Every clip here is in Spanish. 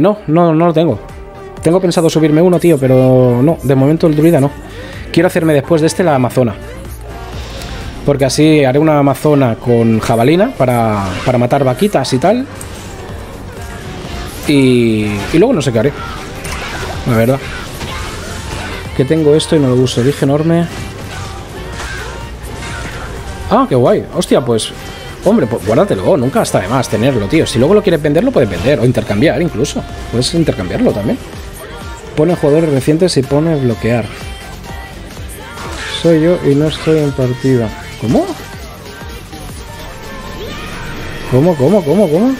No lo tengo. Tengo pensado subirme uno, tío, pero no, de momento el druida no. Quiero hacerme después de este la amazona, porque así haré una amazona con jabalina para matar vaquitas y tal. Y luego no sé qué haré, la verdad. Que tengo esto y no lo uso. Dije enorme. Ah, qué guay. Hostia, pues... Hombre, pues guárdatelo. Nunca está de más tenerlo, tío. Si luego lo quieres vender, lo puedes vender. O intercambiar, incluso. Puedes intercambiarlo también. Pone jugadores recientes y pone bloquear. Soy yo y no estoy en partida. ¿Cómo? ¿Cómo?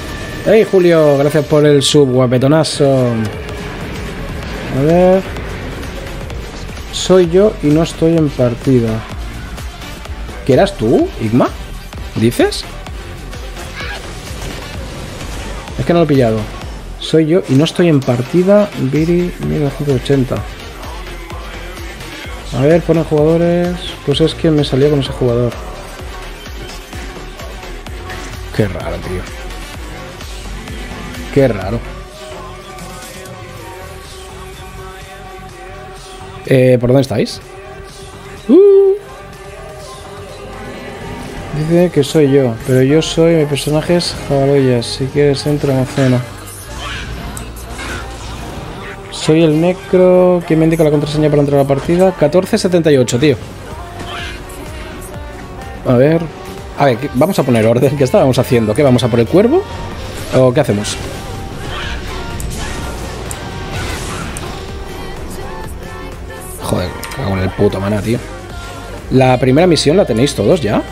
¡Hey, Julio! Gracias por el sub, guapetonazo. A ver... Soy yo y no estoy en partida. ¿Qué eras tú, Igma? ¿Dices? Es que no lo he pillado. Soy yo y no estoy en partida. Biri 1980. A ver, ponen jugadores... Pues es que me salía con ese jugador. Qué raro, tío. Qué raro. ¿Por dónde estáis? Dice que soy yo, pero yo soy... Mi personaje es Jabaloyas. Si quieres, entra en la cena. Soy el necro. ¿Quién me indica la contraseña para entrar a la partida? 1478, tío. A ver, vamos a poner orden. ¿Qué estábamos haciendo? ¿Qué vamos a por el cuervo? ¿O qué hacemos? Joder, cago en el puto maná, tío. La primera misión la tenéis todos ya.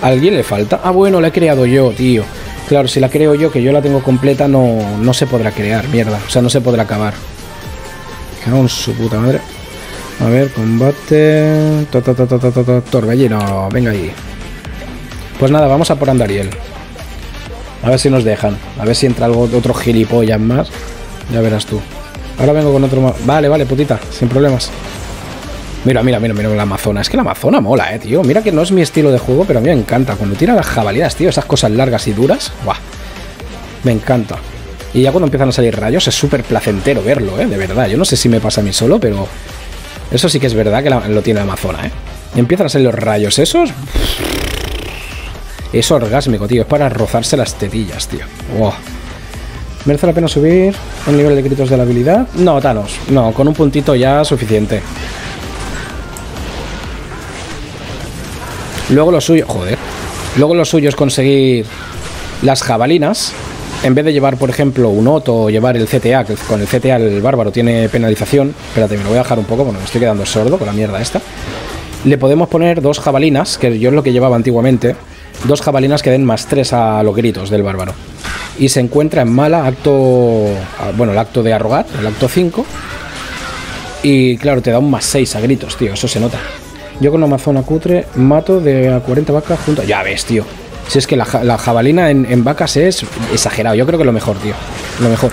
¿A alguien le falta? Ah, bueno, la he creado yo, tío. Claro, si la creo yo, que yo la tengo completa, no se podrá crear, mierda. O sea, no se podrá acabar. Cago en su puta madre. A ver, combate... Torbellino, venga ahí. Pues nada, vamos a por Andariel. A ver si nos dejan. A ver si entra algo de otro gilipollas más. Ya verás tú. Ahora vengo con otro... Vale, putita. Sin problemas. Mira la amazona. Es que la amazona mola, tío. Mira que no es mi estilo de juego, pero a mí me encanta. Cuando tira las jabalinas, tío. Esas cosas largas y duras. ¡Buah! Me encanta. Y ya cuando empiezan a salir rayos es súper placentero verlo, de verdad. Yo no sé si me pasa a mí solo, pero... Eso sí que es verdad que lo tiene la amazona, Y empiezan a salir los rayos esos... Es orgásmico, tío. Es para rozarse las tetillas, tío. Wow. ¿Merece la pena subir el nivel de gritos de la habilidad? No, Thanos. No, con un puntito ya suficiente. Luego lo suyo... Joder. Luego lo suyo es conseguir las jabalinas. En vez de llevar, por ejemplo, un Otto o llevar el CTA, que con el CTA el bárbaro tiene penalización. Espérate, me lo voy a dejar un poco porque me estoy quedando sordo con la mierda esta. Le podemos poner dos jabalinas, que yo es lo que llevaba antiguamente. Dos jabalinas que den +3 a los gritos del bárbaro. Y se encuentra en mala acto... Bueno, el acto de arrogar, el acto 5. Y claro, te da un +6 a gritos, tío. Eso se nota. Yo con una amazona cutre mato de a 40 vacas juntas. Ya ves, tío. Si es que la jabalina en vacas es exagerado. Yo creo que lo mejor, tío. Lo mejor.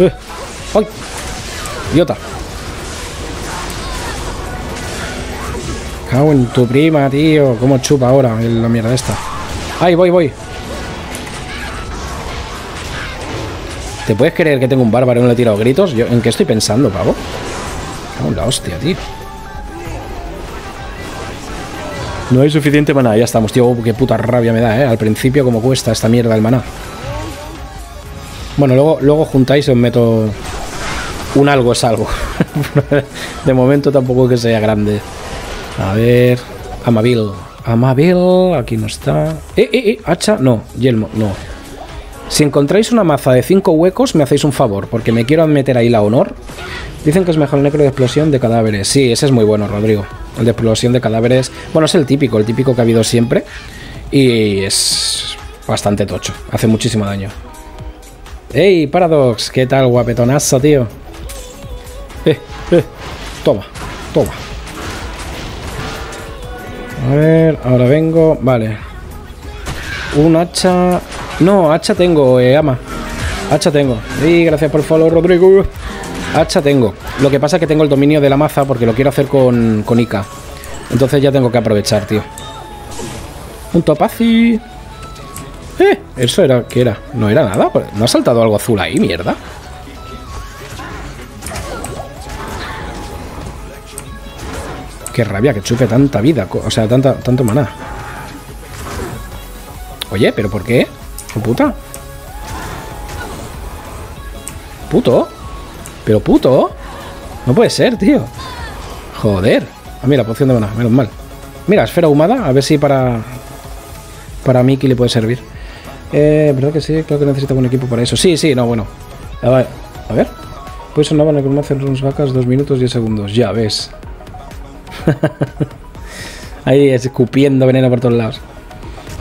¡Ay! Idiota. Cago en tu prima, tío. Cómo chupa ahora la mierda esta. ¡Ay, voy! ¿Te puedes creer que tengo un bárbaro y no le he tirado gritos? ¿Yo en qué estoy pensando, pavo? Cago en la hostia, tío. No hay suficiente maná. Ya estamos, tío. Qué puta rabia me da, Al principio como cuesta esta mierda el maná. Bueno, luego juntáis y os meto... Un algo es algo. De momento tampoco es que sea grande. A ver... Amabil... Aquí no está... Hacha... No. Yelmo... No. Si encontráis una maza de 5 huecos, me hacéis un favor, porque me quiero meter ahí la honor. Dicen que es mejor el necro de explosión de cadáveres. Sí, ese es muy bueno, Rodrigo. El de explosión de cadáveres... Bueno, es el típico que ha habido siempre. Y es... Bastante tocho. Hace muchísimo daño. ¡Ey, Paradox! ¿Qué tal, guapetonazo, tío? Toma. A ver, ahora vengo... Vale. Un hacha... No, hacha tengo, ama. Hacha tengo. Y gracias por follow, Rodrigo. Hacha tengo. Lo que pasa es que tengo el dominio de la maza porque lo quiero hacer con Ica. Entonces ya tengo que aprovechar, tío. Un topazi. ¿Eso era? ¿Qué era? No era nada. ¿No ha saltado algo azul ahí, mierda? Qué rabia que chupe tanta vida, o sea, tanto maná. Oye, ¿pero por qué? ¿Oh, puta? ¿Puto? ¿Pero puto? No puede ser, tío. Joder. Ah, mira, poción de maná, menos mal. Mira, esfera ahumada, a ver si para Miki le puede servir. ¿Verdad que sí? Creo que necesita un equipo para eso. Sí, no, bueno. A ver. Pues sonaban a conocer unas vacas 2 minutos 10 segundos. Ya ves. Ahí escupiendo veneno por todos lados.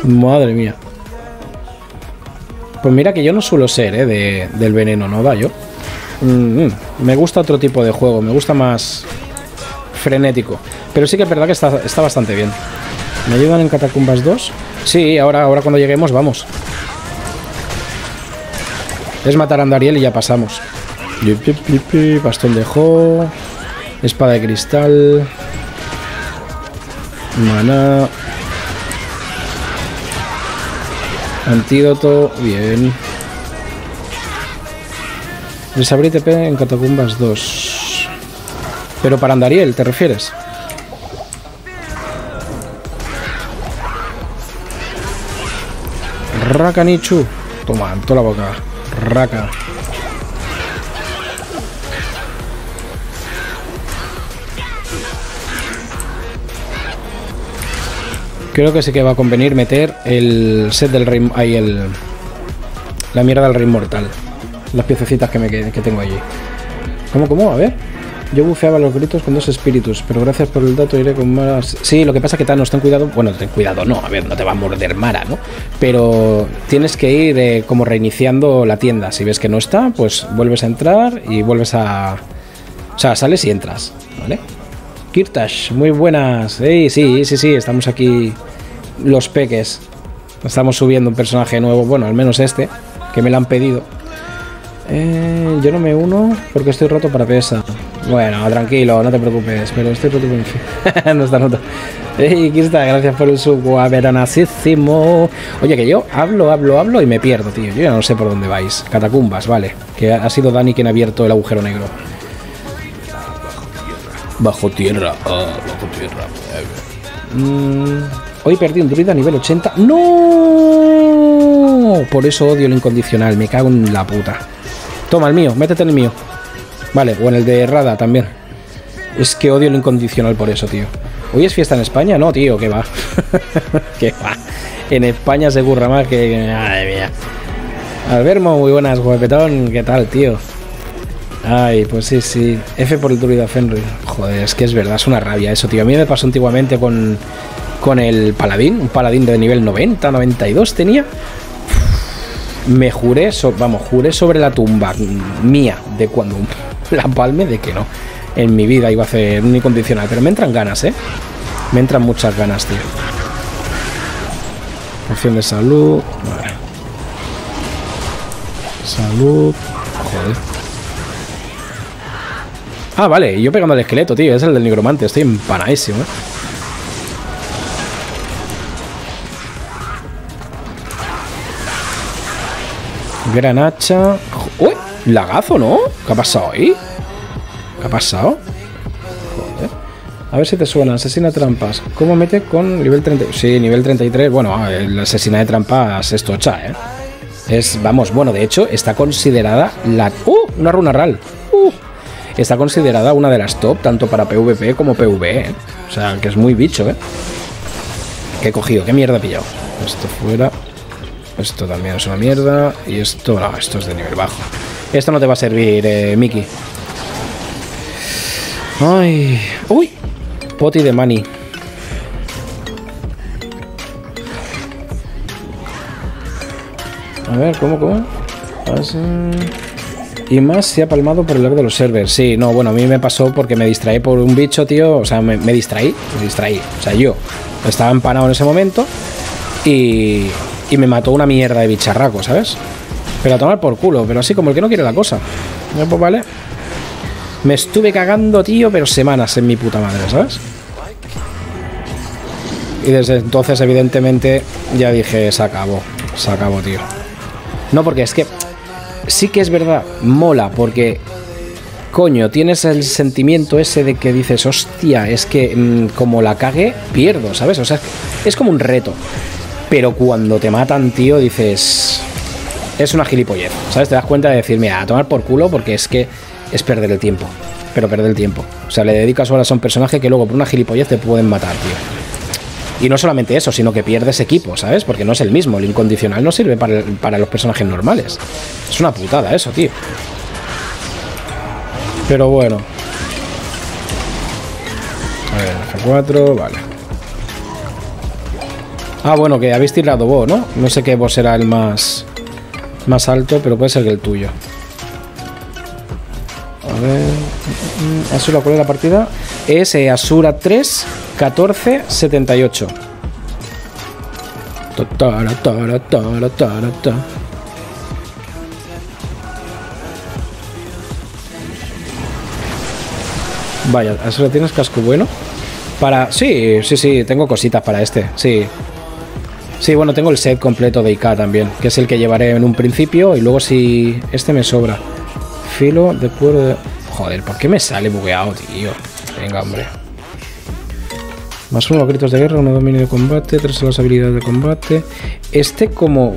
Madre mía. Pues mira que yo no suelo ser, del veneno, ¿no? Va yo. Me gusta otro tipo de juego. Me gusta más frenético. Pero sí que es verdad que está bastante bien. ¿Me ayudan en Catacumbas 2? Sí, ahora cuando lleguemos vamos. Es matar a Andariel y ya pasamos. Bastón de Jo. Espada de cristal. Maná. Antídoto. Bien. Desabrí TP en Catacumbas 2. Pero para Andariel, ¿te refieres? Rakanichu. Toma, en toda la boca. Raka. Creo que sí que va a convenir meter el set del rey. Ahí la mierda del rey mortal. Las piececitas que tengo allí. ¿Cómo? A ver. Yo bufeaba los gritos con 2 espíritus, pero gracias por el dato iré con Mara. Sí, lo que pasa es que Thanos, ten cuidado. Bueno, ten cuidado, no, a ver, no te va a morder Mara, ¿no? Pero tienes que ir como reiniciando la tienda. Si ves que no está, pues vuelves a entrar y vuelves a... O sea, sales y entras, ¿vale? Kirtash, muy buenas. Hey, sí, estamos aquí los peques. Estamos subiendo un personaje nuevo, bueno, al menos este, que me lo han pedido. Yo no me uno porque estoy roto para PESA. Bueno, tranquilo, no te preocupes, pero estoy roto para... No está roto. Hey, Kirsta, gracias por el sub, guaperanasísimo. Oye, que yo hablo y me pierdo, tío. Yo ya no sé por dónde vais. Catacumbas, vale. Que ha sido Dani quien ha abierto el agujero negro. Bajo tierra, bajo tierra. Hoy perdí un druida nivel 80. ¡No! Por eso odio lo incondicional, me cago en la puta. Toma el mío, métete en el mío. Vale, o en el de Rada también. Es que odio lo incondicional por eso, tío. ¿Hoy es fiesta en España? No, tío, que va. Que va. En España se curra más que... Madre mía. Albermo, muy buenas, guapetón. ¿Qué tal, tío? Ay, pues sí. F por el druida Fenrir. Joder, es que es verdad, es una rabia eso, tío. A mí me pasó antiguamente con el paladín. Un paladín de nivel 90, 92 tenía... Me juré, juré sobre la tumba mía de cuando la palme de que no. En mi vida iba a hacer un incondicional, pero me entran ganas, ¿eh? Me entran muchas ganas, tío. Poción de salud. Vale. Salud. Joder. Ah, vale, y yo pegando al esqueleto, tío. Es el del nigromante, estoy empanadísimo, ¿eh? Gran hacha. ¡Uy! Lagazo, ¿no? ¿Qué ha pasado ahí? ¿Qué ha pasado? Joder. A ver si te suena. Asesina trampas. ¿Cómo mete con nivel 30? Sí, nivel 33. Bueno, el asesina de trampas es tocha, ¿eh? Es, vamos, bueno, de hecho, está considerada la... Una runa RAL. Está considerada una de las top, tanto para PvP como PvE, ¿eh? O sea, que es muy bicho, ¿eh? ¿Qué he cogido? ¿Qué mierda he pillado? Esto fuera... Esto también es una mierda. Y esto, no, esto es de nivel bajo. Esto no te va a servir, Miki. Ay. Uy. Poti de Mani. A ver, ¿cómo? Y más se ha palmado por el lag de los servers. Sí, no, bueno, a mí me pasó porque me distraí por un bicho, tío. O sea, me distraí. O sea, yo estaba empanado en ese momento. Y me mató una mierda de bicharraco, ¿sabes? Pero a tomar por culo, pero así como el que no quiere la cosa. Pues vale. Me estuve cagando, tío, pero semanas en mi puta madre, ¿sabes? Y desde entonces, evidentemente, ya dije, se acabó. se acabó, tío. No, porque es que sí que es verdad, mola, porque coño, tienes el sentimiento ese de que dices, hostia, es que como la cague, pierdo, ¿sabes? O sea, es como un reto. Pero cuando te matan, tío, dices, es una gilipollez, ¿sabes? Te das cuenta de decir, mira, a tomar por culo, porque es que es perder el tiempo. Pero perder el tiempo. O sea, le dedicas horas a un personaje que luego por una gilipollez te pueden matar, tío. Y no solamente eso, sino que pierdes equipo, ¿sabes? Porque no es el mismo, el incondicional no sirve para los personajes normales. Es una putada eso, tío. Pero bueno. A ver, F4, vale. Ah, bueno, que habéis tirado vos, ¿no? No sé qué vos será el más alto, pero puede ser que el tuyo. A ver. ¿Asura cuál es la partida? Es Asura 3, 14, 78. Vaya, ¿Asura tienes casco bueno? Para... Sí, sí, sí, tengo cositas para este, sí. Sí, bueno, tengo el set completo de IK también, que es el que llevaré en un principio y luego si... Este me sobra. Filo de cuero de... Joder, ¿por qué me sale bugueado, tío? Venga, hombre. Más uno los gritos de guerra, uno dominio de combate, tres las habilidades de combate. Este como...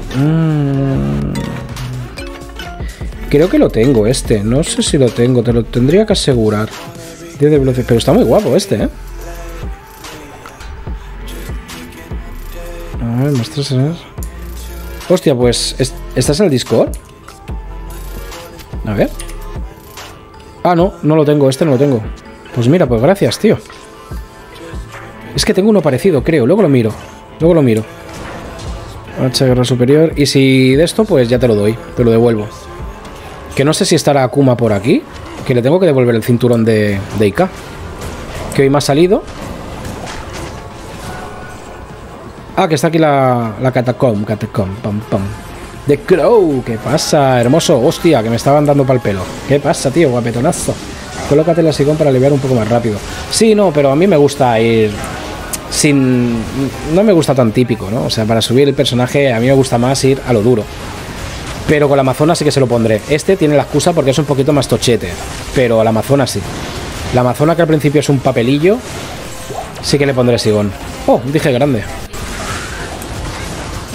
Creo que lo tengo este. No sé si lo tengo, te lo tendría que asegurar. 10 de velocidad. Pero está muy guapo este, ¿eh? A ver, más tres. Hostia, pues... ¿Estás en el Discord? A ver. Ah, no, no lo tengo, este no lo tengo. Pues mira, pues gracias, tío. Es que tengo uno parecido, creo. Luego lo miro, luego lo miro. H guerra superior. Y si de esto, pues ya te lo doy, te lo devuelvo. Que no sé si estará Akuma por aquí, que le tengo que devolver el cinturón de IK, que hoy me ha salido. Ah, que está aquí la catacomb, pam, pam. The Crow, ¿qué pasa, hermoso? Hostia, que me estaban dando pa'l pelo. ¿Qué pasa, tío? Guapetonazo. Colócate el asigón para aliviar un poco más rápido. Sí, no, pero a mí me gusta ir sin... No me gusta tan típico, ¿no? O sea, para subir el personaje a mí me gusta más ir a lo duro. Pero con la Amazona sí que se lo pondré. Este tiene la excusa porque es un poquito más tochete, pero a la Amazona sí. La Amazona, que al principio es un papelillo, sí que le pondré sigón. Oh, dije grande.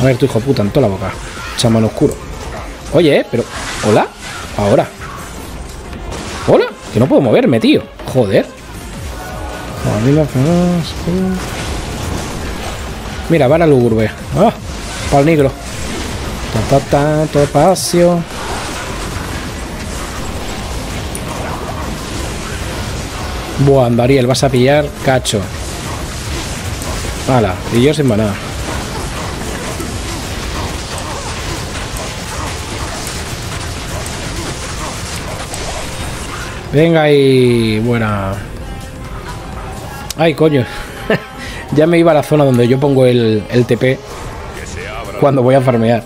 A ver, tu hijo puta, en toda la boca. Chamán oscuro. Oye, pero... ¿Hola? Ahora. ¿Hola? Que no puedo moverme, tío. Joder. Mira, van a lúgubre. Ah, pa'l negro. Ta, ta, ta, todo espacio. Buah, Andariel, vas a pillar cacho. Hala, y yo sin maná. Venga y... Buena. Ay, coño. Ya me iba a la zona donde yo pongo el TP cuando voy a farmear.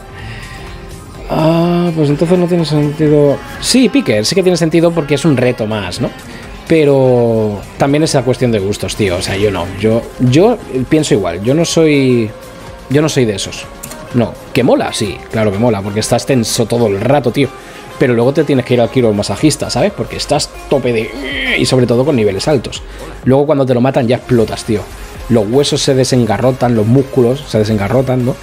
Ah, pues entonces no tiene sentido... Sí, Picker, sí que tiene sentido porque es un reto más, ¿no? Pero también es la cuestión de gustos, tío. O sea, yo no. Yo pienso igual. Yo no soy de esos. No. Que mola, sí. Claro que mola, porque estás tenso todo el rato, tío. Pero luego te tienes que ir al quiromasajista, ¿sabes? Porque estás tope de... Y sobre todo con niveles altos. Luego cuando te lo matan ya explotas, tío. Los huesos se desengarrotan, los músculos se desengarrotan, ¿no?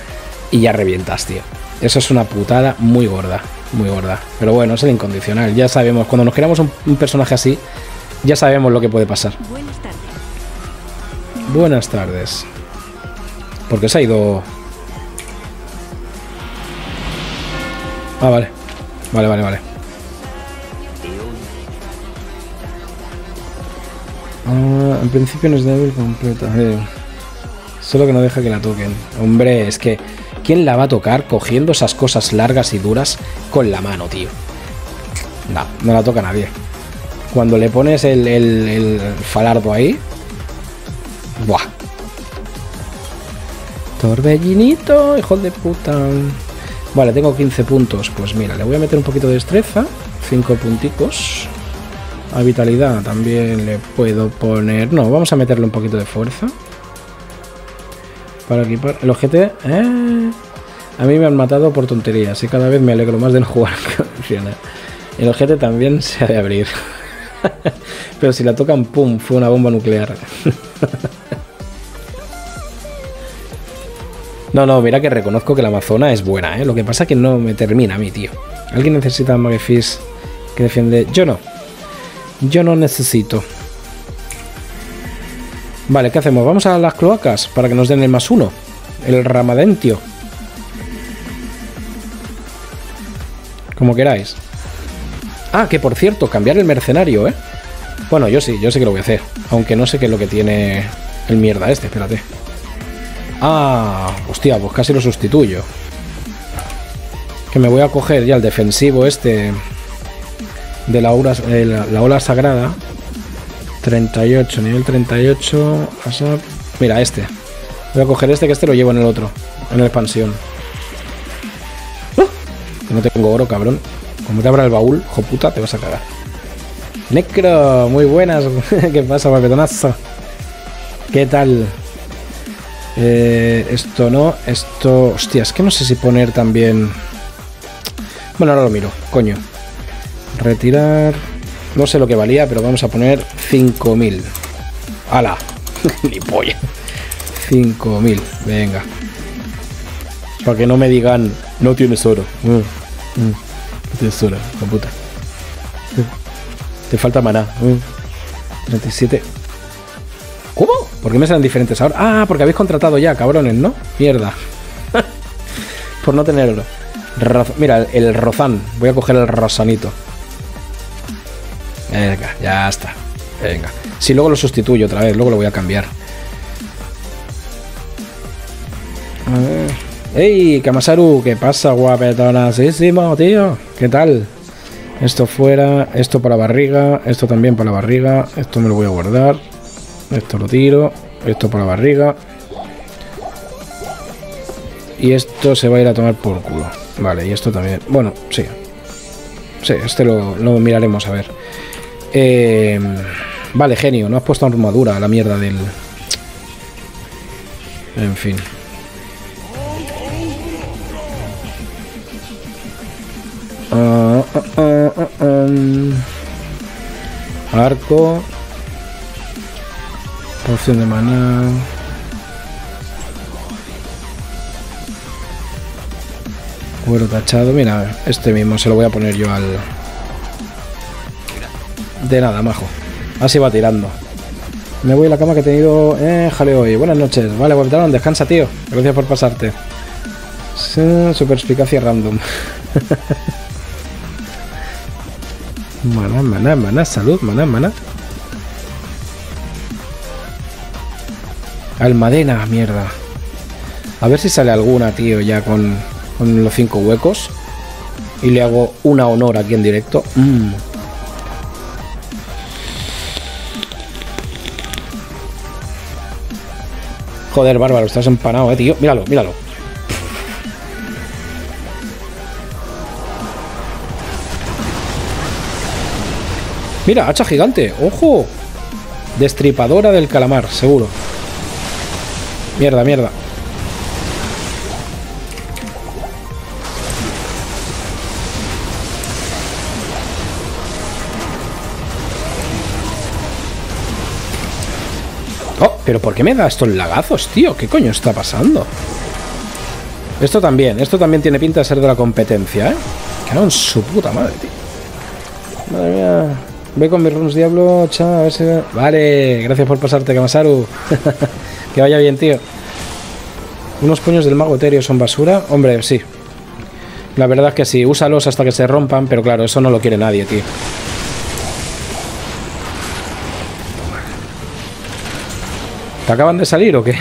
Y ya revientas, tío. Eso es una putada muy gorda, muy gorda. Pero bueno, es el incondicional. Ya sabemos, cuando nos creamos un personaje así, ya sabemos lo que puede pasar. Buenas tardes. Buenas tardes. Porque se ha ido... Ah, vale. Vale, vale, vale. Ah, en principio no es débil completa. Solo que no deja que la toquen. Hombre, es que... ¿Quién la va a tocar cogiendo esas cosas largas y duras con la mano, tío? No, no la toca nadie. Cuando le pones el falardo ahí... ¡Buah! Torbellinito, hijo de puta... Vale, tengo 15 puntos. Pues mira, le voy a meter un poquito de destreza. 5 punticos. A vitalidad también le puedo poner... No, vamos a meterle un poquito de fuerza. Para equipar... El ojete... A mí me han matado por tonterías y cada vez me alegro más de no jugar en el ojete también se ha de abrir. Pero si la tocan, pum, fue una bomba nuclear. No, no, mira que reconozco que la Amazona es buena, ¿eh? Lo que pasa es que no me termina a mí, tío. ¿Alguien necesita Magifis que defiende? Yo no. Yo no necesito. Vale, ¿qué hacemos? Vamos a las cloacas para que nos den el +1. El ramadentio. Como queráis. Ah, que por cierto, cambiar el mercenario, ¿eh? Bueno, yo sé que lo voy a hacer. Aunque no sé qué es lo que tiene el mierda este, espérate. Ah, hostia, pues casi lo sustituyo. Que me voy a coger ya el defensivo este de la ola sagrada. 38, nivel 38. Mira, este. Voy a coger este, que este lo llevo en el otro. En la expansión. Que no tengo oro, cabrón. Como te abra el baúl, hijo puta, te vas a cagar. Necro, muy buenas. ¿Qué pasa, papetonazo? ¿Qué tal? Esto no, esto... Hostia, es que no sé si poner también... Bueno, ahora lo miro, coño. Retirar... No sé lo que valía, pero vamos a poner 5000. ¡Hala! Ni polla. 5000, venga. Para que no me digan, no tienes oro. No tienes oro, hijo puta. Te falta maná. 37. ¿Cómo? ¿Por qué me salen diferentes ahora? Ah, porque habéis contratado ya, cabrones, ¿no? Mierda. Por no tener oro. Mira, el rozán. Voy a coger el rosanito. Venga, ya está. Venga. Si luego lo sustituyo otra vez, luego lo voy a cambiar. A ver. ¡Ey, Kamasaru! ¿Qué pasa, guapetonasísimo, tío? ¿Qué tal? Esto fuera, esto para barriga, esto también para la barriga, esto me lo voy a guardar, esto lo tiro, esto para la barriga. Y esto se va a ir a tomar por culo. Vale, y esto también. Bueno, sí. Sí, este lo miraremos, a ver. Vale, genio, no has puesto armadura a la mierda del... En fin. Arco. Porción de maná. Cuero tachado. Mira, este mismo se lo voy a poner yo al... De nada, majo. Así va tirando. Me voy a la cama que he tenido... jaleo hoy. Buenas noches. Vale, guapetón, descansa, tío. Gracias por pasarte. Super eficacia random. Maná, maná, maná, salud, maná, maná. Almadena, mierda. A ver si sale alguna, tío, ya con los 5 huecos. Y le hago una honor aquí en directo. Joder, bárbaro, estás empanado, tío. Míralo, míralo. Mira, hacha gigante, ojo. Destripadora del calamar, seguro. Mierda, mierda. Oh, pero ¿por qué me da estos lagazos, tío? ¿Qué coño está pasando? Esto también tiene pinta de ser de la competencia, ¿eh? Cago en su puta madre, tío. Madre mía. Ve con mis runes, Diablo, chao, a ver si... Vale, gracias por pasarte, Kamasaru. Que vaya bien, tío. Unos puños del mago etéreo son basura. Hombre, sí. La verdad es que sí, úsalos hasta que se rompan, pero claro, eso no lo quiere nadie, tío. ¿Te acaban de salir o qué?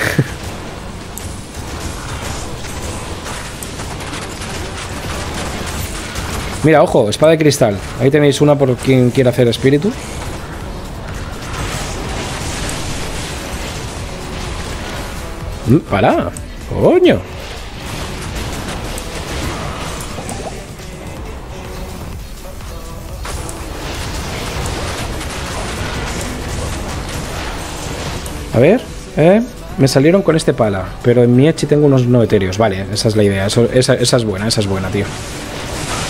Mira, ojo, espada de cristal. Ahí tenéis una por quien quiera hacer espíritu. ¡Para! ¡Coño! A ver, Me salieron con este pala, pero en mi Echi tengo unos no etéreos. Vale, esa es la idea. Esa es buena, tío.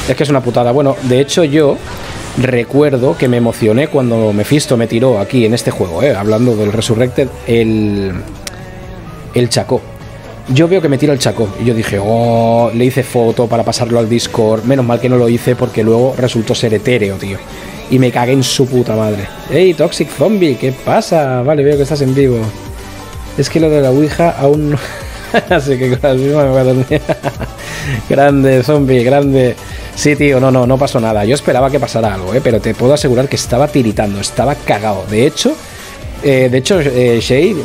Es que es una putada. Bueno, de hecho yo recuerdo que me emocioné cuando Mephisto me tiró aquí en este juego, hablando del Resurrected, el Chacó. Yo veo que me tira el Chacó y yo dije, oh, le hice foto para pasarlo al Discord. Menos mal que no lo hice porque luego resultó ser etéreo, tío. Y me cagué en su puta madre. ¡Ey, Toxic Zombie! ¿Qué pasa? Vale, veo que estás en vivo. Es que lo de la Ouija aún no... Así que con las mismas me voy a dormir. Grande, Zombie, grande. Sí, tío, no pasó nada. Yo esperaba que pasara algo, pero te puedo asegurar que estaba tiritando, estaba cagado. De hecho, Shay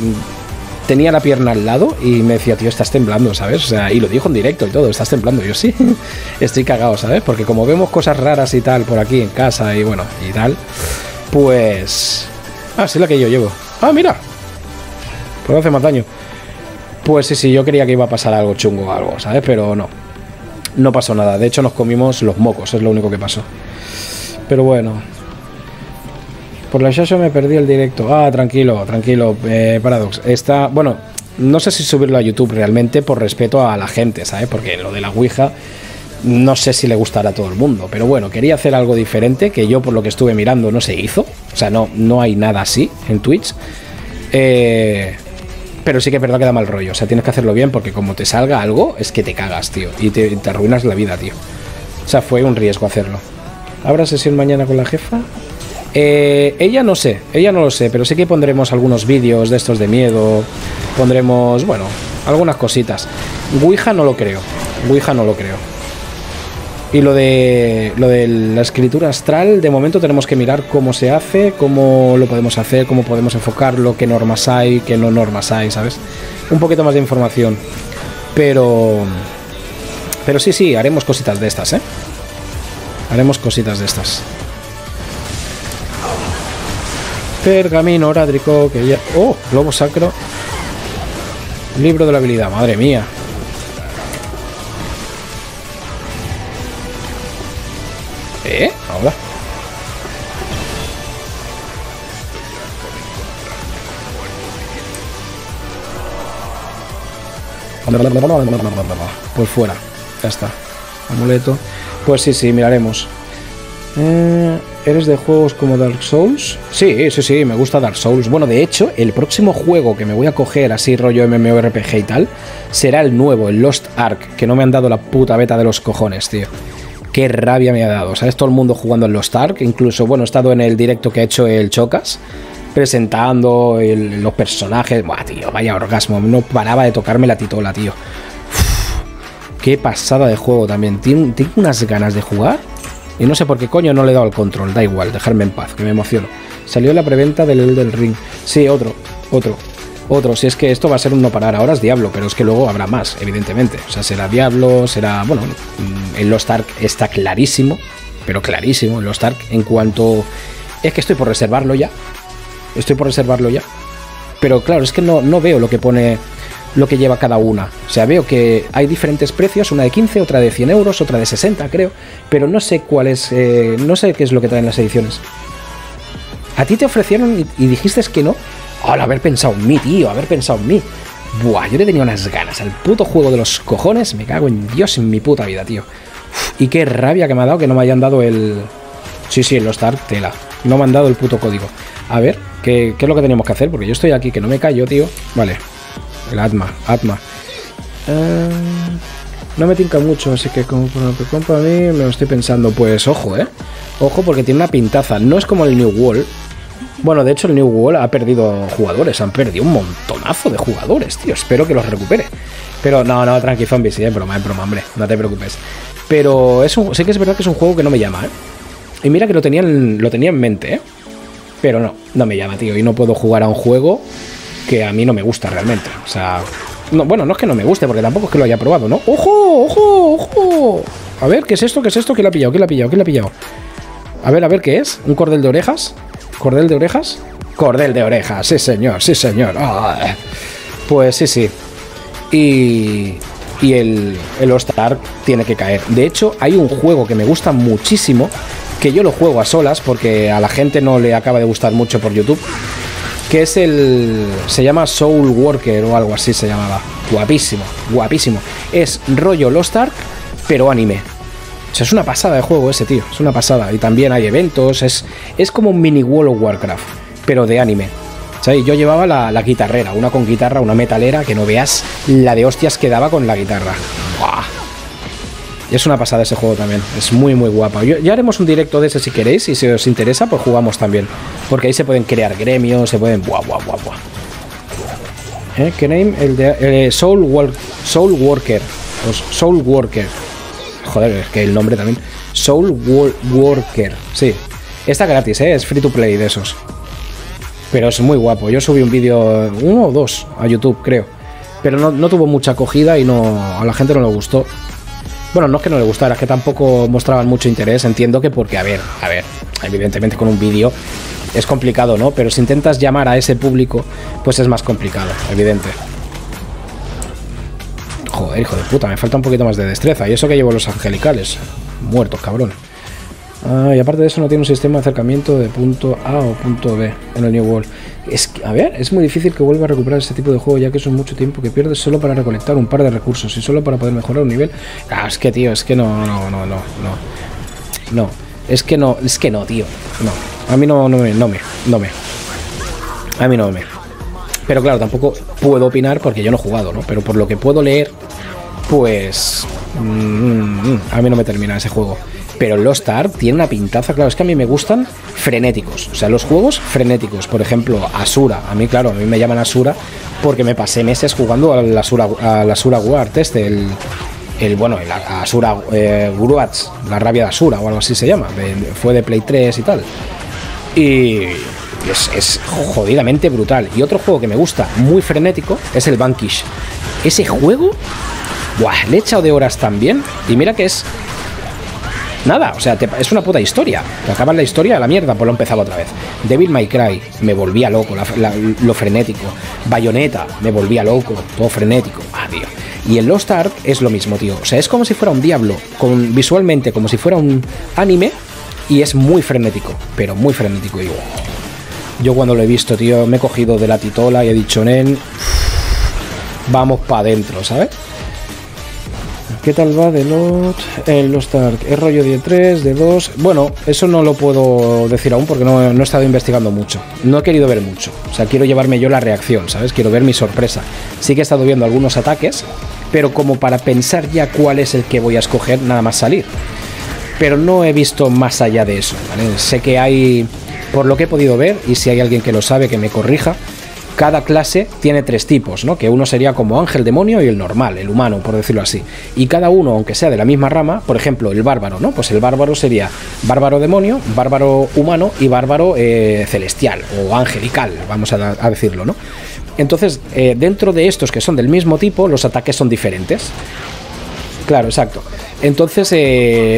tenía la pierna al lado y me decía, tío, estás temblando, ¿sabes? O sea, y lo dijo en directo y todo, estás temblando. Yo sí, estoy cagado, ¿sabes? Porque como vemos cosas raras y tal por aquí en casa y bueno, y tal, pues... Ah, sí, la que yo llevo. Ah, mira. Pues no hace más daño. Pues sí, yo creía que iba a pasar algo chungo o algo, ¿sabes? Pero no. No pasó nada. De hecho, nos comimos los mocos. Es lo único que pasó. Pero bueno. Por la Shasho me perdí el directo. Ah, tranquilo, tranquilo. Paradox. Está... Bueno, no sé si subirlo a YouTube realmente por respeto a la gente, ¿sabes? Porque lo de la Ouija no sé si le gustará a todo el mundo. Pero bueno, quería hacer algo diferente que yo, por lo que estuve mirando, no se hizo. O sea, no hay nada así en Twitch. Pero sí que es verdad que da mal rollo. O sea, tienes que hacerlo bien porque como te salga algo, es que te cagas, tío. Y te arruinas la vida, tío. O sea, fue un riesgo hacerlo. ¿Habrá sesión mañana con la jefa? Ella no sé. Ella no lo sé. Pero sí que pondremos algunos vídeos de estos de miedo. Pondremos, bueno, algunas cositas. Ouija no lo creo. Ouija no lo creo. Y lo de la escritura astral, de momento tenemos que mirar cómo se hace, cómo lo podemos hacer, cómo podemos enfocarlo, qué normas hay, qué no normas hay, ¿sabes? Un poquito más de información. Pero sí, haremos cositas de estas, ¿eh? Haremos cositas de estas. Pergamino orádrico, que ya... ¡Oh! Globo sacro. Libro de la habilidad, madre mía. Ahora. Pues fuera. Ya está. Amuleto. Pues sí, miraremos. ¿Eres de juegos como Dark Souls? Sí, me gusta Dark Souls. Bueno, de hecho, el próximo juego que me voy a coger así rollo MMORPG y tal, será el nuevo, el Lost Ark, que no me han dado la puta beta de los cojones, tío. Qué rabia me ha dado, ¿sabes? Todo el mundo jugando en Lost Ark, incluso, bueno, he estado en el directo que ha hecho el Chocas, presentando los personajes. Buah, tío, vaya orgasmo, no paraba de tocarme la titola, tío. Uf, qué pasada de juego también, tengo unas ganas de jugar y no sé por qué coño no le he dado el control, da igual, dejarme en paz, que me emociono. Salió la preventa del Ring, sí, otro, si es que esto va a ser un no parar. Ahora es Diablo, pero es que luego habrá más, evidentemente. O sea, será Diablo, será... Bueno, el Lost Ark está clarísimo, pero clarísimo, el Lost Ark. En cuanto... Es que estoy por reservarlo ya. Pero claro, es que no veo lo que pone... Lo que lleva cada una. O sea, veo que hay diferentes precios, una de 15, otra de 100 euros, otra de 60, creo. Pero no sé cuál es... no sé qué es lo que traen las ediciones. ¿A ti te ofrecieron y dijiste que no? Hola, haber pensado en mí, tío, haber pensado en mí. Buah, yo le tenía unas ganas al puto juego de los cojones. Me cago en Dios en mi puta vida, tío. Uf, y qué rabia que me ha dado que no me hayan dado el... Sí, el Lost Ark, tela. No me han dado el puto código. A ver, ¿qué es lo que tenemos que hacer? Porque yo estoy aquí, que no me callo, tío. Vale. El Atma. No me tinca mucho, así que como por lo que compro a mí me lo estoy pensando. Pues ojo, Ojo porque tiene una pintaza. No es como el New World. Bueno, de hecho el New World ha perdido jugadores, han perdido un montonazo de jugadores, tío, espero que los recupere. Pero no, tranqui, Zombie, sí, es broma, hombre, no te preocupes. Pero sí que es verdad que es un juego que no me llama, Y mira que lo tenía en mente, Pero no me llama, tío, y no puedo jugar a un juego que a mí no me gusta realmente. O sea, no, bueno, no es que no me guste, porque tampoco es que lo haya probado, ¿no? ¡Ojo! A ver, ¿qué es esto? ¿Quién lo ha pillado? A ver, ¿qué es? ¿Un cordel de orejas? Cordel de orejas, sí señor. ¡Ah! Pues sí. Y el Lost Ark tiene que caer. De hecho, hay un juego que me gusta muchísimo, que yo lo juego a solas porque a la gente no le acaba de gustar mucho por YouTube, que es el... se llama Soul Worker o algo así se llamaba. Guapísimo, guapísimo. Es rollo Lost Ark, pero anime. O sea, es una pasada de juego ese, tío. Es una pasada. Y también hay eventos. Es como un mini World of Warcraft, pero de anime. ¿Sabes? Yo llevaba la guitarrera, una con guitarra, una metalera, que no veas la de hostias que daba con la guitarra. ¡Buah! Y es una pasada ese juego también. Es muy, muy guapa. Ya haremos un directo de ese si queréis. Y si os interesa, pues jugamos también. Porque ahí se pueden crear gremios, se pueden... ¡Buah, buah, buah, buah! ¿Qué name? El de... Soul Worker. Soul Worker. Joder, es que el nombre también. Soul Worker. Sí. Está gratis, ¿eh? Es free to play de esos. Pero es muy guapo. Yo subí un vídeo, uno o dos, a YouTube, creo. Pero no tuvo mucha acogida y a la gente no le gustó. Bueno, no es que no le gustara, es que tampoco mostraban mucho interés. Entiendo que porque, a ver, evidentemente con un vídeo es complicado, ¿no? Pero si intentas llamar a ese público, pues es más complicado, evidente. Joder, hijo de puta, me falta un poquito más de destreza. Y eso que llevo los angelicales. Muertos, cabrón. Ah, y aparte de eso no tiene un sistema de acercamiento de punto A o punto B en el New World. Es que, a ver, es muy difícil que vuelva a recuperar ese tipo de juego, ya que eso es mucho tiempo que pierdes solo para recolectar un par de recursos y solo para poder mejorar un nivel. Ah, es que, tío, es que no. Es que no, tío. No. A mí no me. Pero claro, tampoco puedo opinar porque yo no he jugado, ¿no? Pero por lo que puedo leer, pues... a mí no me termina ese juego. Pero Lost Ark tiene una pintaza, claro, es que a mí me gustan frenéticos, o sea, los juegos frenéticos, por ejemplo, ASURA, a mí me llaman ASURA porque me pasé meses jugando al ASURA Ward, este, el ASURA Gruats, la rabia de ASURA o algo así se llama, fue de Play 3 y tal, y es jodidamente brutal. Y otro juego que me gusta, muy frenético, es el Vanquish. Ese juego, buah, le he echado de horas también, y mira que es... nada, o sea, es una puta historia. Te acabas la historia a la mierda, pues lo empezaba otra vez. Devil May Cry, me volvía loco, lo frenético. Bayonetta, me volvía loco, todo frenético. Ah, tío. Y el Lost Ark es lo mismo, tío. O sea, es como si fuera un Diablo, visualmente como si fuera un anime, y es muy frenético, pero muy frenético. Digo, yo cuando lo he visto, tío, me he cogido de la titola y he dicho, nen, vamos para adentro, ¿sabes? ¿Qué tal va de Lost Ark? ¿Es rollo de 3, de 2? Bueno, eso no lo puedo decir aún porque no he estado investigando mucho. No he querido ver mucho. O sea, quiero llevarme yo la reacción, ¿sabes? Quiero ver mi sorpresa. Sí que he estado viendo algunos ataques, pero como para pensar ya cuál es el que voy a escoger nada más salir. Pero no he visto más allá de eso, ¿vale? Sé que hay, por lo que he podido ver, y si hay alguien que lo sabe que me corrija, cada clase tiene tres tipos, ¿no? Que uno sería como ángel, demonio y el normal, el humano, por decirlo así. Y cada uno, aunque sea de la misma rama, por ejemplo, el bárbaro, ¿no? Pues el bárbaro sería bárbaro demonio, bárbaro humano y bárbaro celestial o angelical, vamos a decirlo, ¿no? Entonces, dentro de estos que son del mismo tipo, los ataques son diferentes. Claro, exacto. Entonces,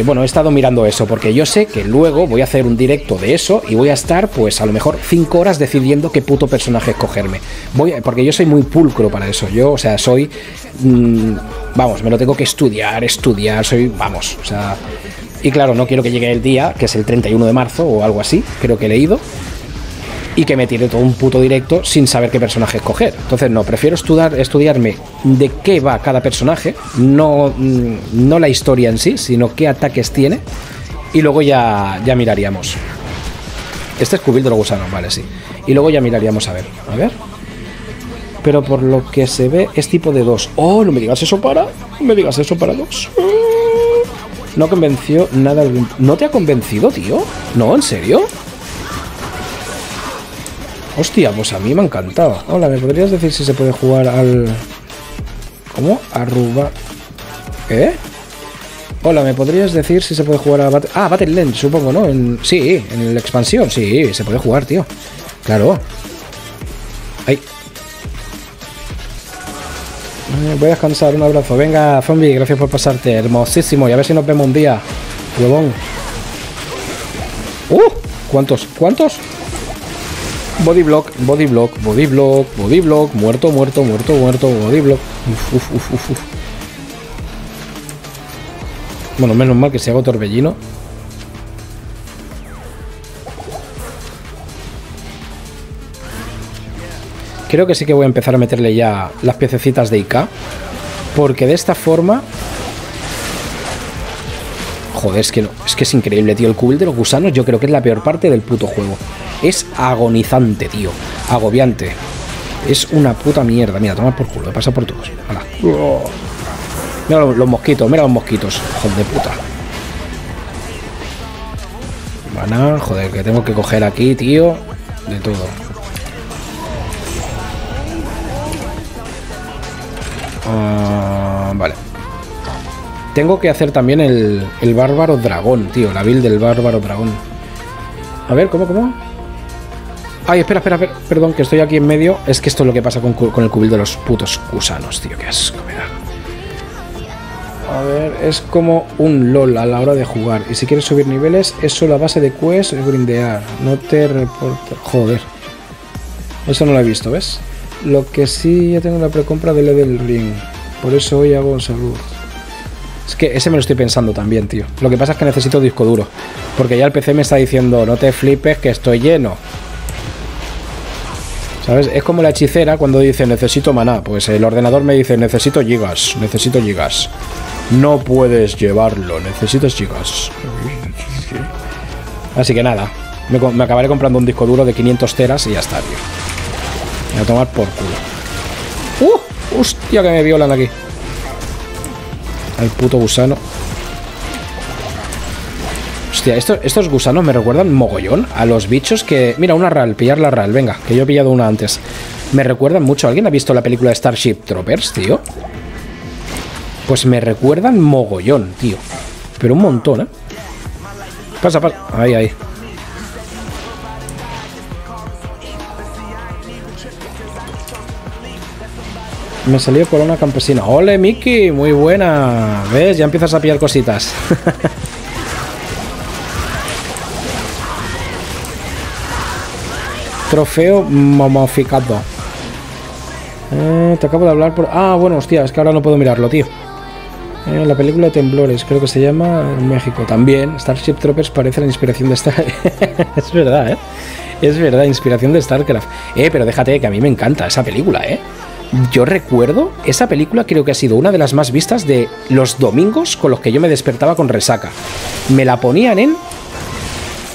bueno, he estado mirando eso, porque yo sé que luego voy a hacer un directo de eso y voy a estar, pues, a lo mejor 5 horas decidiendo qué puto personaje escogerme. Porque yo soy muy pulcro para eso. Yo, o sea, soy... vamos, me lo tengo que estudiar, soy... vamos, o sea... Y claro, no quiero que llegue el día, que es el 31 de marzo o algo así, creo que he leído, y que me tire todo un puto directo sin saber qué personaje escoger. Entonces no, prefiero estudiarme de qué va cada personaje, no la historia en sí, sino qué ataques tiene, y luego ya miraríamos. Este es cubil de los gusanos, vale, sí. Y luego ya miraríamos a ver. Pero por lo que se ve es tipo de 2. Oh, no me digas eso para... no me digas eso para 2. No convenció nada. ¿No te ha convencido, tío? No, ¿en serio? Hostia, pues a mí me ha encantado. Hola, ¿me podrías decir si se puede jugar al... ¿cómo? Arruba... ¿eh? Hola, ¿me podrías decir si se puede jugar a... ah, Battleland, supongo, ¿no? Sí, en la expansión, sí, se puede jugar, tío. Claro. Ahí. Voy a descansar, un abrazo. Venga, zombie, gracias por pasarte. Hermosísimo, y a ver si nos vemos un día. Huevón. ¿Cuántos? Bodyblock, muerto, bodyblock. Uf. Bueno, menos mal que si hago torbellino. creo que sí que voy a empezar a meterle ya las piececitas de IK. Porque de esta forma... Joder, es que no, es que es increíble, tío. El cubil de los gusanos yo creo que es la peor parte del puto juego. Es agonizante, tío. Agobiante. Es una puta mierda. Mira, toma por culo. Pasa por todos. Hala. Mira los mosquitos. Mira los mosquitos. Joder de puta. Maná. Joder, que tengo que coger aquí, tío. De todo. Vale. Tengo que hacer también el bárbaro dragón, tío. La build del bárbaro dragón. A ver, ¿cómo? Ay, espera. Perdón, que estoy aquí en medio. Es que esto es lo que pasa con el cubil de los putos gusanos, tío. Qué asco me da. A ver, es como un LOL a la hora de jugar. Y si quieres subir niveles, es solo a base de quest y grindear. No te reporta. Joder. Eso no lo he visto, ¿ves? Lo que sí, ya tengo la precompra del Elden Ring. Por eso hoy hago un saludo. Es que ese me lo estoy pensando también, tío. Lo que pasa es que necesito disco duro. Porque ya el PC me está diciendo, no te flipes que estoy lleno. ¿Sabes? Es como la hechicera cuando dice, necesito maná. Pues el ordenador me dice, necesito gigas. No puedes llevarlo, necesitas gigas. Así que nada, me acabaré comprando un disco duro de 500 teras y ya está, tío. Me voy a tomar por culo. ¡Hostia que me violan aquí! Al puto gusano. Hostia, estos gusanos me recuerdan mogollón a los bichos que... Mira, una RAL, pillar la RAL, venga, que yo he pillado una antes. Me recuerdan mucho. ¿Alguien ha visto la película de Starship Troopers, tío? Pues me recuerdan mogollón, tío. Pero un montón, ¿eh? Pasa. Ahí. Me salió corona campesina. ¡Ole, Miki! Muy buena. ¿Ves? Ya empiezas a pillar cositas. Trofeo momificado. Te acabo de hablar por... Ah, bueno, hostia, es que ahora no puedo mirarlo, tío. La película de Temblores, creo que se llama, en México. También, Starship Troopers parece la inspiración de Star... Es verdad, ¿eh? Es verdad, inspiración de StarCraft. Pero déjate, que a mí me encanta esa película, ¿eh? Yo recuerdo, esa película creo que ha sido una de las más vistas de los domingos con los que yo me despertaba con resaca. Me la ponían en...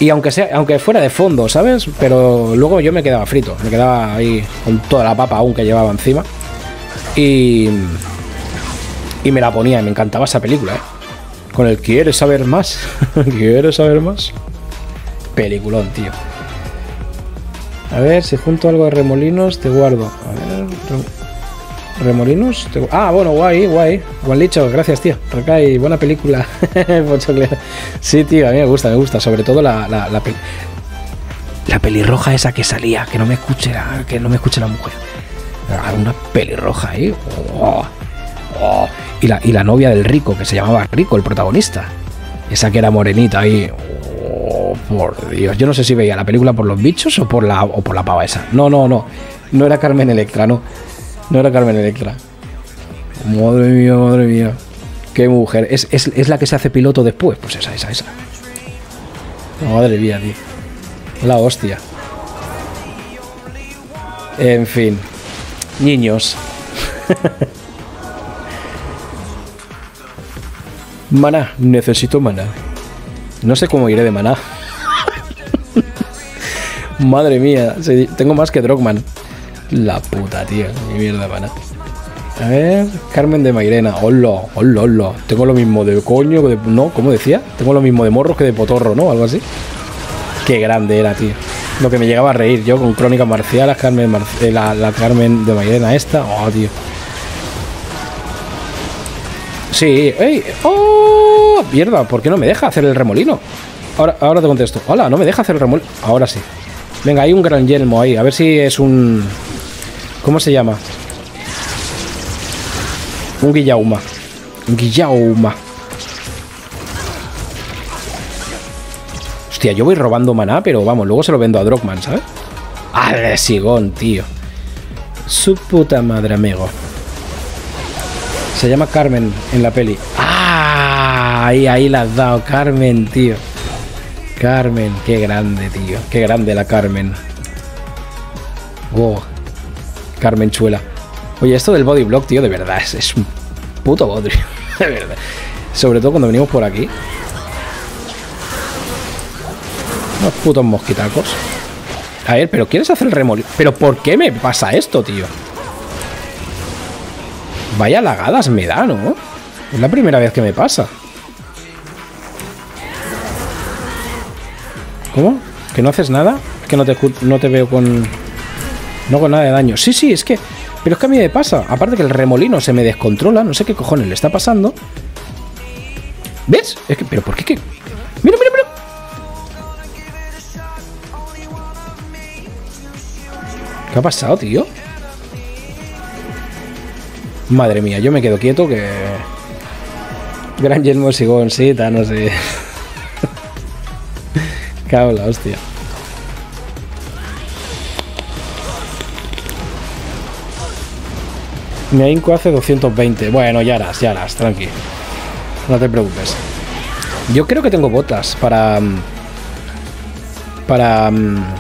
Y aunque fuera de fondo, ¿sabes? Pero luego yo me quedaba frito. Me quedaba ahí con toda la papa aún que llevaba encima. Y me la ponía. Me encantaba esa película, ¿eh? Con el ¿quieres saber más? ¿Quieres saber más? Peliculón, tío. A ver, si junto algo de remolinos, te guardo. A ver... ¿Remolinos? Ah, bueno, guay. Buen dicho, gracias, tío. Recae, buena película. Sí, tío, a mí me gusta. Sobre todo la pelirroja esa que salía, que no me escuche la mujer. Una pelirroja ahí. Oh. Y la novia del rico, que se llamaba Rico, el protagonista. Esa que era morenita ahí. Oh, por Dios. Yo no sé si veía la película por los bichos o por la pava esa. No. No era Carmen Electra, no. No era Carmen Electra. Madre mía. Qué mujer. Es la que se hace piloto después. Pues esa. Madre mía, tío. La hostia. En fin. Niños. Maná. Necesito maná. No sé cómo iré de maná. Madre mía. Tengo más que Drogman. La puta, tío. Mi mierda, pana. A ver... Carmen de Mairena. Hola. Tengo lo mismo de coño que de... No, ¿cómo decía? Tengo lo mismo de morros que de potorro, ¿no? Algo así. Qué grande era, tío. Lo que me llegaba a reír yo con crónicas marciales, la Carmen de Mairena esta. Oh, tío. Sí. ¡Ey! ¡Oh! Mierda, ¿por qué no me deja hacer el remolino? Ahora te contesto. Hola, no me deja hacer el remolino. Ahora sí. Venga, hay un gran yelmo ahí. A ver si es un... ¿Cómo se llama? Un guillauma. Hostia, yo voy robando maná, pero vamos, luego se lo vendo a Drogman, ¿sabes? ¡Ale, sigón, tío! Su puta madre, amigo. Se llama Carmen en la peli. ¡Ah! Ahí la has dado, Carmen, tío. Carmen, qué grande, tío. Qué grande la Carmen. Wow. Carmenchuela. Oye, esto del body block, tío, de verdad, es un puto bodrio, de verdad. Sobre todo cuando venimos por aquí. Unos putos mosquitacos. A ver, pero ¿quieres hacer el remolino? ¿Pero por qué me pasa esto, tío? Vaya lagadas me da, ¿no? Es la primera vez que me pasa. ¿Cómo? ¿Que no haces nada? Es que no te veo con... No con nada de daño. Sí, sí, es que... Pero es que a mí me pasa. Aparte que el remolino se me descontrola. No sé qué cojones le está pasando. ¿Ves? Es que... ¿Pero por qué? ¡Mira, mira, mira! ¿Qué ha pasado, tío? Madre mía, yo me quedo quieto que... Gran Yelmo Sigón, sí, no sé. Cago en la hostia. Mi Inco hace 220. Bueno, ya harás, tranqui. No te preocupes. Yo creo que tengo botas para...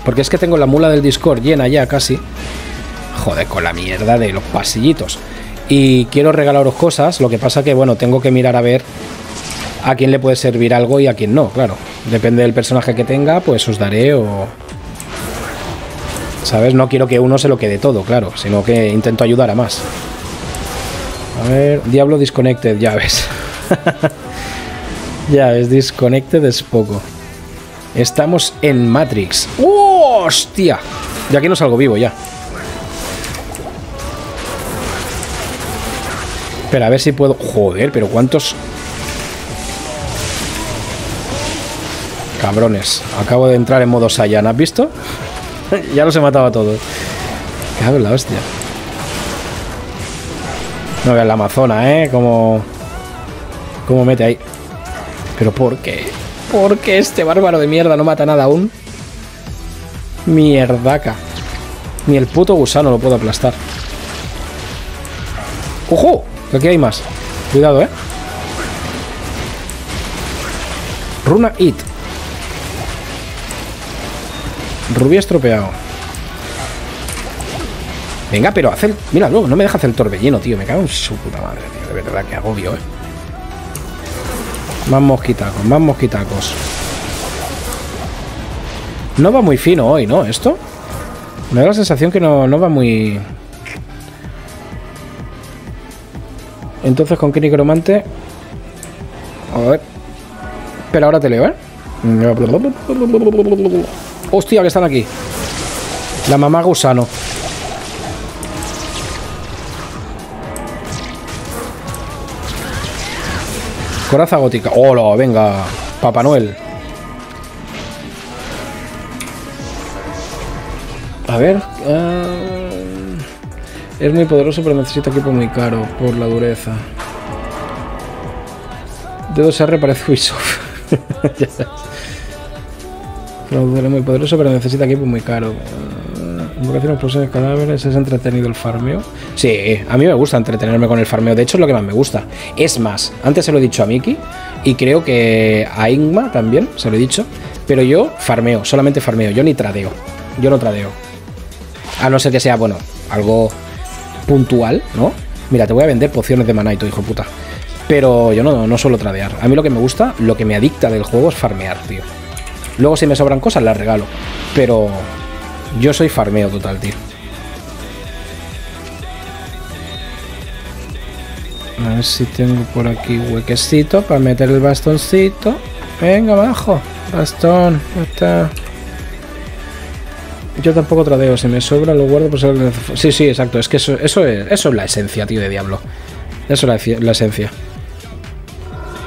porque es que tengo la mula del Discord llena ya casi. Joder, con la mierda de los pasillitos. Y quiero regalaros cosas, lo que pasa que, bueno, tengo que mirar a ver a quién le puede servir algo y a quién no, claro. Depende del personaje que tenga, pues os daré o... ¿Sabes? No quiero que uno se lo quede todo, claro, sino que intento ayudar a más. A ver, Diablo Disconnected, ya ves. Ya ves, Disconnected es poco. Estamos en Matrix. ¡Oh, hostia! De aquí no salgo vivo ya. Espera, a ver si puedo... Joder, pero cuántos... Cabrones. Acabo de entrar en modo Saiyan, ¿has visto? Ya los he matado a todos. Cago en la hostia. No veas la amazona, ¿eh? Como... Cómo mete ahí. ¿Pero por qué? Porque este bárbaro de mierda no mata nada aún. Mierdaca. Ni el puto gusano lo puedo aplastar. ¡Ojo! Aquí hay más. Cuidado, ¿eh? Runa It. Rubí estropeado. Venga, pero hace el... Mira, no me deja hacer el torbellino, tío. Me cago en su puta madre, tío. De verdad, que agobio, ¿eh? Más mosquitacos, más mosquitacos. No va muy fino hoy, ¿no? Esto. Me da la sensación que no va muy... Entonces, ¿con qué necromante? A ver. Pero ahora te leo, ¿eh? Hostia, que están aquí. La mamá gusano. Coraza gótica. ¡Hola! Venga, Papá Noel. A ver. Es muy poderoso, pero necesita equipo muy caro por la dureza. D2R parece Ubisoft. Es muy poderoso, pero necesita equipo muy caro. Invocación, explosión de cadáveres. ¿Es entretenido el farmeo? Sí, a mí me gusta entretenerme con el farmeo. De hecho, es lo que más me gusta. Es más, antes se lo he dicho a Miki y creo que a Ingma también se lo he dicho. Pero yo farmeo, solamente farmeo. Yo ni tradeo. Yo no tradeo. A no ser que sea, bueno, algo puntual, ¿no? Mira, te voy a vender pociones de maná y tu hijo puta. Pero yo no suelo tradear. A mí lo que me gusta, lo que me adicta del juego es farmear, tío. Luego si me sobran cosas las regalo. Pero... yo soy farmeo total, tío. A ver si tengo por aquí huequecito para meter el bastoncito. Venga, abajo. Bastón. Ya está. Yo tampoco tradeo. Si me sobra, lo guardo por si algo necesito. Sí, sí, exacto. Es que eso es la esencia, tío, de Diablo. Eso es la esencia.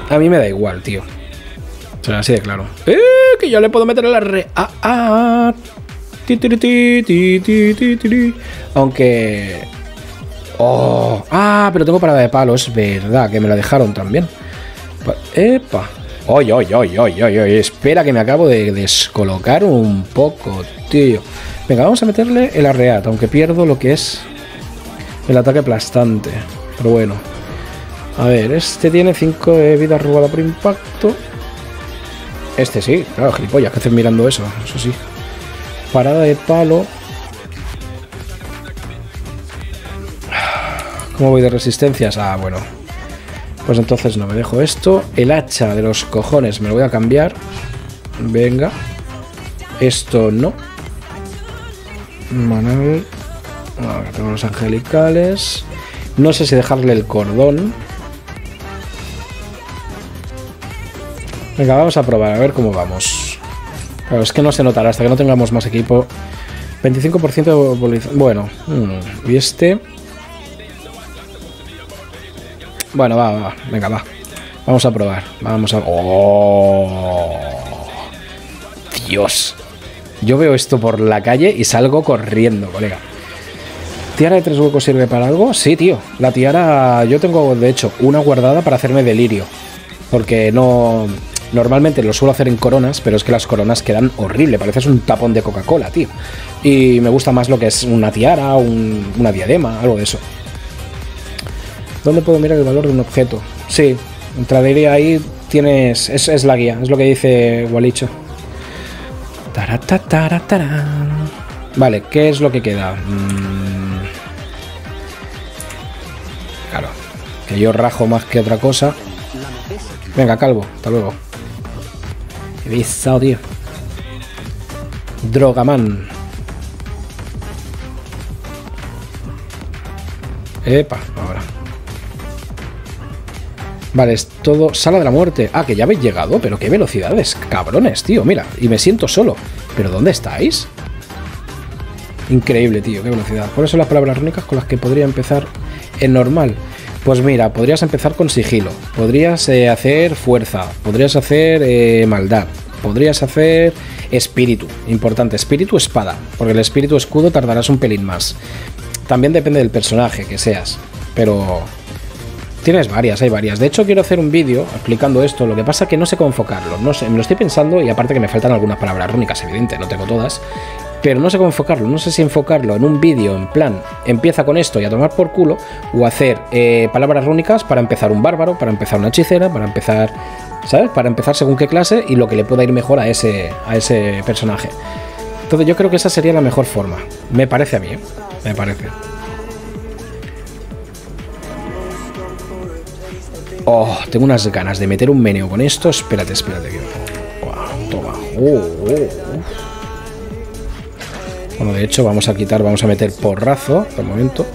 A mí me da igual, tío. O sea, así de claro. Que yo le puedo meter a la re... Aunque... ¡Oh! ¡Ah! Pero tengo parada de palo. Es verdad que me la dejaron también. ¡Epa! ¡Oy, oy, oy, oy, oy, oy! Espera que me acabo de descolocar un poco, tío. Venga, vamos a meterle el arreat, aunque pierdo lo que es el ataque aplastante. Pero bueno. A ver, este tiene 5 de vida robada por impacto. Este sí, claro, gilipollas, que hacen mirando eso, eso sí. Parada de palo. ¿Cómo voy de resistencias? Ah, bueno. Pues entonces no, me dejo esto. El hacha de los cojones me lo voy a cambiar. Venga. Esto no. Manuel. Ahora tengo los angelicales. No sé si dejarle el cordón. Venga, vamos a probar, a ver cómo vamos. Claro, es que no se notará hasta que no tengamos más equipo. 25% de volatilidad. Bueno, y este. Bueno, va. Venga, va. Vamos a probar. Vamos a... ¡Oh! ¡Dios! Yo veo esto por la calle y salgo corriendo, colega. ¿Tiara de 3 huecos sirve para algo? Sí, tío. La tiara... Yo tengo, de hecho, una guardada para hacerme delirio. Porque no... Normalmente lo suelo hacer en coronas, pero es que las coronas quedan horrible. Pareces un tapón de Coca-Cola, tío. Y me gusta más lo que es una tiara, una diadema, algo de eso. ¿Dónde puedo mirar el valor de un objeto? Sí, entraría ahí, tienes... Es la guía, es lo que dice Gualicho. Vale, ¿qué es lo que queda? Claro, que yo rajo más que otra cosa. Venga, calvo, hasta luego. He visto, tío. Drogaman. Epa, ahora. Vale, es todo... Sala de la muerte. Ah, que ya habéis llegado. Pero qué velocidades, cabrones, tío. Mira, y me siento solo. ¿Pero dónde estáis? Increíble, tío, qué velocidad. ¿Cuáles son las palabras rúnicas con las que podría empezar en normal? Pues mira, podrías empezar con sigilo. Podrías hacer fuerza. Podrías hacer maldad. Podrías hacer espíritu. Importante, espíritu espada. Porque el espíritu escudo tardarás un pelín más. También depende del personaje que seas. Pero... Tienes varias, hay varias. De hecho, quiero hacer un vídeo explicando esto. Lo que pasa es que no sé cómo enfocarlo. No sé, me lo estoy pensando y aparte que me faltan algunas palabras rúnicas, evidente, no tengo todas. Pero no sé cómo enfocarlo. No sé si enfocarlo en un vídeo en plan empieza con esto y a tomar por culo, o hacer palabras rúnicas para empezar un bárbaro, para empezar una hechicera, para empezar, ¿sabes? Para empezar según qué clase y lo que le pueda ir mejor a ese personaje. Entonces yo creo que esa sería la mejor forma. Me parece a mí, ¿eh? Me parece. Oh, tengo unas ganas de meter un meneo con esto. Espérate, espérate. Wow, toma. Bueno, de hecho, vamos a quitar, vamos a meter porrazo por el momento.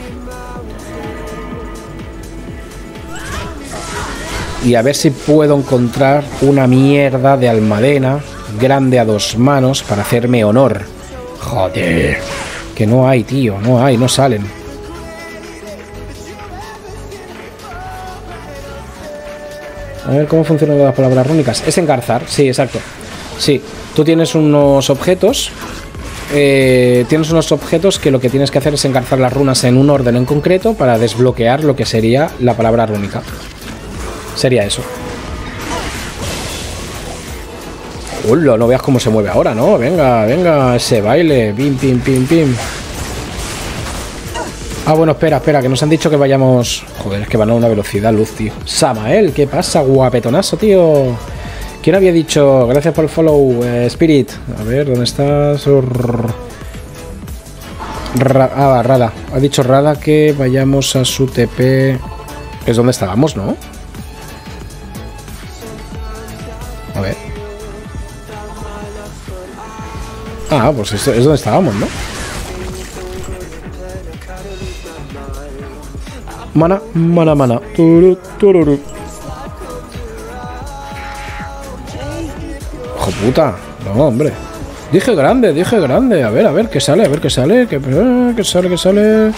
Y a ver si puedo encontrar una mierda de almadena grande a 2 manos para hacerme honor. Joder. Que no hay, tío. No hay, no salen. A ver cómo funcionan las palabras rúnicas. Es engarzar, sí, exacto. Sí, tú tienes unos objetos que lo que tienes que hacer es engarzar las runas en un orden en concreto para desbloquear lo que sería la palabra rúnica. Sería eso. Hola, no veas cómo se mueve ahora, ¿no? Venga, venga, ese baile. Pim, pim, pim, pim. Ah, bueno, espera, espera, que nos han dicho que vayamos... Joder, es que van a una velocidad luz, tío. Samael, ¿qué pasa? Guapetonazo, tío. ¿Quién había dicho? Gracias por el follow, Spirit. A ver, ¿dónde estás? Rada. Ha dicho Rada que vayamos a su TP. Es donde estábamos, ¿no? A ver. Ah, pues esto es donde estábamos, ¿no? Mana, mana, mana. Turu, tururu. Hijo puta. No, hombre. Dije grande, dije grande. A ver qué sale, a ver qué sale. Que sale.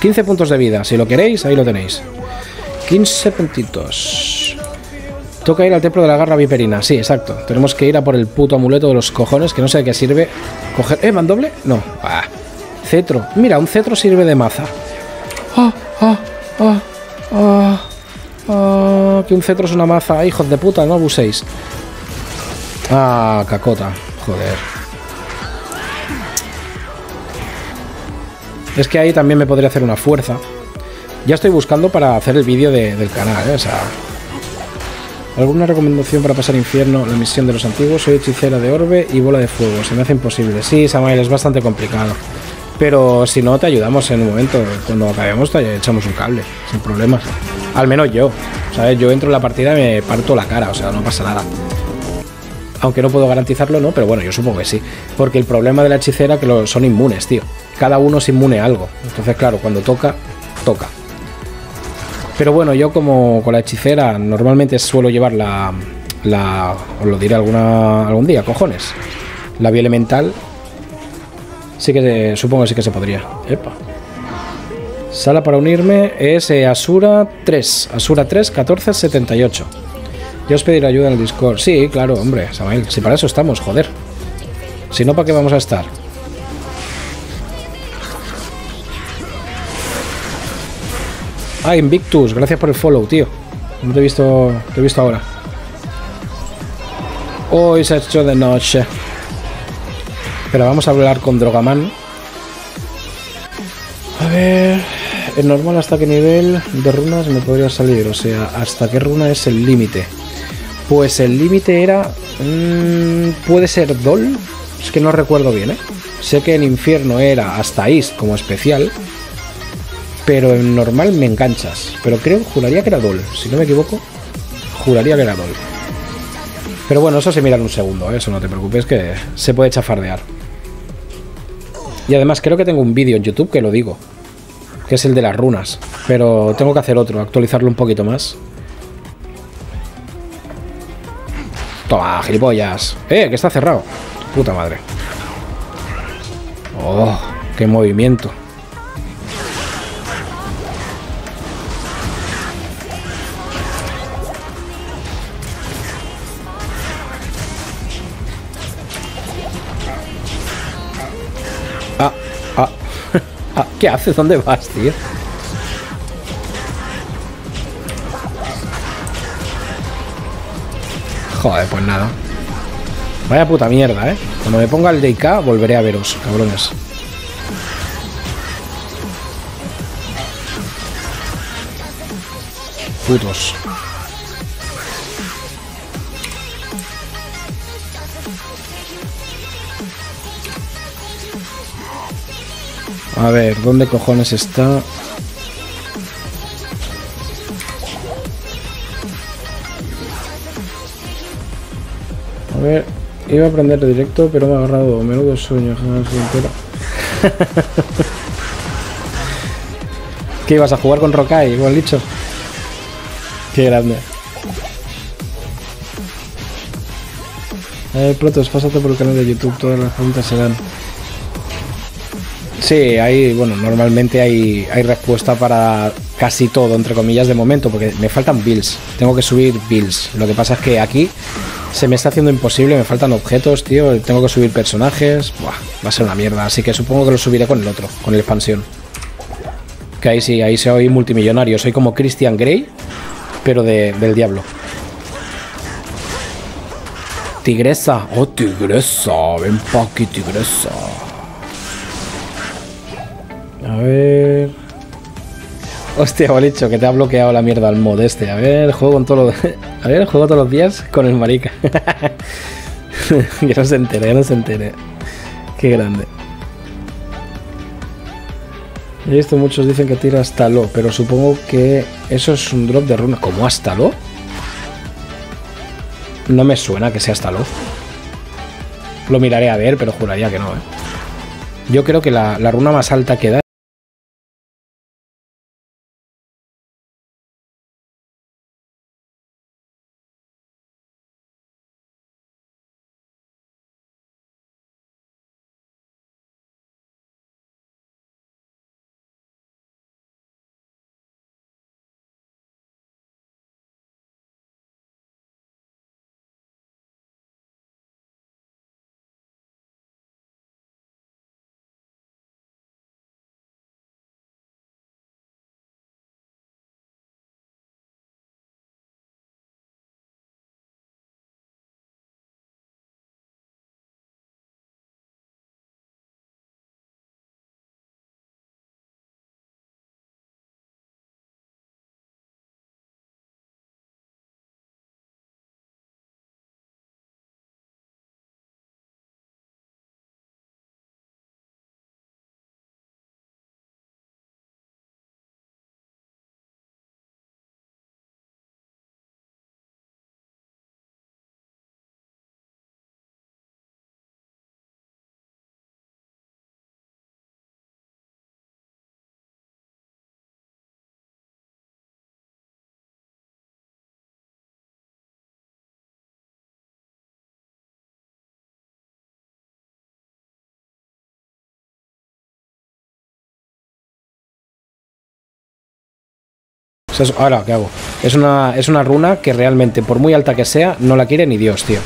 15 puntos de vida. Si lo queréis, ahí lo tenéis. 15 puntitos. Toca ir al templo de la garra viperina. Sí, exacto. Tenemos que ir a por el puto amuleto de los cojones, que no sé de qué sirve. Coger... ¿van doble? No. Ah. Cetro. Mira, un cetro sirve de maza. ¡Ah! ¡Ah! ¡Ah! ¡Ah! ¡Ah! Que un cetro es una maza, hijos de puta, no abuséis. Ah, cacota, joder. Es que ahí también me podría hacer una fuerza. Ya estoy buscando para hacer el vídeo del canal, ¿eh? O sea, ¿alguna recomendación para pasar infierno? La misión de los antiguos, soy hechicera de orbe y bola de fuego, se me hace imposible. Sí, Samael, es bastante complicado. Pero si no, te ayudamos en un momento. Cuando acabemos te echamos un cable, sin problemas. Al menos yo, ¿sabes? Yo entro en la partida y me parto la cara, o sea, no pasa nada. Aunque no puedo garantizarlo, ¿no? Pero bueno, yo supongo que sí. Porque el problema de la hechicera es que son inmunes, tío. Cada uno es inmune a algo. Entonces, claro, cuando toca, toca. Pero bueno, yo como con la hechicera normalmente suelo llevar la os lo diré algún día, cojones. La vía elemental. Sí que supongo que sí que se podría. Epa. Sala para unirme es ASURA 3. ASURA 3, 1478. Ya os pediré ayuda en el Discord. Sí, claro, hombre, Samuel. Si para eso estamos, joder. Si no, ¿para qué vamos a estar? Ah, Invictus, gracias por el follow, tío. No te he visto, te he visto ahora. Hoy se ha hecho de noche. Pero vamos a hablar con Drogaman. A ver... ¿Es normal hasta qué nivel de runas me podría salir? O sea, ¿hasta qué runa es el límite? Pues el límite era... ¿puede ser Dol? Es que no recuerdo bien, ¿eh? Sé que en infierno era hasta East como especial. Pero en normal me enganchas. Pero creo, juraría que era Dol. Si no me equivoco, juraría que era Dol. Pero bueno, eso se mira en un segundo, ¿eh? Eso no te preocupes, que se puede chafardear. Y además creo que tengo un vídeo en YouTube que lo digo, que es el de las runas, pero tengo que hacer otro, actualizarlo un poquito más. Toma, gilipollas. Que está cerrado. Puta madre. Oh, qué movimiento. ¿Qué haces? ¿Dónde vas, tío? Joder, pues nada. Vaya puta mierda, ¿eh? Cuando me ponga el DK volveré a veros, cabrones. Putos. A ver, ¿dónde cojones está? A ver, iba a aprender de directo, pero me ha agarrado menudo sueño. ¿Qué ibas a jugar con Rokai, como han dicho? Qué grande. Protos, pásate por el canal de YouTube, todas las preguntas se dan. Sí, hay, bueno, normalmente hay respuesta para casi todo, entre comillas, de momento, porque me faltan builds, tengo que subir builds. Lo que pasa es que aquí se me está haciendo imposible, me faltan objetos, tío, tengo que subir personajes. Buah, va a ser una mierda, así que supongo que lo subiré con el otro, con la expansión. Que ahí sí, ahí soy multimillonario, soy como Christian Grey, pero del Diablo. Tigresa, oh tigresa, ven pa' aquí tigresa. A ver... Hostia, bolicho, que te ha bloqueado la mierda al mod este. A ver, juego con todo lo... A ver, juego todos los días con el marica. Que no se entere, que no se entere. Qué grande. He visto muchos dicen que tira hasta lo, pero supongo que eso es un drop de runa. ¿Cómo hasta lo? No me suena que sea hasta lo. Lo miraré a ver, pero juraría que no, ¿eh? Yo creo que la runa más alta que da... O sea, ahora, ¿qué hago? Es una runa que realmente, por muy alta que sea, no la quiere ni Dios, tío.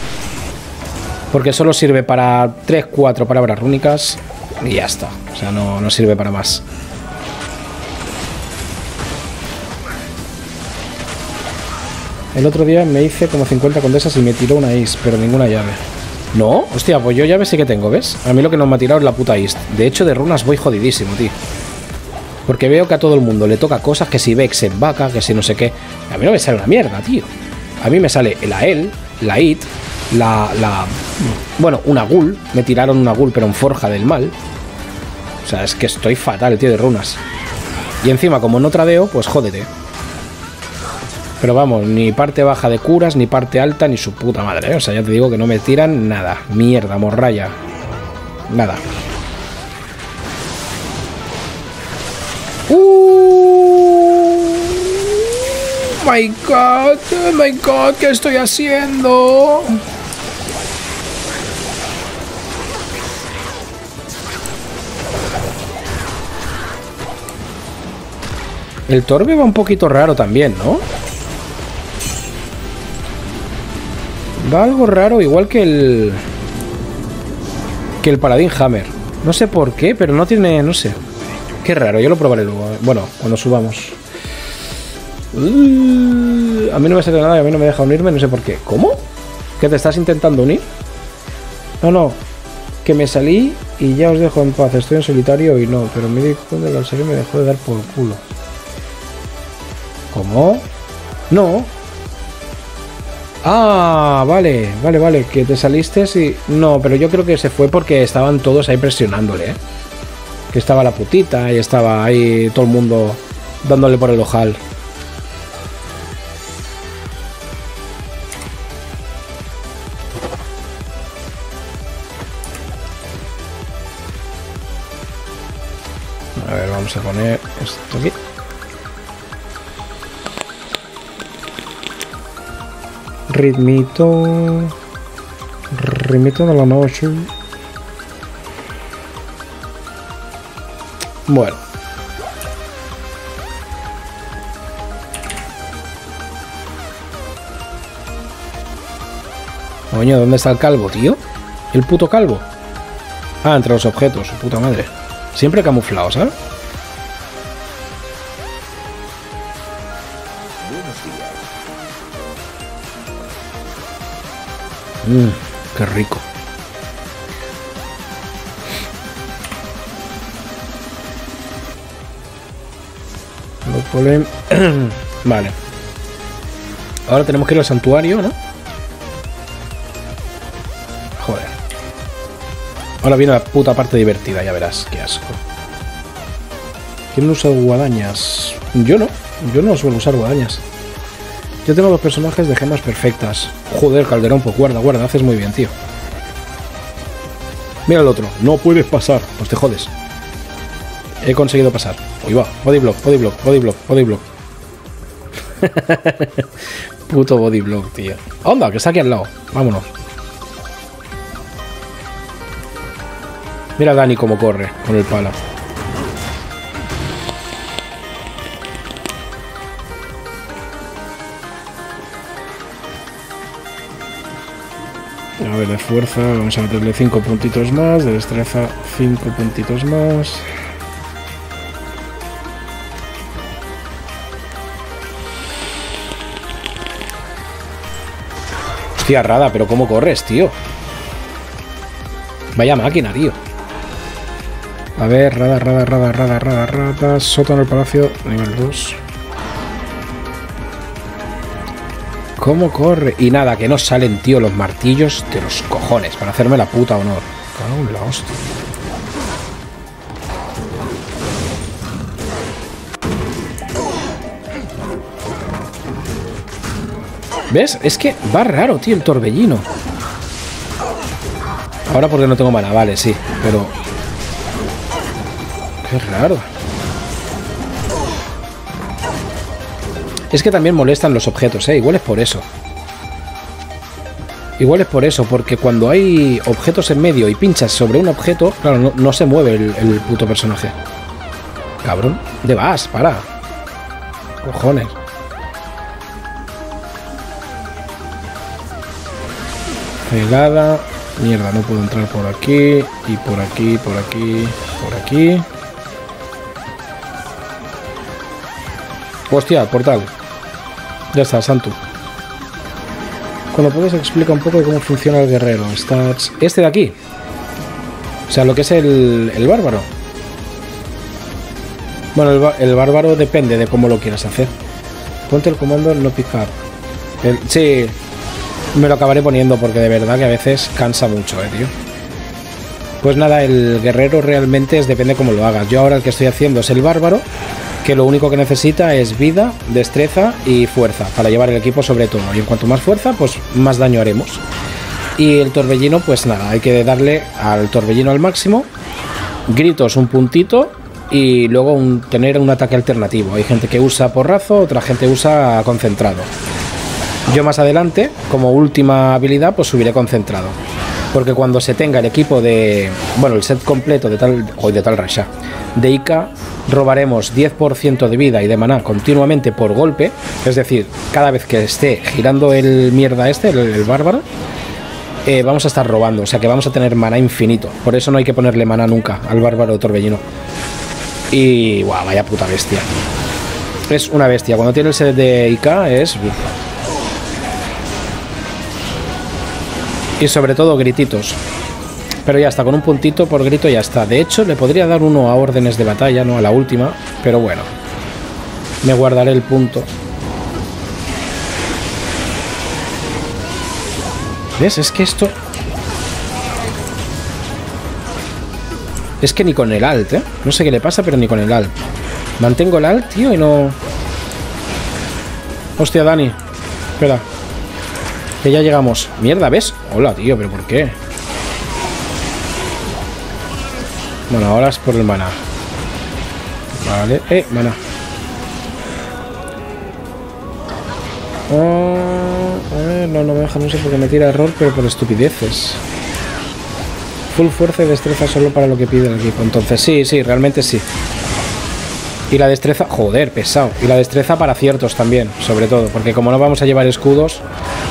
Porque solo sirve para 3, 4 palabras rúnicas y ya está. O sea, no sirve para más. El otro día me hice como 50 condesas y me tiró una ace, pero ninguna llave. No, hostia, pues yo llave sí que tengo, ¿ves? A mí lo que nos me ha tirado es la puta ace. De hecho, de runas voy jodidísimo, tío. Porque veo que a todo el mundo le toca cosas, que si Vex en vaca, que si no sé qué. A mí no me sale una mierda, tío. A mí me sale la El, la It, la... Bueno, una Ghoul. Me tiraron una Ghoul, pero en Forja del Mal. O sea, es que estoy fatal, tío, de runas. Y encima, como no tradeo, pues jódete. Pero vamos, ni parte baja de curas, ni parte alta, ni su puta madre, ¿eh? O sea, ya te digo que no me tiran nada. Mierda, morralla. Nada. Oh my God, ¿qué estoy haciendo? El Torbe va un poquito raro también, ¿no? Va algo raro, igual que el Paladín Hammer. No sé por qué, pero no tiene... No sé. Qué raro, yo lo probaré luego. Bueno, cuando subamos. A mí no me sale nada y a mí no me deja unirme, no sé por qué. ¿Cómo? ¿Que te estás intentando unir? No, no. Que me salí y ya os dejo en paz. Estoy en solitario y no, pero me di cuenta que al salir me dejó de dar por culo. ¿Cómo? No. Ah, vale, vale, vale, que te saliste y... No, pero yo creo que se fue porque estaban todos ahí presionándole, ¿eh? Que estaba la putita y estaba ahí todo el mundo dándole por el ojal. A ver, vamos a poner esto aquí. Ritmito de la noche. Bueno. Coño, ¿dónde está el calvo, tío? El puto calvo. Ah, entre los objetos, su puta madre. Siempre camuflado, ¿sabes? Qué rico. No problem. Vale. Ahora tenemos que ir al santuario, ¿no? Joder. Ahora viene la puta parte divertida, ya verás. Qué asco. ¿Quién usa guadañas? Yo no. Yo no suelo usar guadañas. Yo tengo los personajes de gemas perfectas. Joder, Calderón, pues guarda, guarda. Haces muy bien, tío. Mira el otro. No puedes pasar. Pues te jodes. He conseguido pasar. Ahí va. Bodyblock, bodyblock, bodyblock, bodyblock. Puto bodyblock, tío. Onda, que está aquí al lado. Vámonos. Mira a Dani cómo corre con el pala. A ver, de fuerza, vamos a meterle 5 puntitos más, de destreza 5 puntitos más. Hostia, Rada, pero ¿cómo corres, tío? Vaya máquina, tío. A ver, Rada, sótano del palacio, nivel 2. ¿Cómo corre? Y nada, que no salen, tío, los martillos de los cojones para hacerme la puta honor. Cago en la hostia. ¿Ves? Es que va raro, tío, el torbellino. Ahora porque no tengo mana, vale, sí, pero... Qué raro. Es que también molestan los objetos, ¿eh? Igual es por eso. Igual es por eso, porque cuando hay objetos en medio y pinchas sobre un objeto, claro, no se mueve el puto personaje. Cabrón, ¿dónde vas? Para. cojones. Helada. Mierda, no puedo entrar por aquí. Y por aquí, por aquí, por aquí. Hostia, portal. Ya está, Santu. Con lo que se explica un poco de cómo funciona el guerrero. Stats. Este de aquí. O sea, lo que es el bárbaro. Bueno, el bárbaro depende de cómo lo quieras hacer. Ponte el comando no picar. Sí, me lo acabaré poniendo porque de verdad que a veces cansa mucho, tío. Pues nada, el guerrero realmente es depende cómo lo hagas. Yo ahora el que estoy haciendo es el bárbaro, que lo único que necesita es vida, destreza y fuerza para llevar el equipo sobre todo. Y en cuanto más fuerza, pues más daño haremos. Y el torbellino, pues nada, hay que darle al torbellino al máximo, gritos un puntito y luego tener un ataque alternativo. Hay gente que usa porrazo, otra gente usa concentrado. Yo más adelante, como última habilidad, pues subiré concentrado. Porque cuando se tenga el equipo de... Bueno, el set completo de tal... Hoy de tal rasha. De Ica robaremos 10% de vida y de maná continuamente por golpe. Es decir, cada vez que esté girando el mierda este, el bárbaro, vamos a estar robando, o sea que vamos a tener maná infinito. Por eso no hay que ponerle maná nunca al bárbaro torbellino. Y guau, vaya puta bestia. Es una bestia. Cuando tiene el set de IK es... Y sobre todo grititos. Pero ya está, con un puntito por grito ya está. De hecho, le podría dar uno a órdenes de batalla, no a la última. Pero bueno, me guardaré el punto. ¿Ves? Es que esto... Es que ni con el alt, ¿eh? No sé qué le pasa, pero ni con el alt. Mantengo el alt, tío, y no... Hostia, Dani. Espera. Que ya llegamos. Mierda, ¿ves? Hola, tío, pero ¿por qué? Bueno, ahora es por el maná. Vale. Maná. No me deja, no sé por qué me tira error, pero por estupideces. Full fuerza y destreza solo para lo que pide el equipo. Entonces sí, realmente sí. Y la destreza, joder, pesado. Y la destreza para ciertos también, sobre todo. Porque como no vamos a llevar escudos,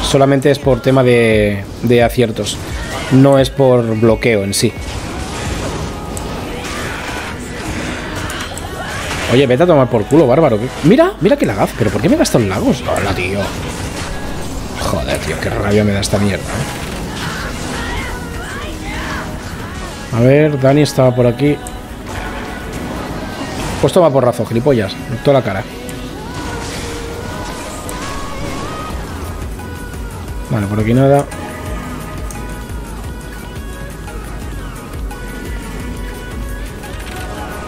solamente es por tema de aciertos. No es por bloqueo en sí. Oye, vete a tomar por culo, bárbaro. Mira, mira qué lagaz. ¿Pero por qué me gastan en lagos? Hola, tío. Joder, tío, qué rabia me da esta mierda. A ver, Dani estaba por aquí. Pues toma porrazo, gilipollas. En toda la cara. Vale, por aquí nada.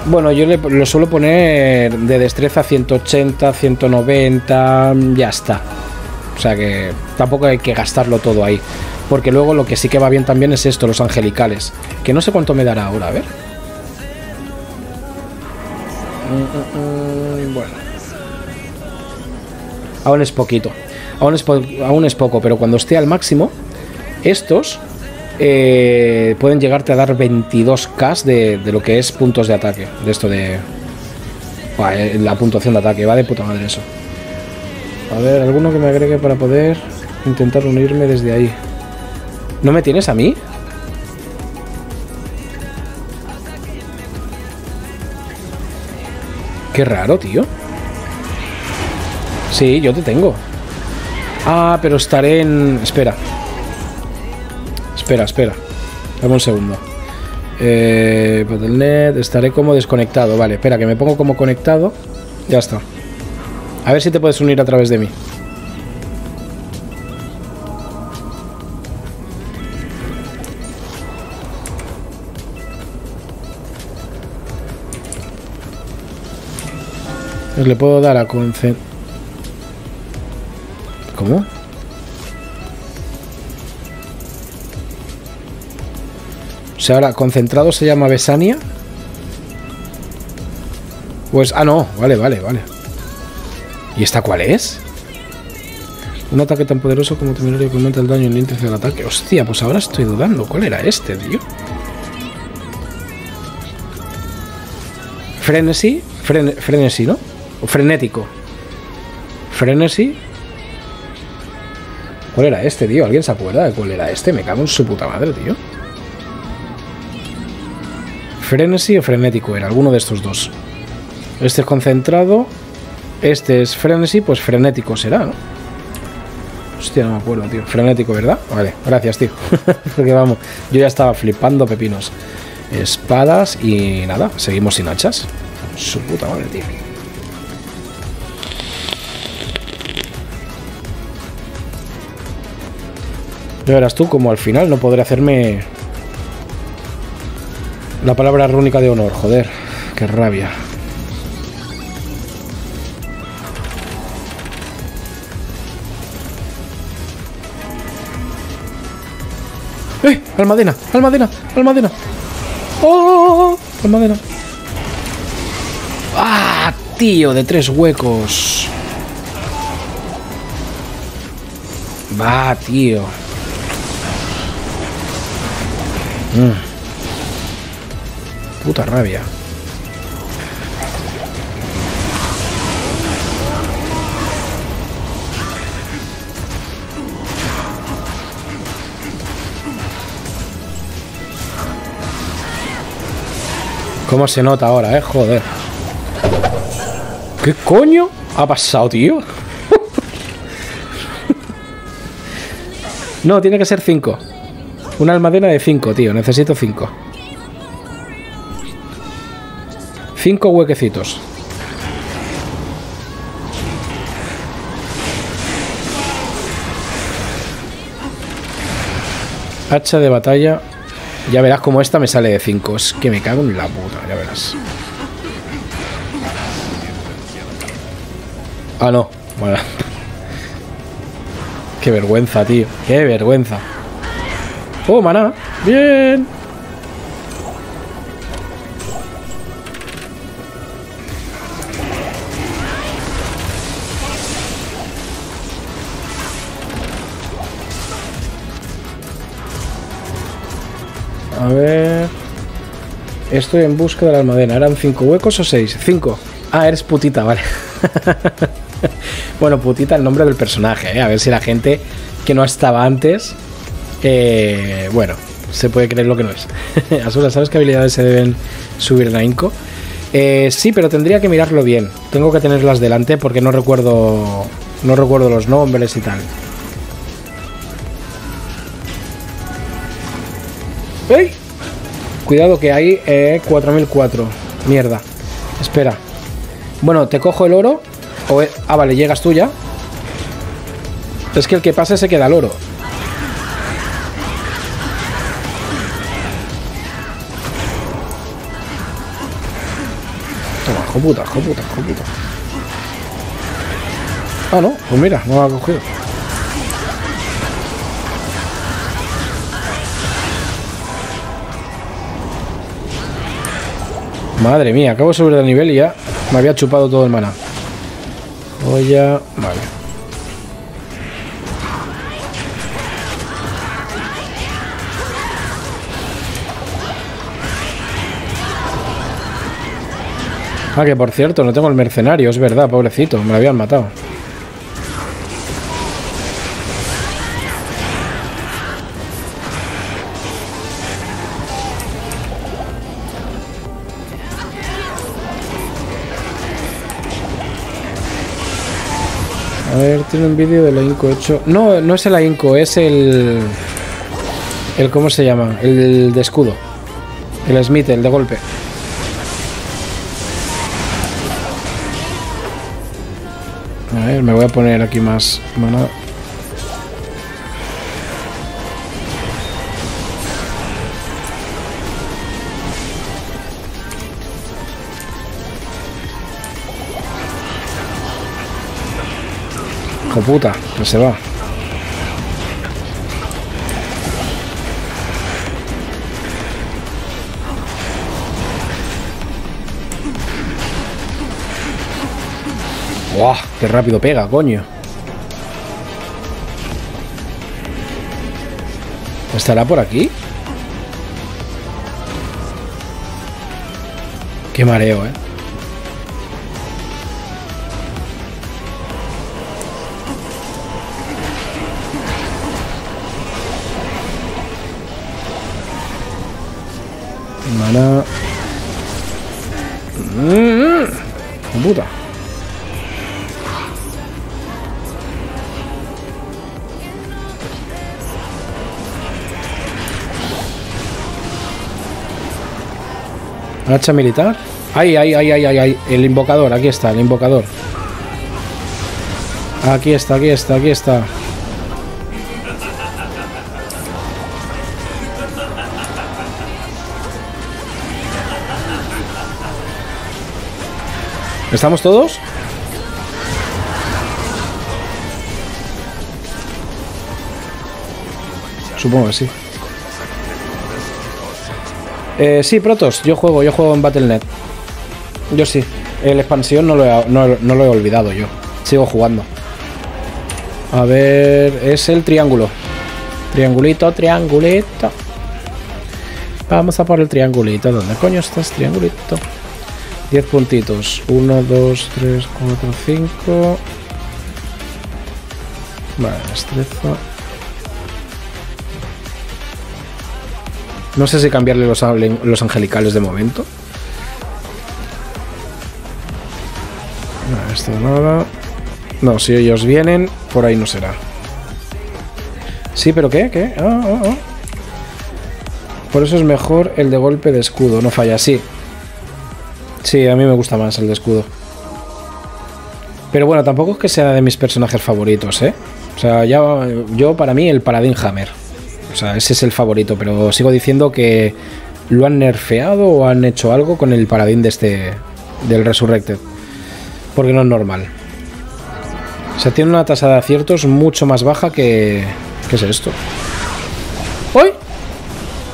Bueno, yo lo suelo poner de destreza 180, 190... Ya está. O sea que tampoco hay que gastarlo todo ahí. Porque luego lo que sí que va bien también es esto, los angelicales. Que no sé cuánto me dará ahora, a ver. Bueno. Aún es poquito. Aún es poco, pero cuando esté al máximo, estos pueden llegarte a dar 22k de lo que es puntos de ataque. De esto de... La puntuación de ataque, va de puta madre eso. A ver, alguno que me agregue para poder intentar unirme desde ahí. ¿No me tienes a mí? Qué raro, tío. Sí, yo te tengo. Ah, pero estaré en... Espera. Dame un segundo. Battle.net, estaré como desconectado. Vale, espera, que me pongo como conectado. Ya está. A ver si te puedes unir a través de mí. Pues le puedo dar a concentrar. ¿Cómo? O sea, ahora concentrado se llama Besania. Pues... Ah, no. Vale. ¿Y esta cuál es? Un ataque tan poderoso como temerario que aumenta el daño en el índice del ataque. Hostia, pues ahora estoy dudando. ¿Cuál era este, tío? Frenesí, ¿no? O frenético. Frenesy. ¿Cuál era este, tío? ¿Alguien se acuerda de cuál era este? Me cago en su puta madre, tío. Frenesy o frenético era, alguno de estos dos. Este es concentrado. Este es frenesy, pues frenético será, ¿no? Hostia, no me acuerdo, tío. Frenético, ¿verdad? Vale, gracias, tío. Porque vamos, yo ya estaba flipando pepinos. Espadas y nada, seguimos sin hachas. Su puta madre, tío. Ya verás tú, como al final no podré hacerme la palabra rúnica de honor, joder, qué rabia. ¡Eh! ¡Almadena! ¡Almadena! ¡Almadena! ¡Oh! ¡Almadena! ¡Ah! Tío, de tres huecos. Va, tío. Puta rabia. ¿Cómo se nota ahora, joder? ¿Qué coño ha pasado, tío? No, tiene que ser 5. Una almadena de 5, tío. Necesito 5. 5 huequecitos. Hacha de batalla. Ya verás como esta me sale de 5. Es que me cago en la puta, ya verás. Ah, no. Bueno. Qué vergüenza, tío. Qué vergüenza. ¡Oh, maná! ¡Bien! A ver... Estoy en busca de la almadena. ¿Eran 5 huecos o 6? 5. Ah, eres putita, vale. Bueno, putita el nombre del personaje, ¿eh? A ver si la gente que no estaba antes... bueno, se puede creer lo que no es. Asura, ¿sabes qué habilidades se deben subir en AINCO? Sí, pero tendría que mirarlo bien. Tengo que tenerlas delante porque no recuerdo los nombres y tal. ¡Ey! Cuidado que hay 4004. Mierda. Espera. Bueno, te cojo el oro. O ah, vale, llegas tú ya. Es que el que pase se queda el oro. Joputa, joputa, joputa. Ah, no, pues mira, no la ha cogido. Madre mía, acabo de subir de nivel y ya me había chupado todo el maná. Joya, vale. Ah, que por cierto, no tengo el mercenario, es verdad, pobrecito, me lo habían matado. A ver, tiene un vídeo del AINCO hecho... No, no es el AINCO, es el... ¿Cómo se llama? El de escudo. El Smith, el de golpe. A ver, me voy a poner aquí más maná. Hijo puta, que se va. ¡Guau! ¡Qué rápido pega, coño! ¿Estará por aquí? ¡Qué mareo, eh! Maná. Puta. Hacha militar. Ay, ay, ay, ay, ay, ay. El invocador, aquí está, el invocador. Aquí está, aquí está, aquí está. ¿Estamos todos? Supongo que sí. Sí, Protos, yo juego en Battle.net. Yo sí. El expansión no lo he olvidado yo. Sigo jugando. A ver, es el triángulo. Triangulito, triangulito. Vamos a por el triangulito. ¿Dónde coño estás, triangulito? 10 puntitos. 1, 2, 3, 4, 5. Vale, destreza. No sé si cambiarle los angelicales de momento. No, esto nada. No, si ellos vienen, por ahí no será. Sí, pero ¿qué? ¿Qué? Ah, ah, ah. Por eso es mejor el de golpe de escudo. No falla, sí. Sí, a mí me gusta más el de escudo. Pero bueno, tampoco es que sea de mis personajes favoritos, ¿eh? O sea, yo para mí el Paladin Hammer. O sea, ese es el favorito, pero sigo diciendo que lo han nerfeado o han hecho algo con el Paladín de este, del Resurrected. Porque no es normal. O sea, tiene una tasa de aciertos mucho más baja que... ¿Qué es esto? ¡Ay!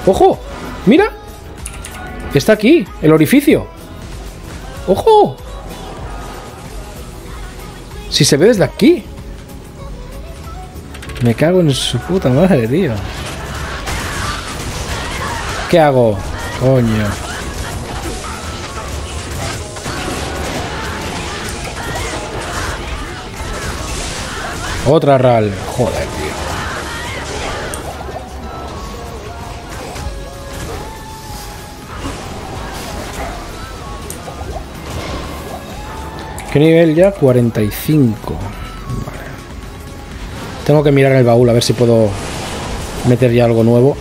¡Ojo! ¡Mira! Está aquí, el orificio. ¡Ojo! Si se ve desde aquí. Me cago en su puta madre, tío. ¿Qué hago? Coño. Otra RAL. Joder, tío. ¿Qué nivel ya? 45. Vale. Tengo que mirar el baúl a ver si puedo meter ya algo nuevo.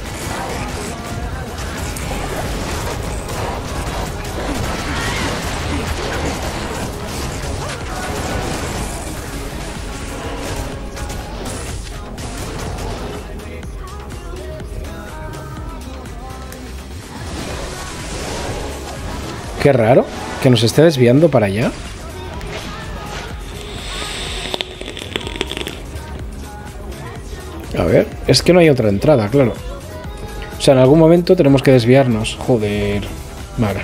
Qué raro que nos esté desviando para allá. A ver, es que no hay otra entrada, claro. O sea, en algún momento tenemos que desviarnos. Joder. Vale.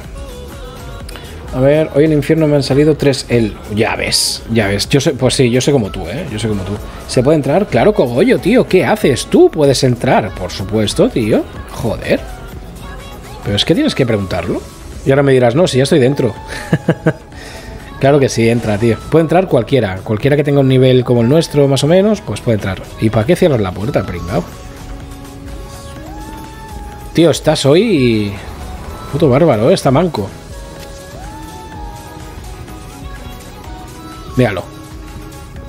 A ver, hoy en el infierno me han salido 3 L. Ya ves, ya ves. Yo sé, pues sí, yo sé como tú, ¿eh? Yo sé como tú. ¿Se puede entrar? Claro, cogollo, tío. ¿Qué haces? Tú puedes entrar. Por supuesto, tío. Joder. Pero es que tienes que preguntarlo. Y ahora me dirás, no, si ya estoy dentro. Claro que sí, entra, tío. Puede entrar cualquiera. Cualquiera que tenga un nivel como el nuestro, más o menos, pues puede entrar. ¿Y para qué cierras la puerta, pringao? Tío, estás hoy... Puto bárbaro, ¿eh? Está manco. Míralo.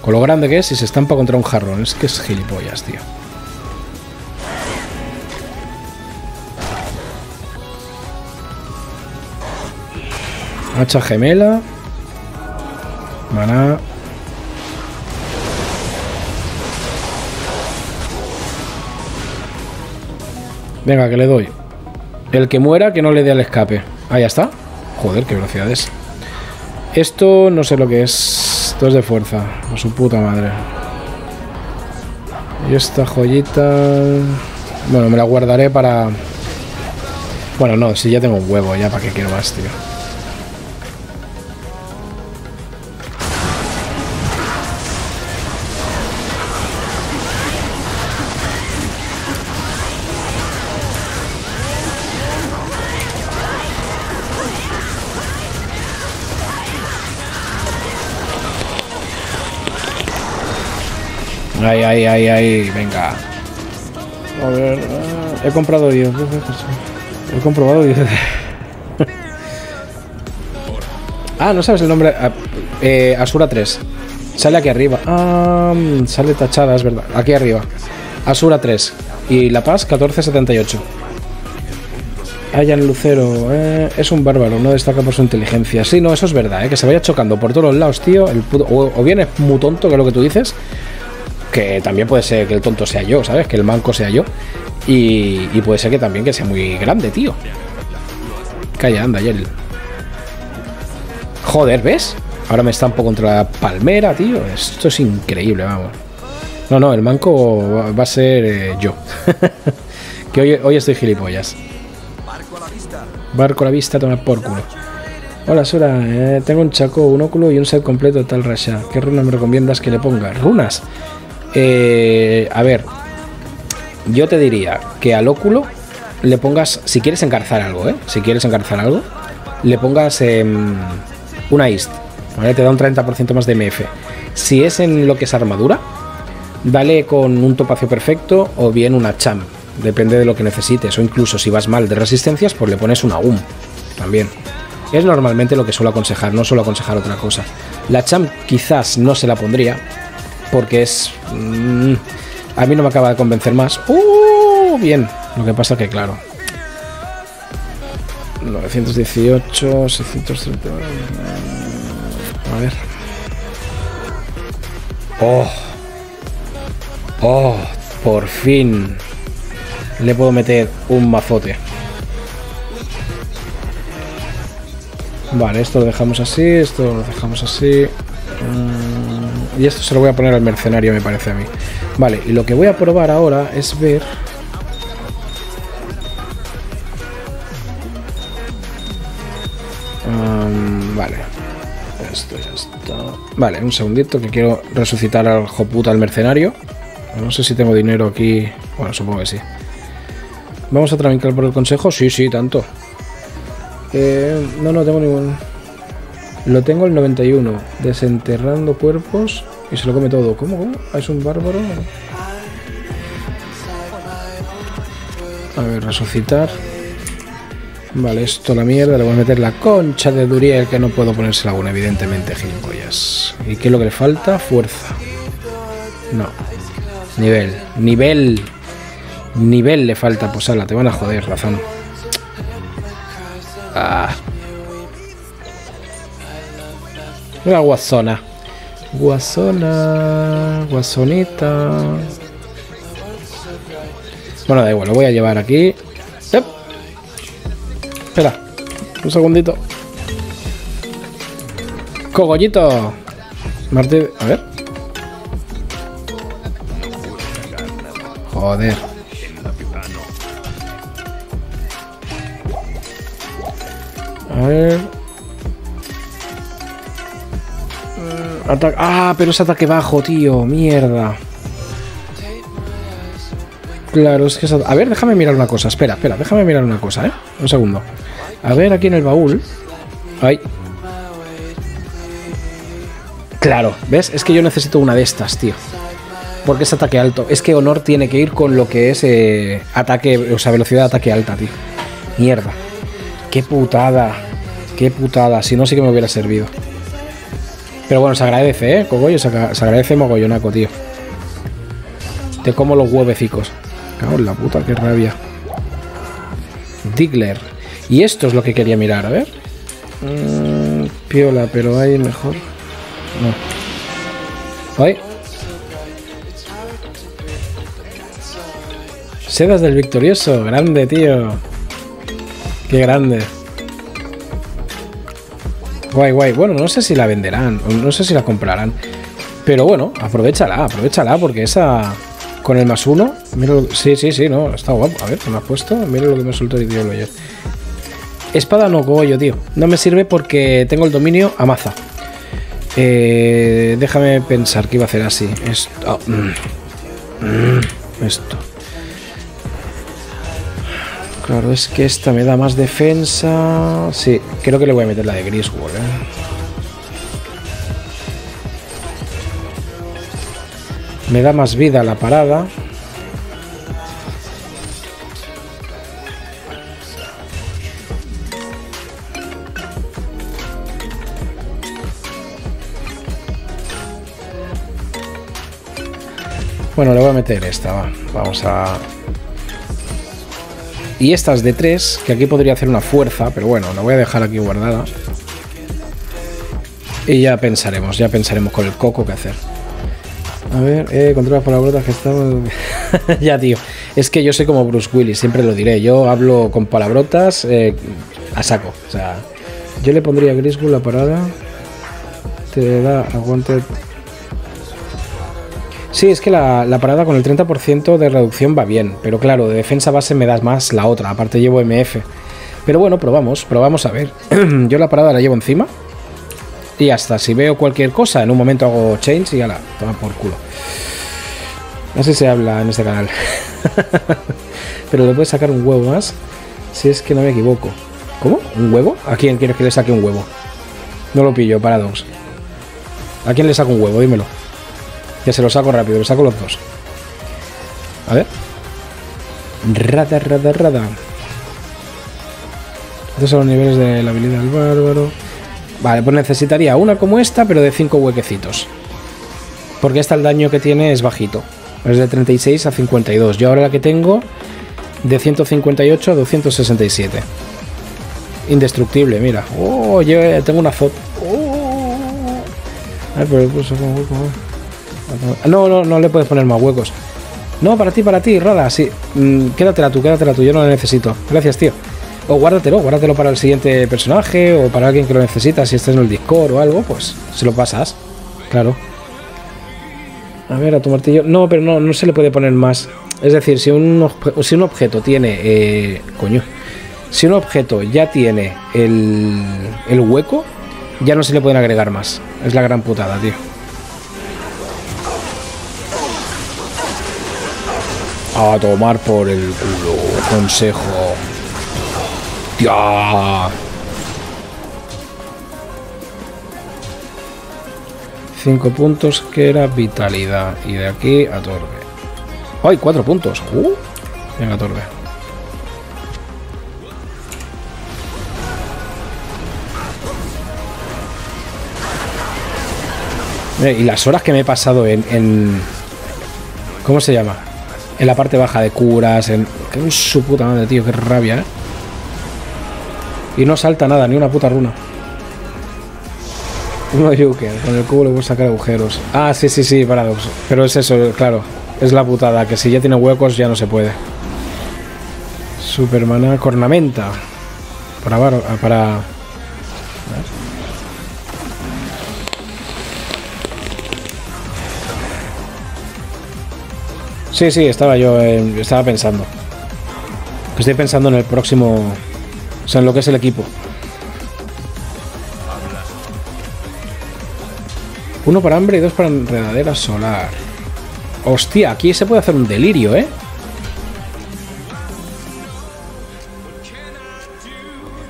Con lo grande que es y se estampa contra un jarrón. Es que es gilipollas, tío. Hacha gemela... Maná. Venga, que le doy. El que muera, que no le dé al escape. Ah, ya está. Joder, qué velocidad es. Esto no sé lo que es. Esto es de fuerza. A su puta madre. Y esta joyita... Bueno, me la guardaré para... Bueno, no, si ya tengo un huevo. Ya para qué quiero más, tío. Ay, ay, ay, ay, venga. A ver, he comprado 10 veces. Lo he comprobado y... Ah, no sabes el nombre. Asura 3. Sale aquí arriba. Ah, sale tachada, es verdad. Aquí arriba. Asura 3. Y La Paz 1478. Hayan Lucero. Es un bárbaro, no destaca por su inteligencia. Sí, no, eso es verdad, que se vaya chocando por todos los lados, tío. El puto, o bien es muy tonto, que es lo que tú dices. Que también puede ser que el tonto sea yo, ¿sabes? Que el manco sea yo. Y puede ser que también que sea muy grande, tío. Calla, anda, Yel. Joder, ¿ves? Ahora me estampo contra la palmera, tío. Esto es increíble, vamos. No, no, el manco va a ser yo. Que hoy estoy gilipollas. Barco a la vista, toma por culo. Hola, Sura. Tengo un chaco, un óculo y un set completo de tal Rasha. ¿Qué runas me recomiendas que le ponga? ¿Runas? A ver. Yo te diría que al óculo le pongas... Si quieres encarzar algo, Si quieres encarzar algo, le pongas una East. ¿Vale? Te da un 30% más de MF. Si es en lo que es armadura, dale con un topacio perfecto o bien una champ. Depende de lo que necesites. O incluso si vas mal de resistencias, pues le pones una UM también. Es normalmente lo que suelo aconsejar. No suelo aconsejar otra cosa. La champ quizás no se la pondría, porque es... a mí no me acaba de convencer más. Bien. Lo que pasa que, claro, 918, 630... A ver. Oh, por fin le puedo meter un mazote. Vale, esto lo dejamos así, esto lo dejamos así. Y esto se lo voy a poner al mercenario, me parece a mí. Vale, y lo que voy a probar ahora es ver... vale. Esto ya está. Vale, un segundito que quiero resucitar al joputa, al mercenario. No sé si tengo dinero aquí. Bueno, supongo que sí. ¿Vamos a travincar por el consejo? Sí, tanto. No tengo ningún... Lo tengo el 91. Desenterrando cuerpos y se lo come todo. ¿Cómo? ¿Es un bárbaro? A ver, resucitar. Vale, esto la mierda. Le voy a meter la concha de Duriel, que no puedo ponérsela una, evidentemente, gilipollas. ¿Y qué es lo que le falta? Fuerza. No. Nivel. Nivel. Nivel le falta, pues ala, te van a joder, razón. Una guasona. Guasonita. Bueno, da igual, lo voy a llevar aquí. ¡Ep! Espera, un segundito. Cogollito. Marte, a ver. Joder. A ver. Ataque. Ah, pero es ataque bajo, tío. Mierda. Claro, es que es... A ver, déjame mirar una cosa. Espera, déjame mirar una cosa, un segundo. A ver, aquí en el baúl. Ay. Claro, ¿ves? Es que yo necesito una de estas, tío. Porque es ataque alto. Es que honor tiene que ir con lo que es ataque, o sea, velocidad de ataque alta, tío. Mierda. Qué putada, qué putada. Si no, sí que me hubiera servido. Pero bueno, se agradece, Cogollo, se agradece mogollonaco, tío. Te como los huevecicos. Cago en la puta, qué rabia. Diggler. Y esto es lo que quería mirar, a ver. Piola, pero hay mejor. No. Ay. Sedas del victorioso, grande, tío. Qué grande. Guay. Bueno, no sé si la venderán, no sé si la comprarán. Pero bueno, aprovechala, porque esa con el +1, mira lo... Sí, no, está guapo. A ver, ¿qué me has puesto? Mira lo que me soltó el diablo ayer. Espada no, Cogollo, tío. No me sirve porque tengo el dominio a maza. Déjame pensar que iba a hacer así. Esto. Esto. Claro, es que esta me da más defensa... Sí, creo que le voy a meter la de Griswold, Me da más vida la parada. Bueno, le voy a meter esta, va. Vamos a... Y estas de 3, que aquí podría hacer una fuerza, pero bueno, la voy a dejar aquí guardada. Y ya pensaremos con el coco qué hacer. A ver, controlas por la palabrotas que estamos... Ya, tío. Es que yo soy como Bruce Willis, siempre lo diré. Yo hablo con palabrotas a saco. O sea, yo le pondría a Griswold la parada. Te da aguante... Sí, es que la parada con el 30% de reducción va bien, pero claro, de defensa base me das más la otra, aparte llevo MF. Pero bueno, probamos a ver. Yo la parada la llevo encima y hasta si veo cualquier cosa, en un momento hago change y ala, toma por culo. Así se habla en este canal. Pero le puedes sacar un huevo más, si es que no me equivoco. ¿Cómo? ¿Un huevo? ¿A quién quieres que le saque un huevo? No lo pillo, Paradox. ¿A quién le saco un huevo? Dímelo. Que se lo saco rápido, le saco los dos. A ver. Rada. Estos son los niveles de la habilidad del bárbaro. Vale, pues necesitaría una como esta, pero de 5 huequecitos. Porque esta el daño que tiene es bajito. Es de 36 a 52. Yo ahora la que tengo, de 158 a 267. Indestructible, mira. Oh, yo tengo una foto. Oh. A ver, pero puso como hueco. No le puedes poner más huecos. No, para ti, Rada, sí. Quédatela tú, yo no la necesito. Gracias, tío. O guárdatelo para el siguiente personaje o para alguien que lo necesita. Si estás en el Discord o algo, pues se lo pasas. Claro. A ver, a tu martillo. No, pero no se le puede poner más. Es decir, si un objeto tiene... Si un objeto ya tiene el hueco, ya no se le pueden agregar más. Es la gran putada, tío. A tomar por el culo, consejo. ¡Tía! 5 puntos que era vitalidad. Y de aquí a Torbe. ¡Ay, 4 puntos! Venga, Torbe. Y las horas que me he pasado en... ¿Cómo se llama? En la parte baja de curas, en... ¡Qué su puta madre, tío! ¡Qué rabia, eh! Y no salta nada, ni una puta runa. No, Joker, con el cubo le voy a sacar agujeros. Ah, sí, Paradox. Pero es eso, claro. Es la putada, que si ya tiene huecos ya no se puede. Supermaná, cornamenta. Para... Sí, estaba pensando. Estoy pensando en el próximo... O sea, en lo que es el equipo. Uno para hambre y dos para enredadera solar. Hostia, aquí se puede hacer un delirio, ¿eh?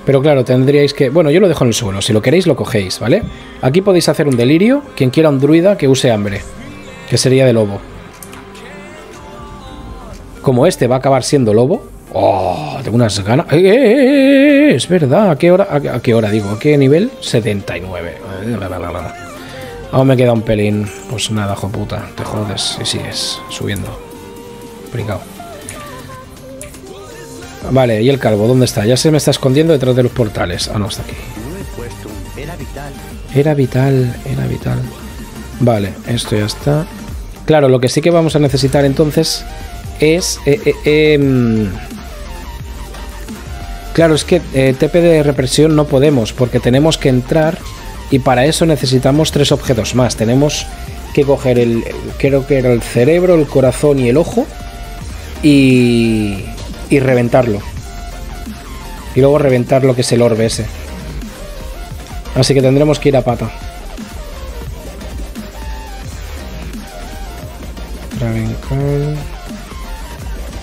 Pero claro, tendríais que... Bueno, yo lo dejo en el suelo. Si lo queréis, lo cogéis, ¿vale? Aquí podéis hacer un delirio. Quien quiera un druida, que use hambre. Que sería de lobo. Como este va a acabar siendo lobo. ¡Oh! Tengo unas ganas. Es verdad. ¿A qué hora digo? ¿A qué nivel? 79. Aún me queda un pelín. Pues nada, hijo puta. Te jodes. Y sigues subiendo. Pringao. Vale, ¿y el calvo? ¿Dónde está? Ya se me está escondiendo detrás de los portales. Ah, no, está aquí. Era vital. Vale, esto ya está. Claro, lo que sí que vamos a necesitar entonces... es... Claro, es que TP de represión no podemos, porque tenemos que entrar y para eso necesitamos 3 objetos más. Tenemos que coger el... creo que era el cerebro, el corazón y el ojo y reventarlo. Y luego reventar lo que es el orbe ese. Así que tendremos que ir a pata. Reventar...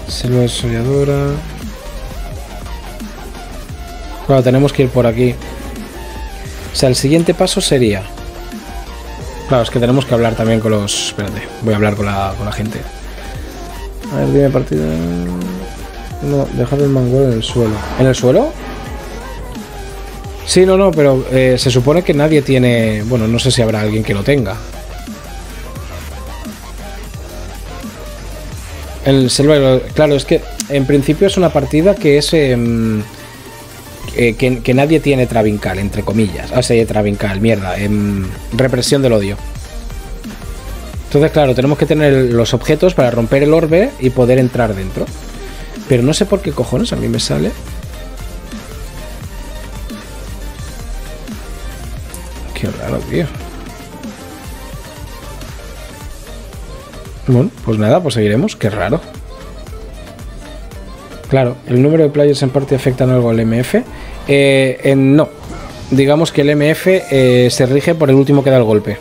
Selva desolladora. Claro, tenemos que ir por aquí. O sea, el siguiente paso sería... Claro, es que tenemos que hablar también con los... Espérate, voy a hablar con la gente. A ver, dime partida... No, dejar el mangual en el suelo. ¿En el suelo? Sí, no, pero se supone que nadie tiene... Bueno, no sé si habrá alguien que lo tenga. El server, claro, es que en principio es una partida que es... que nadie tiene Trabincal, entre comillas. O sea, Trabincal, mierda. Represión del odio. Entonces, claro, tenemos que tener los objetos para romper el orbe y poder entrar dentro. Pero no sé por qué cojones a mí me sale. Qué raro, tío. Bueno, pues nada, pues seguiremos. Qué raro. Claro, ¿el número de players en parte afectan algo al MF? No. Digamos que el MF se rige por el último que da el golpe.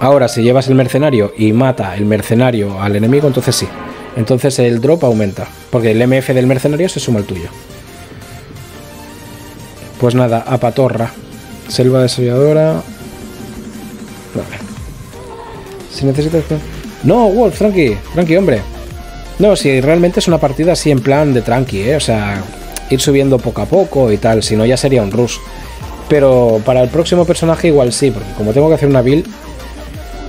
Ahora, si llevas el mercenario y mata el mercenario al enemigo, entonces sí. Entonces el drop aumenta, porque el MF del mercenario se suma al tuyo. Pues nada, a patorra. Selva desolladora... Vale. Si necesitas... No, Wolf, tranqui, tranqui, hombre. No, si realmente es una partida así en plan de tranqui, o sea, ir subiendo poco a poco y tal, si no ya sería un rush. Pero para el próximo personaje igual sí, porque como tengo que hacer una build,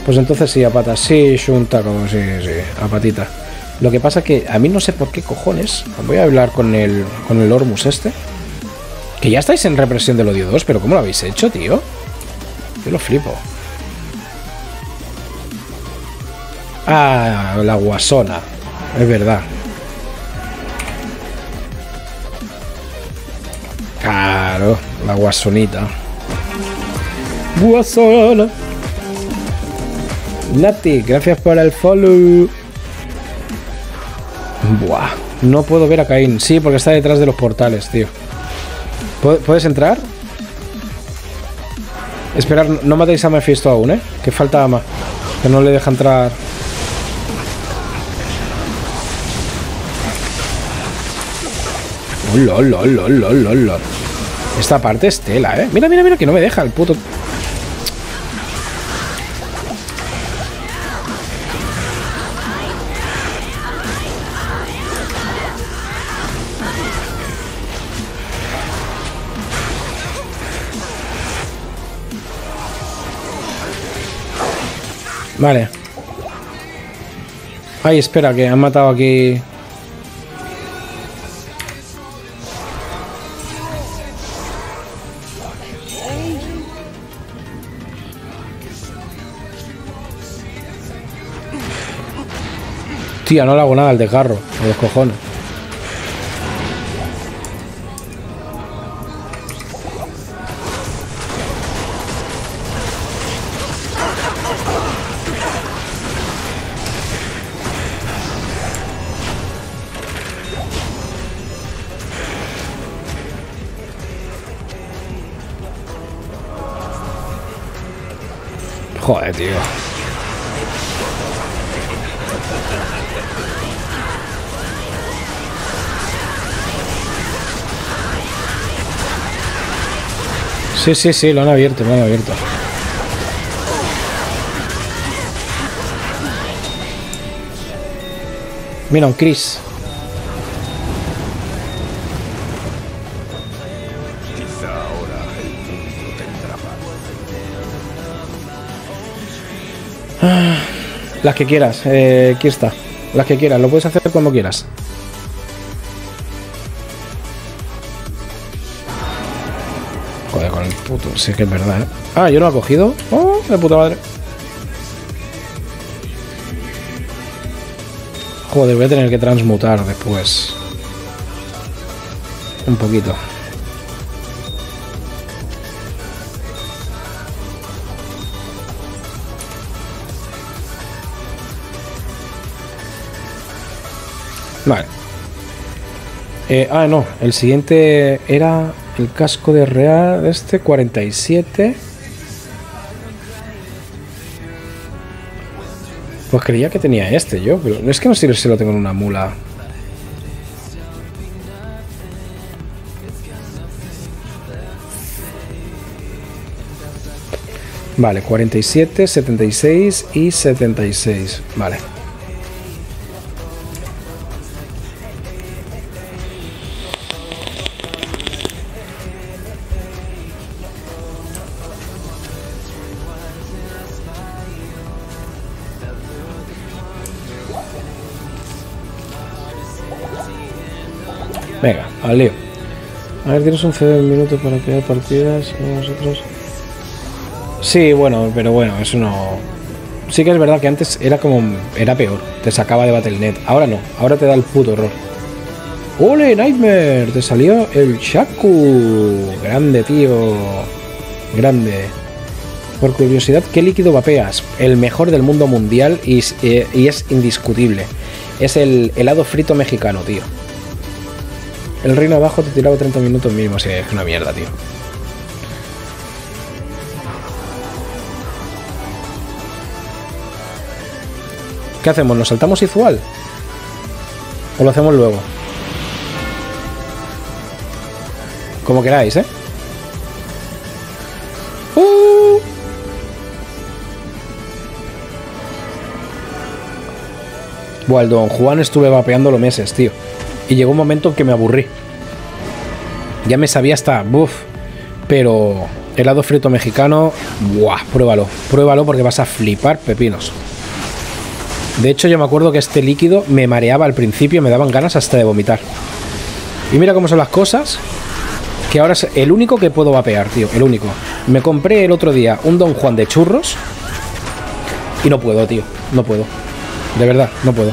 pues entonces sí, a patas, sí, shunta, como sí, sí, a patita. Lo que pasa que a mí no sé por qué cojones, voy a hablar con el Ormus este, que ya estáis en represión del odio 2, pero ¿cómo lo habéis hecho, tío? Yo lo flipo. Ah, la guasona. Es verdad. Claro, la guasonita. Guasona. Nati, gracias por el follow. Buah, no puedo ver a Caín. Sí, porque está detrás de los portales, tío. ¿Puedes entrar? Esperar, no matéis a Mephisto aún, ¿eh? Que falta más. Que no le deja entrar... Lol, lol, lol, lol, lol, lol. Esta parte es tela, ¿eh? Mira, mira, mira, que no me deja el puto... Vale. Ay, espera, que han matado aquí... Tía, no le hago nada al desgarro, a los cojones. Joder, tío. Sí, sí, sí, lo han abierto, lo han abierto. Mira, un Chris. Quizá ahora el mundo tendrá paz. Las que quieras, aquí está. Las que quieras, lo puedes hacer como quieras. Puto, sí que es verdad, ¿eh? Ah, yo no lo he cogido. Oh, de puta madre. Joder, voy a tener que transmutar después. Un poquito. Vale. No. El siguiente era... El casco de real, este, 47. Pues creía que tenía este yo, pero es que no sé si lo tengo en una mula. Vale, 47, 76 y 76. Vale. al lío. A ver, tienes 11 minutos para crear partidas. Nosotros. Sí, bueno, pero bueno, eso no. Sí que es verdad que antes era como. Era peor. Te sacaba de Battle.net. Ahora no. Ahora te da el puto error. ¡Ole, Nightmare! Te salió el Shaku. Grande, tío. Grande. Por curiosidad, ¿qué líquido vapeas? El mejor del mundo mundial y es indiscutible. Es el helado frito mexicano, tío. El reino abajo te tiraba 30 minutos mínimo, así es una mierda, tío. ¿Qué hacemos? ¿Nos saltamos Izual? ¿O lo hacemos luego? Como queráis, ¿eh? Buah, el Don Juan estuve vapeándolo meses, tío. Y llegó un momento que me aburrí. Ya me sabía hasta... Buf. Pero... Helado frito mexicano... Buah, pruébalo. Pruébalo porque vas a flipar pepinos. De hecho, yo me acuerdo que este líquido me mareaba al principio. Me daban ganas hasta de vomitar. Y mira cómo son las cosas. Que ahora es el único que puedo vapear, tío. El único. Me compré el otro día un Don Juan de churros. Y no puedo, tío. No puedo. De verdad, no puedo.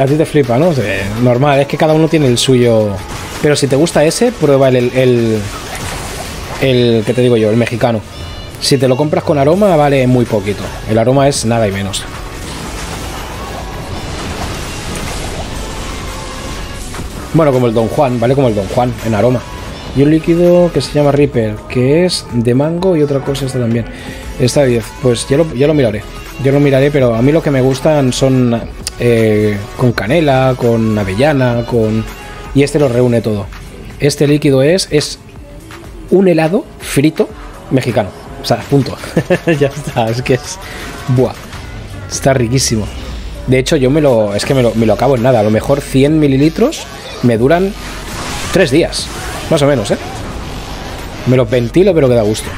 A ti te flipa, ¿no? Normal, es que cada uno tiene el suyo. Pero si te gusta ese, prueba el que te digo yo, el mexicano. Si te lo compras con aroma, vale muy poquito. El aroma es nada y menos. Bueno, como el Don Juan, vale como el Don Juan, en aroma. Y un líquido que se llama Reaper, que es de mango y otra cosa esta también. Esta de 10, pues ya lo miraré. Yo lo miraré, pero a mí lo que me gustan son con canela, con avellana, con... Y este lo reúne todo. Este líquido es un helado frito mexicano. O sea, punto. Ya está, es que es... Buah, está riquísimo. De hecho, yo me lo acabo en nada. A lo mejor 100 mililitros me duran 3 días. Más o menos, ¿eh? Me lo ventilo, pero que da gusto.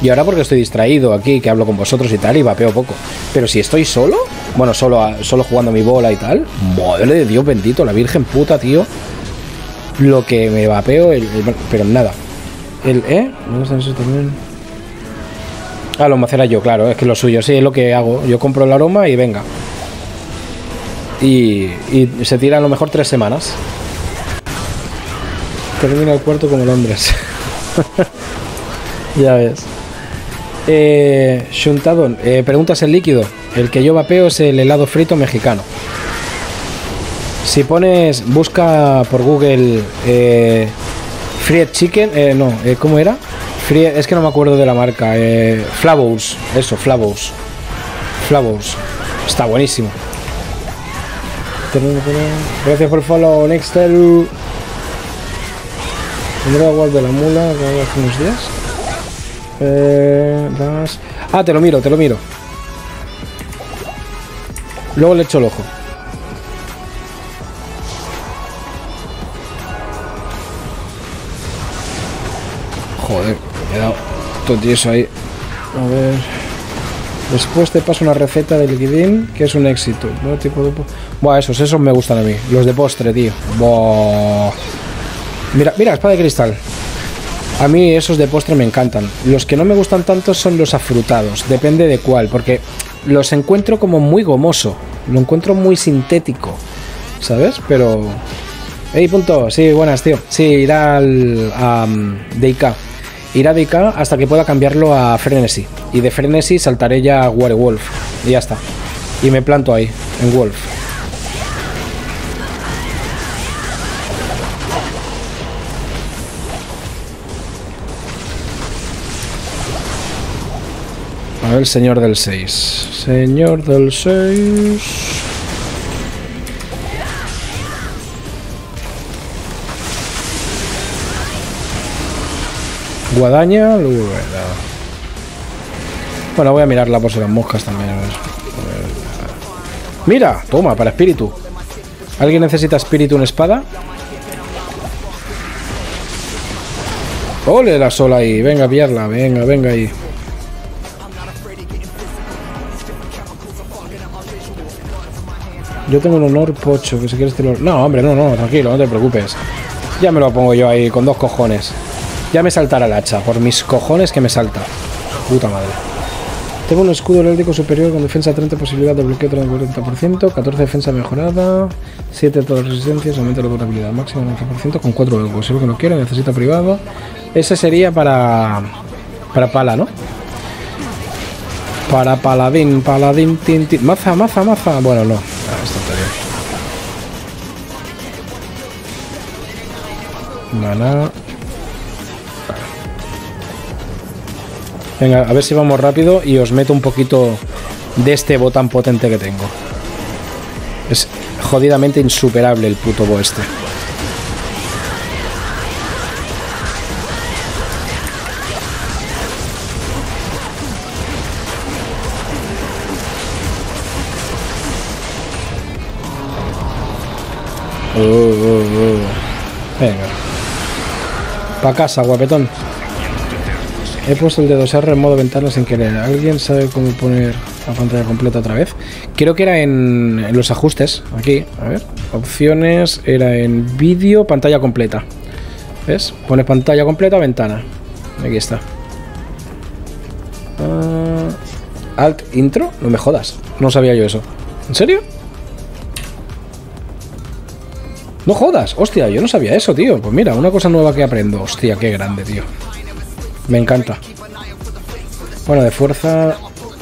Y ahora porque estoy distraído aquí, que hablo con vosotros y tal, y vapeo poco. Pero si estoy solo, bueno, solo jugando mi bola y tal, madre de Dios bendito, la virgen puta, tío. Lo que me vapeo, pero nada. Me gustan eso también. Ah, lo macera yo, claro, es que lo suyo, sí, es lo que hago. Yo compro el aroma y venga. Y se tira a lo mejor 3 semanas. Termina el cuarto como Londres. Ya ves. Shuntadon, preguntas el líquido. El que yo vapeo es el helado frito mexicano. Si pones, busca por Google Fried Chicken, ¿cómo era? Fried, es que no me acuerdo de la marca. Flavos, eso, Flavos. Flavos, está buenísimo. Gracias por el follow, Nextel. Tendré agua de la mula hace unos días. Te lo miro. Luego le echo el ojo. Joder, me he dado todo eso ahí. A ver. Después te paso una receta de liquidín que es un éxito. ¿No? Tipo de... Buah, esos me gustan a mí. Los de postre, tío. Buah. Mira, espada de cristal. A mí esos de postre me encantan. Los que no me gustan tanto son los afrutados. Depende de cuál, porque los encuentro como muy gomoso. Lo encuentro muy sintético, ¿sabes? Pero... ¡Ey, punto! Sí, buenas, tío. Sí, irá DK. Irá DK hasta que pueda cambiarlo a Frenesy. Y de Frenesy saltaré ya a Werewolf. Y ya está. Y me planto ahí, en Wolf. A ver, señor del 6. Señor del 6. Guadaña, luego. Bueno, voy a mirarla por si las moscas también. A ver. Mira, toma, para espíritu. ¿Alguien necesita espíritu en espada? Ole la sola ahí. Venga a pillarla. Venga ahí. Yo tengo el honor, Pocho, que si quieres te lo... No, hombre, no, tranquilo, no te preocupes. Ya me lo pongo yo ahí, con dos cojones. Ya me saltará el hacha, por mis cojones que me salta. Puta madre. Tengo un escudo heráldico superior con defensa 30, posibilidad de bloqueo 30%, 14 defensa mejorada, 7 de todas las resistencias, aumenta la portabilidad máxima 90% con 4 euros. Si lo que no quiero, necesita privado. Ese sería para pala, ¿no? Para paladín, tin. Maza. Bueno, no. Ah, es tontería. Maná. Venga, a ver si vamos rápido y os meto un poquito de este botán potente que tengo. Es jodidamente insuperable el puto bo este. Venga. Pa' casa, guapetón. He puesto el dedo serra en modo ventana sin querer. ¿Alguien sabe cómo poner la pantalla completa otra vez? Creo que era en los ajustes. Aquí, a ver. Opciones, era en vídeo, pantalla completa. ¿Ves? Pones pantalla completa, ventana. Aquí está. Alt intro. No me jodas. No sabía yo eso. ¿En serio? No jodas. Hostia, yo no sabía eso, tío. Pues mira, una cosa nueva que aprendo. Hostia, qué grande, tío. Me encanta. Bueno, de fuerza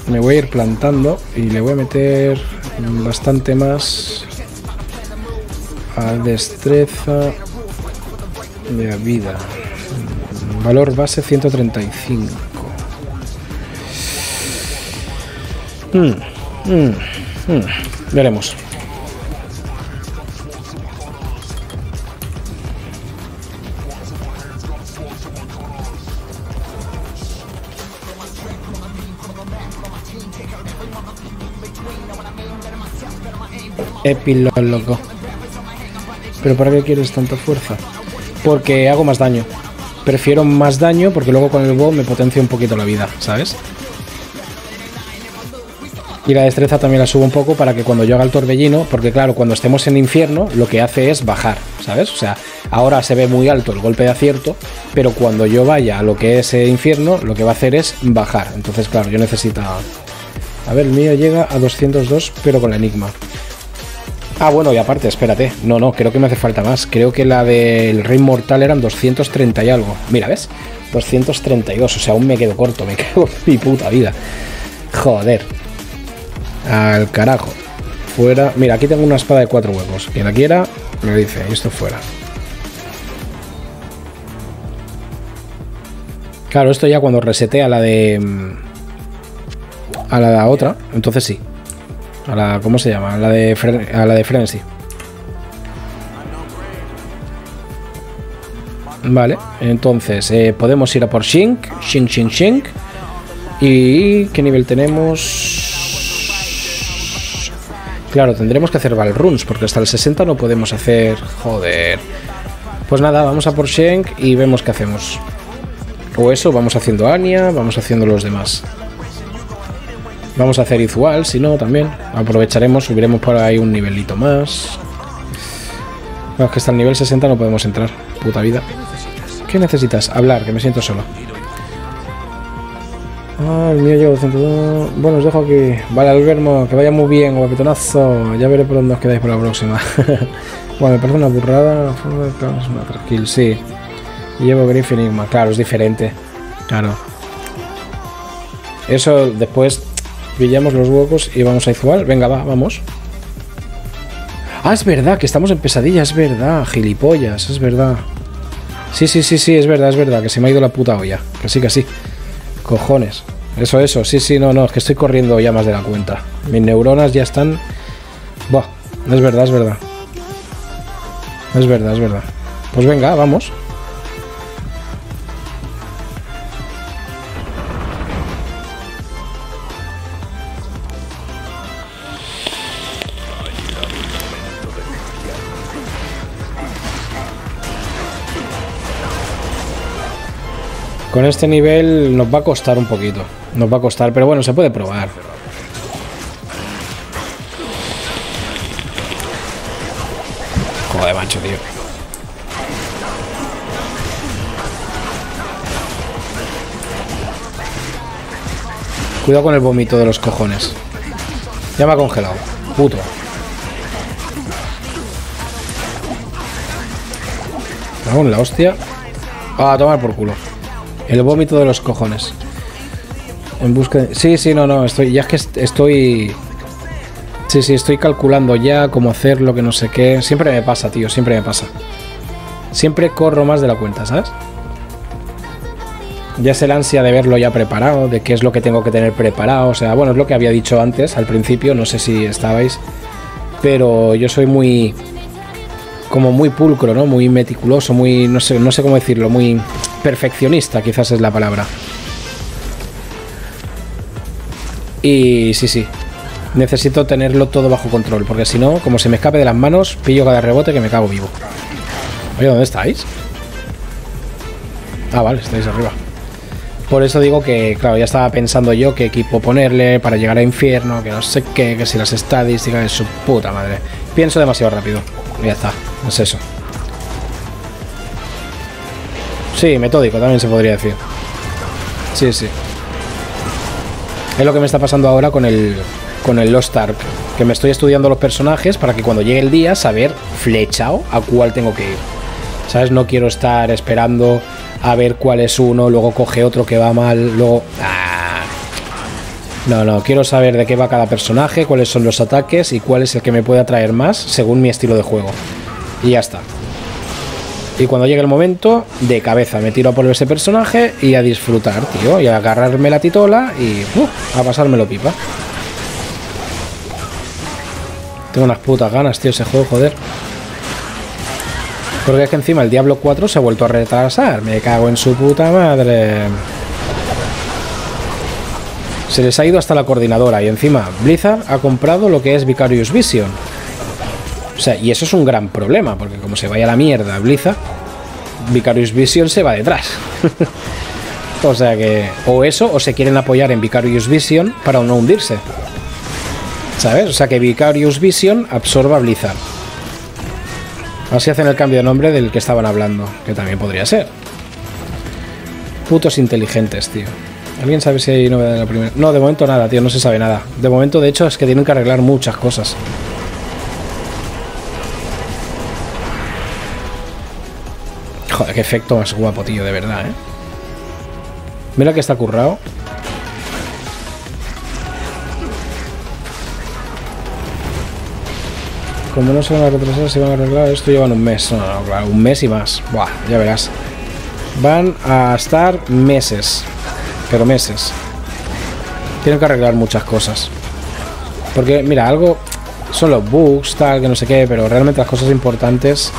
me voy a ir plantando y le voy a meter bastante más a destreza de la vida. Valor base 135. Veremos. Epilólogo, loco. ¿Pero para qué quieres tanta fuerza? Porque hago más daño. Prefiero más daño porque luego con el bow me potencia un poquito la vida, ¿sabes? Y la destreza también la subo un poco para que cuando yo haga el torbellino, porque claro, cuando estemos en infierno, lo que hace es bajar, ¿sabes? O sea, ahora se ve muy alto el golpe de acierto, pero cuando yo vaya a lo que es infierno, lo que va a hacer es bajar. Entonces, claro, yo necesito... A ver, el mío llega a 202, pero con la enigma. Ah, bueno, y aparte, espérate. No, creo que me hace falta más. Creo que la del Rey Mortal eran 230 y algo. Mira, ¿ves? 232, o sea, aún me quedo corto. Me cago en mi puta vida. Joder. Al carajo. Fuera. Mira, aquí tengo una espada de 4 huecos. Quien la quiera, me dice. Y esto fuera. Claro, esto ya cuando resetea la de... A la otra, entonces sí. A la, ¿cómo se llama? A la de Frenzy. Vale, entonces podemos ir a por Shink. ¿Y qué nivel tenemos? Claro, tendremos que hacer Valruns, porque hasta el 60 no podemos hacer... Joder. Pues nada, vamos a por Shink y vemos qué hacemos. O eso, vamos haciendo Anya, vamos haciendo los demás. Vamos a hacer Izual, si no, también. Aprovecharemos, subiremos por ahí un nivelito más. No, es que hasta el nivel 60 no podemos entrar. Puta vida. ¿Qué necesitas? Hablar, que me siento solo. Ah, el mío llevo 102. Bueno, os dejo aquí. Vale, Albermo, que vaya muy bien, guapetonazo. Ya veré por dónde os quedáis por la próxima. Bueno, me parece una burrada. Tranquil, sí. Llevo Griff Enigma. Claro, es diferente. Claro. Eso después... Pillamos los huecos y vamos a Izual. Venga, va, vamos. Ah, es verdad, que estamos en pesadilla, es verdad. Gilipollas, es verdad. Sí, es verdad, que se me ha ido la puta olla. Que sí. Cojones. Eso, sí, no, es que estoy corriendo ya más de la cuenta. Mis neuronas ya están... Buah, es verdad. Pues venga, vamos. Con este nivel nos va a costar un poquito. Nos va a costar, pero bueno, se puede probar. Joder, macho, tío. Cuidado con el vómito de los cojones. Ya me ha congelado. Puto. Aún la hostia. Ah, a tomar por culo. El vómito de los cojones. En busca de... Sí, sí, no, no. Estoy... Ya es que estoy... Sí, sí, estoy calculando ya cómo hacer lo que no sé qué. Siempre me pasa, tío, siempre me pasa. Siempre corro más de la cuenta, ¿sabes? Ya es el ansia de verlo ya preparado, de qué es lo que tengo que tener preparado. O sea, bueno, es lo que había dicho antes, al principio, no sé si estabais. Pero yo soy muy... como muy pulcro, ¿no? Muy meticuloso, muy... no sé cómo decirlo, muy perfeccionista quizás es la palabra. Y sí, sí. Necesito tenerlo todo bajo control, porque si no, como se me escape de las manos, pillo cada rebote que me cago vivo. Oye, ¿dónde estáis? Ah, vale, estáis arriba. Por eso digo que, claro, ya estaba pensando yo qué equipo ponerle para llegar a infierno, que no sé qué, que si las estadísticas de su puta madre. Pienso demasiado rápido. Ya está, es eso. Sí, metódico también se podría decir. Sí, sí. Es lo que me está pasando ahora con el... Lost Ark, que me estoy estudiando los personajes para que cuando llegue el día saber flechao a cuál tengo que ir, ¿sabes? No quiero estar esperando a ver cuál es uno, luego coge otro que va mal, luego... ¡Ah! No, no, quiero saber de qué va cada personaje, cuáles son los ataques y cuál es el que me puede atraer más según mi estilo de juego. Y ya está. Y cuando llegue el momento, de cabeza me tiro a por ese personaje y a disfrutar, tío, y a agarrarme la titola y a pasármelo pipa. Tengo unas putas ganas, tío, ese juego, joder. Porque es que encima el Diablo 4 se ha vuelto a retrasar. Me cago en su puta madre. Se les ha ido hasta la coordinadora. Y encima Blizzard ha comprado lo que es Vicarious Vision. O sea, y eso es un gran problema. Porque como se vaya a la mierda Blizzard, Vicarious Vision se va detrás. O sea que... o eso, o se quieren apoyar en Vicarious Vision para no hundirse. ¿Sabes? O sea que Vicarious Vision absorba Blizzard. Así hacen el cambio de nombre del que estaban hablando, que también podría ser. Putos inteligentes, tío. ¿Alguien sabe si hay novedad en la primera? No, de momento nada, tío, no se sabe nada. De momento, de hecho, es que tienen que arreglar muchas cosas. Joder, qué efecto más guapo, tío, de verdad, ¿eh? Mira que está currado. Cuando no se van a retrasar, se van a arreglar. Esto llevan un mes. No, no, claro, un mes y más. Buah, ya verás. Van a estar meses. Pero meses. Tienen que arreglar muchas cosas. Porque, mira, algo... son los bugs, tal, que no sé qué. Pero realmente las cosas importantes...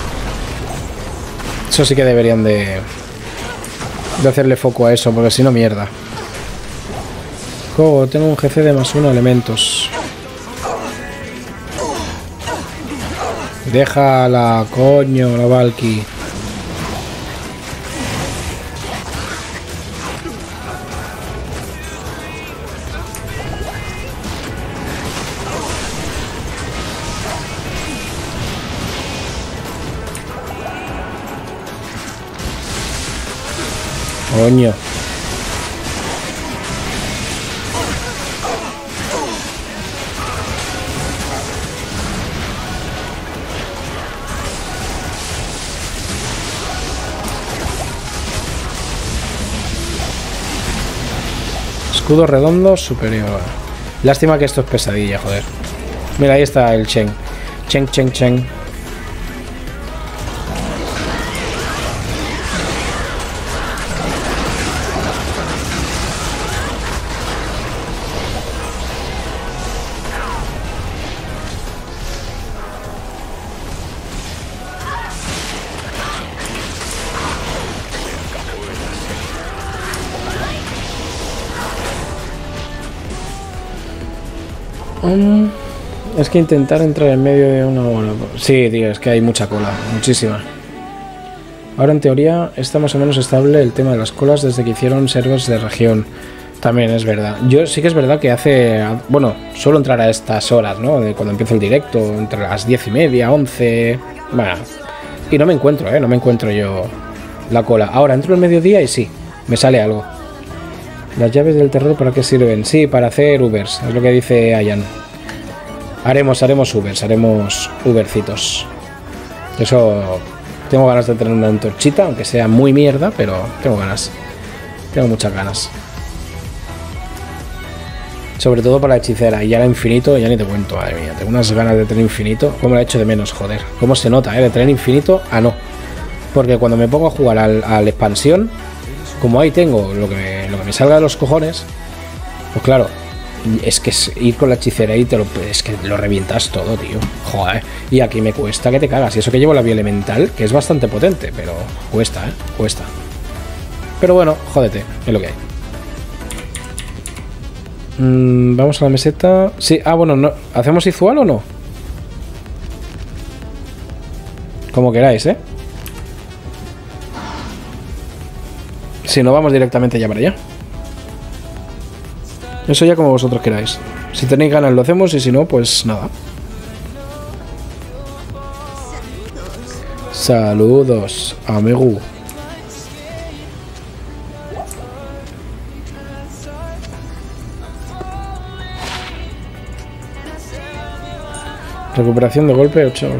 eso sí que deberían de... hacerle foco a eso. Porque si no, mierda. Juego, tengo un GC de +1 elementos. Déjala, coño, la Valky. Coño. Escudo redondo superior. Lástima que esto es pesadilla, joder. Mira, ahí está el Chen. Chen, Chen, Chen. Es que intentar entrar en medio de una bola. Sí, tío, es que hay mucha cola, muchísima. Ahora en teoría está más o menos estable el tema de las colas desde que hicieron servers de región. También es verdad. Yo sí que es verdad que hace... bueno, suelo entrar a estas horas, ¿no? De cuando empieza el directo, entre las 10:30, 11... Bueno, y no me encuentro, no me encuentro yo la cola. Ahora entro al mediodía y sí, me sale algo. ¿Las llaves del terror para qué sirven? Sí, para hacer Ubers, es lo que dice Ayan. Haremos Ubers, haremos Ubercitos. Eso... Tengo ganas de tener una antorchita, aunque sea muy mierda, pero tengo ganas. Tengo muchas ganas. Sobre todo para la hechicera. Y ya la infinito, ya ni te cuento, madre mía. Tengo unas ganas de tener infinito. ¿Cómo la echo de menos, joder? ¿Cómo se nota, de tener infinito a no? Porque cuando me pongo a jugar al expansión, como ahí tengo lo que me salga de los cojones, pues claro, es que es ir con la hechicera y es que lo revientas todo, tío. Joder. Y aquí me cuesta que te cagas. Y eso que llevo la bioelemental, que es bastante potente, pero cuesta, cuesta. Pero bueno, jódete, es lo que hay. Vamos a la meseta. Sí, bueno, no. ¿Hacemos Izual o no? Como queráis, Si no, vamos directamente ya para allá. Eso ya como vosotros queráis. Si tenéis ganas lo hacemos y si no, pues nada. Saludos, amigo. Recuperación de golpe 8%.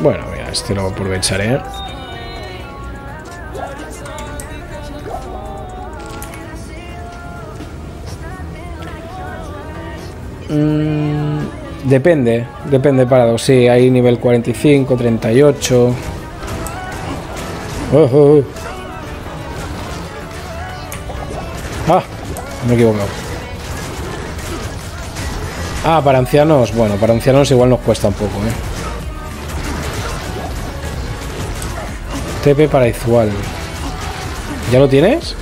Bueno, mira, este lo aprovecharé. Depende parado, sí, hay nivel 45, 38. Ah, me he equivocado. Ah, para ancianos, bueno, para ancianos igual nos cuesta un poco, TP para Izual. ¿Ya lo tienes?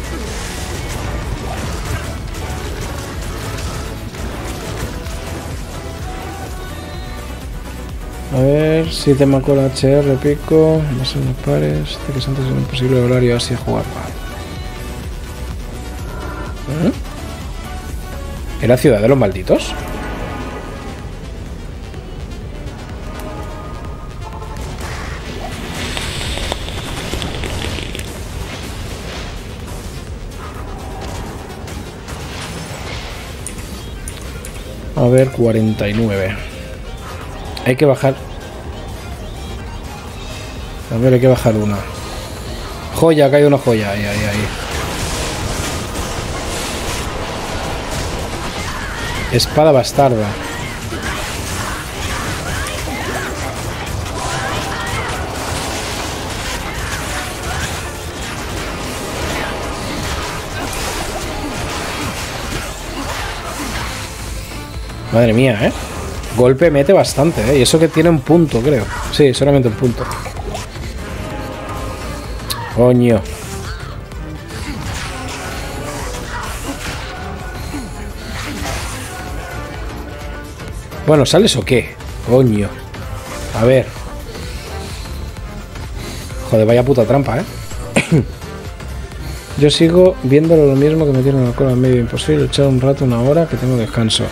A ver, si tema con HR, pico, no sé, me pares, de que antes era imposible horario así a jugar. Vale. ¿Era ciudad de los malditos? A ver, 49. Hay que bajar. A ver, hay que bajar una. Joya, ha caído una joya. Ahí. Espada bastarda. Madre mía, Golpe mete bastante, Y eso que tiene un punto, creo. Sí, solamente un punto. Coño. Bueno, ¿sales o qué? Coño. A ver. Joder, vaya puta trampa, Yo sigo viéndolo lo mismo que me tiene una cola medio imposible. Echar un rato, una hora, que tengo descanso.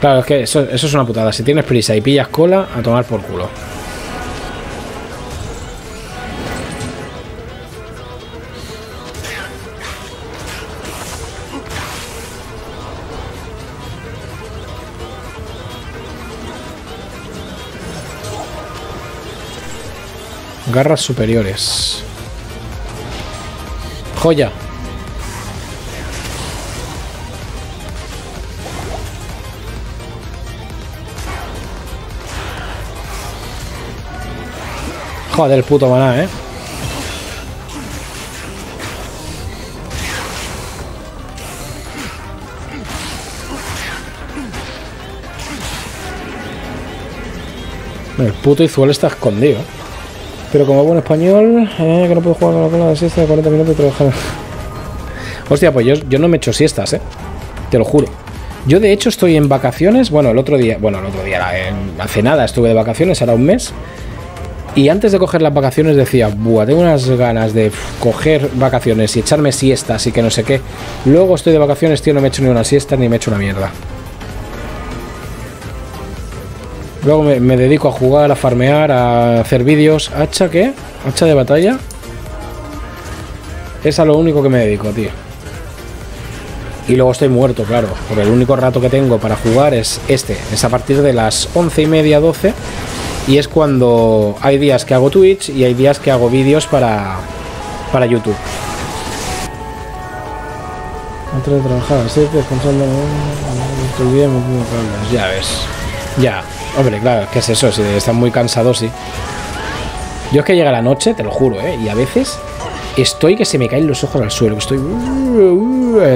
Claro, es que eso es una putada. Si tienes prisa y pillas cola, a tomar por culo. Garras superiores. Joya. Joder, puto maná, El puto Izual está escondido. Pero como buen español, que no puedo jugar con la cola de siesta de 40 minutos y trabajar. Hostia, pues yo no me echo siestas, Te lo juro. Yo de hecho estoy en vacaciones. Bueno, el otro día, hace nada estuve de vacaciones, ahora un mes. Y antes de coger las vacaciones decía, buah, tengo unas ganas de coger vacaciones y echarme siestas y que no sé qué. Luego estoy de vacaciones, tío, no me echo ni una siesta ni me echo una mierda. Luego me dedico a jugar, a farmear, a hacer vídeos. ¿Hacha qué? ¿Hacha de batalla? Es a lo único que me dedico, tío. Y luego estoy muerto, claro, porque el único rato que tengo para jugar es este. Es a partir de las 11:30, 12. Y es cuando hay días que hago Twitch y hay días que hago vídeos para YouTube. Antes de trabajar, sí, descansando, estudiemos, ya ves. Ya, hombre, claro, ¿qué es eso? Si están muy cansados, sí. Yo es que llega la noche, te lo juro, ¿eh? Y a veces estoy que se me caen los ojos al suelo. Estoy...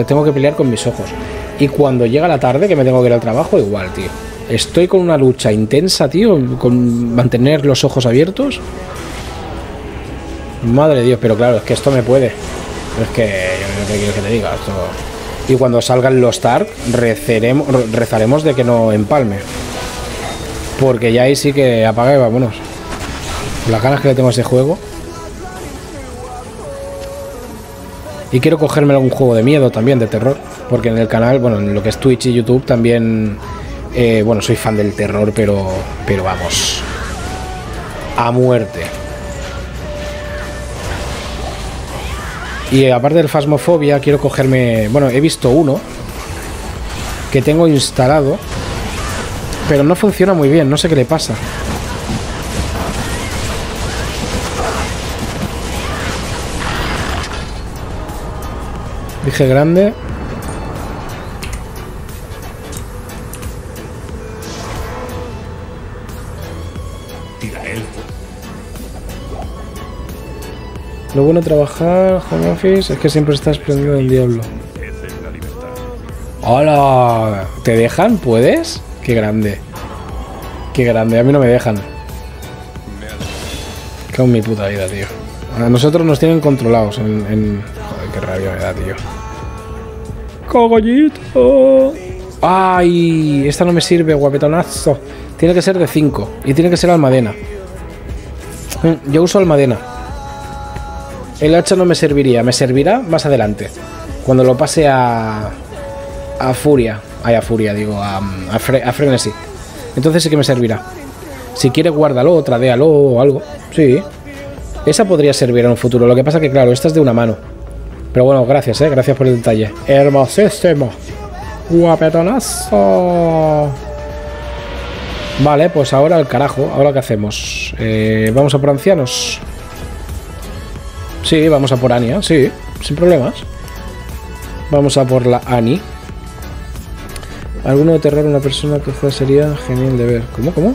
tengo que pelear con mis ojos. Y cuando llega la tarde, que me tengo que ir al trabajo, igual, tío. Estoy con una lucha intensa, tío, con mantener los ojos abiertos. Madre de Dios, pero claro, es que esto me puede. Es que yo no quiero que te diga esto. Y cuando salgan los Tark, rezaremos de que no empalme. Porque ya ahí sí que apaga y vámonos. Las ganas que le tengo a ese juego. Y quiero cogerme algún juego de miedo también, de terror. Porque en el canal, bueno, en lo que es Twitch y YouTube también... bueno, soy fan del terror, pero vamos, a muerte. Y aparte del Phasmophobia, quiero cogerme... Bueno, he visto uno que tengo instalado, pero no funciona muy bien, no sé qué le pasa. Dije grande... Lo bueno de trabajar, home office, es que siempre estás prendido del diablo. ¡Hola! ¿Te dejan? ¿Puedes? ¡Qué grande! ¡Qué grande! A mí no me dejan. Cago en mi puta vida, tío. A nosotros nos tienen controlados en... Joder, qué rabia me da, tío. ¡Cogollito! ¡Ay! Esta no me sirve, guapetonazo. Tiene que ser de 5. Y tiene que ser almadena. Yo uso almadena. El hacha no me serviría, me servirá más adelante. Cuando lo pase a Furia. Ay, a Furia, digo, a Frenesí. Entonces sí que me servirá. Si quieres, guárdalo, tradéalo o algo. Sí. Esa podría servir en un futuro. Lo que pasa que, claro, esta es de una mano. Pero bueno, gracias, gracias por el detalle. Hermosísimo. Guapetonazo. Vale, pues ahora al carajo. Ahora qué hacemos. Vamos a por ancianos. Sí, vamos a por Anya, sí, sin problemas. Vamos a por la Annie. Alguno de terror, una persona que sería genial de ver. ¿Cómo?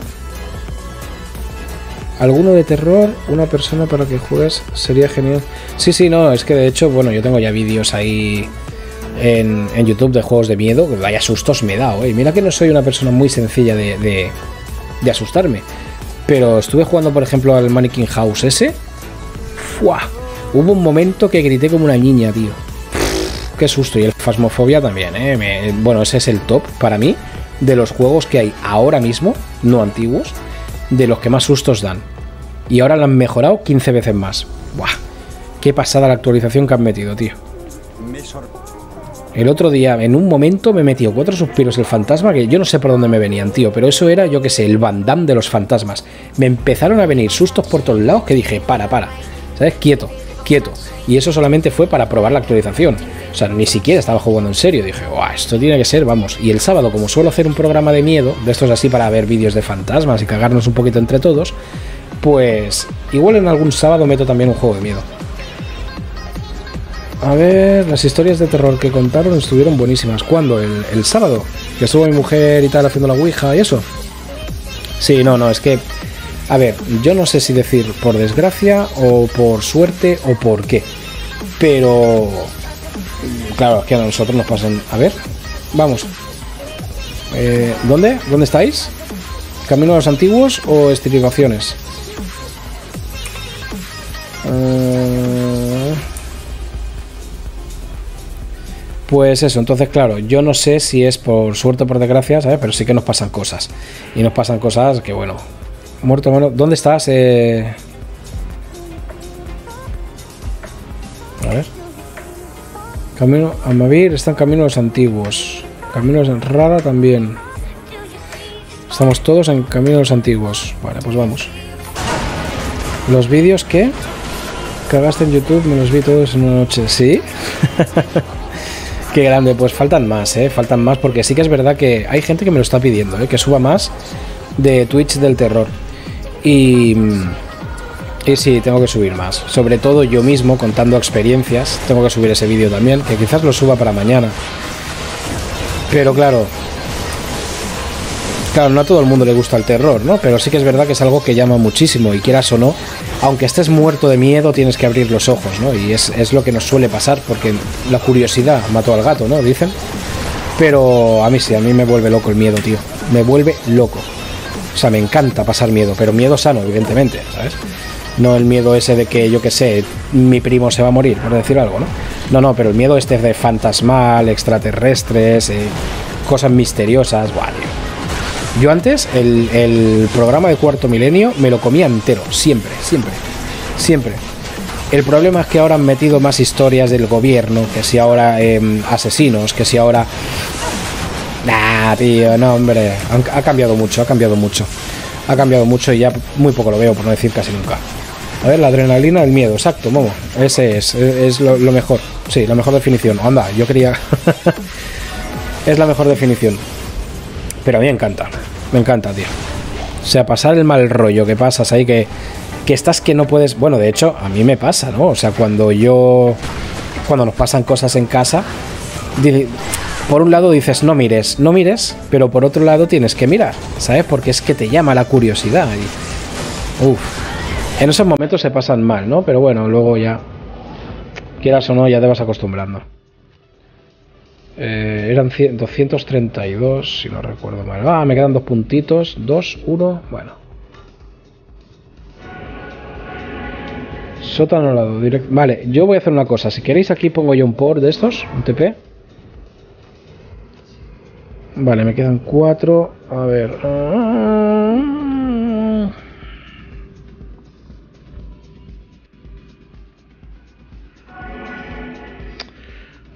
Alguno de terror, una persona para que juegues sería genial. Sí, no, es que de hecho, bueno, yo tengo ya vídeos ahí en YouTube de juegos de miedo. Que vaya sustos me he dado, ¿eh? Mira que no soy una persona muy sencilla de asustarme. Pero estuve jugando, por ejemplo, al Mannequin House ese. ¡Fua! Hubo un momento que grité como una niña, tío. Pff, qué susto. Y el Phasmophobia también, ¿eh? Bueno, ese es el top para mí de los juegos que hay ahora mismo, no antiguos, de los que más sustos dan. Y ahora lo han mejorado 15 veces más. ¡Buah! Qué pasada la actualización que han metido, tío. El otro día, en un momento, me metió 4 suspiros el fantasma, que yo no sé por dónde me venían, tío. Pero eso era, yo qué sé, el Van Damme de los fantasmas. Me empezaron a venir sustos por todos lados que dije, para. ¿Sabes? Quieto. Y eso solamente fue para probar la actualización. O sea, ni siquiera estaba jugando en serio. Dije, guau, esto tiene que ser, vamos. Y el sábado, como suelo hacer un programa de miedo, de estos así para ver vídeos de fantasmas y cagarnos un poquito entre todos, pues igual en algún sábado meto también un juego de miedo. A ver, las historias de terror que contaron estuvieron buenísimas. ¿Cuándo? ¿El sábado? Que estuvo mi mujer y tal haciendo la ouija y eso. Sí, no, es que... A ver, yo no sé si decir por desgracia o por suerte o por qué, pero claro, es que a nosotros nos pasan... A ver, vamos. ¿Dónde? ¿Dónde estáis? ¿Camino a los antiguos o estribaciones? Pues eso, entonces claro, yo no sé si es por suerte o por desgracia, ¿sabes? Pero sí que nos pasan cosas. Y nos pasan cosas que, bueno... Muerto, hermano. ¿Dónde estás? A ver. Camino a Mavir. Están caminos antiguos. Caminos en Rara también. Estamos todos en camino de los antiguos. Vale, pues vamos. Los vídeos que cagaste en YouTube me los vi todos en una noche. Sí. Qué grande. Pues faltan más, ¿eh? Faltan más porque sí que es verdad que hay gente que me lo está pidiendo, ¿eh? Que suba más de Twitch del terror. Y sí, tengo que subir más. Sobre todo yo mismo contando experiencias. Tengo que subir ese vídeo también, que quizás lo suba para mañana. Pero claro... Claro, no a todo el mundo le gusta el terror, ¿no? Pero sí que es verdad que es algo que llama muchísimo. Y quieras o no, aunque estés muerto de miedo, tienes que abrir los ojos, ¿no? Y es lo que nos suele pasar, porque la curiosidad mató al gato, ¿no? Dicen. Pero a mí sí, a mí me vuelve loco el miedo, tío. Me vuelve loco. O sea, me encanta pasar miedo, pero miedo sano, evidentemente, ¿sabes? No el miedo ese de que, yo qué sé, mi primo se va a morir, por decir algo, ¿no? No, no, pero el miedo este de fantasmal, extraterrestres, cosas misteriosas, vale. Yo antes, el programa de Cuarto Milenio me lo comía entero, siempre, siempre, siempre. El problema es que ahora han metido más historias del gobierno, que si ahora asesinos, que si ahora... Nah, tío, no, hombre, ha cambiado mucho, ha cambiado mucho. Ha cambiado mucho y ya muy poco lo veo, por no decir casi nunca. A ver, la adrenalina del miedo, exacto, Momo. Ese es lo mejor, sí, la mejor definición. Anda, yo quería... Es la mejor definición. Pero a mí me encanta, tío. O sea, pasar el mal rollo que pasas ahí, que estás que no puedes... Bueno, de hecho, a mí me pasa, ¿no? O sea, cuando nos pasan cosas en casa, por un lado dices, no mires, no mires, pero por otro lado tienes que mirar, ¿sabes? Porque es que te llama la curiosidad. Y... Uf. En esos momentos se pasan mal, ¿no? Pero bueno, luego ya, quieras o no, ya te vas acostumbrando. Eran 232, si no recuerdo mal. Ah, me quedan dos puntitos. 2, 1, bueno. Sótano al lado, directo. Vale, yo voy a hacer una cosa. Si queréis, aquí pongo yo un port de estos, un TP. Vale, me quedan 4. A ver.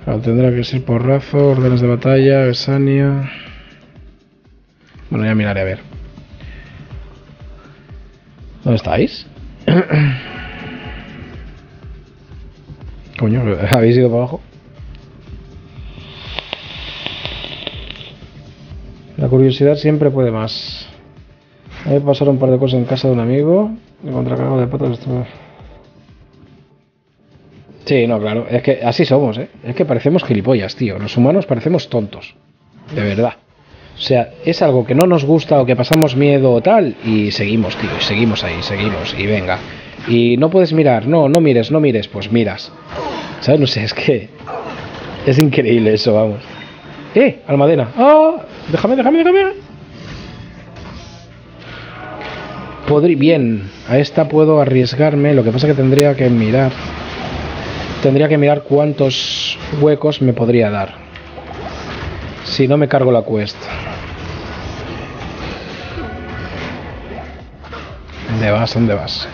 Claro, tendrá que ser porrazo, órdenes de batalla, besania. Bueno, ya miraré a ver. ¿Dónde estáis? Coño, ¿habéis ido para abajo? La curiosidad siempre puede más. A mí me pasaron un par de cosas en casa de un amigo. De contracargo de patas. Sí, no, claro, es que así somos, ¿eh? Es que parecemos gilipollas, tío. Los humanos parecemos tontos, de verdad. O sea, es algo que no nos gusta o que pasamos miedo o tal, y seguimos, tío, y seguimos ahí, seguimos, y venga. Y no puedes mirar, no, no mires, no mires, pues miras. ¿Sabes? No sé, es que... Es increíble eso, vamos. ¡Eh! Almadena. ¡Oh! ¡Déjame, déjame, déjame! Podría... Bien, a esta puedo arriesgarme, lo que pasa que tendría que mirar... Tendría que mirar cuántos huecos me podría dar. Si no me cargo la quest. ¿Dónde vas? ¿Dónde vas?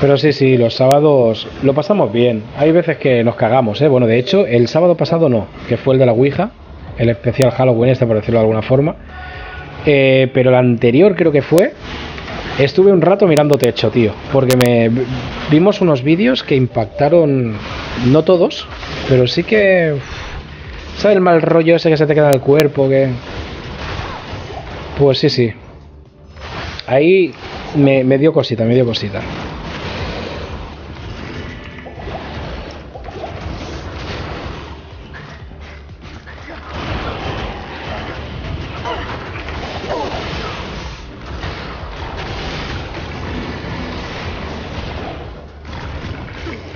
Pero sí, sí, los sábados lo pasamos bien. Hay veces que nos cagamos, ¿eh? Bueno, de hecho, el sábado pasado no, que fue el de la Ouija, el especial Halloween este, por decirlo de alguna forma. Pero el anterior creo que fue... Estuve un rato mirando techo, tío, porque vimos unos vídeos que impactaron, no todos, pero sí que... ¿Sabes el mal rollo ese que se te queda en el cuerpo? Que... Pues sí, sí. Ahí me dio cosita, me dio cosita.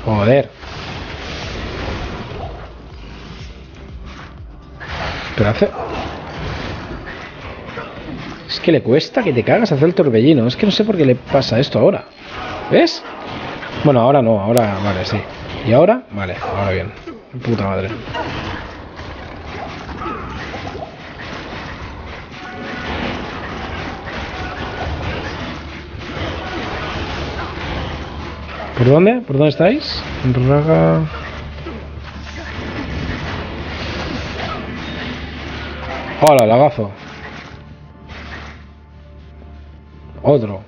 Joder. Pero hace... Es que le cuesta que te cagas hacer el torbellino. Es que no sé por qué le pasa esto ahora. ¿Ves? Bueno, ahora no, ahora... Vale, sí. ¿Y ahora? Vale, ahora bien. Puta madre. ¿Por dónde? ¿Por dónde estáis? Raga. Hola, lagazo. Otro.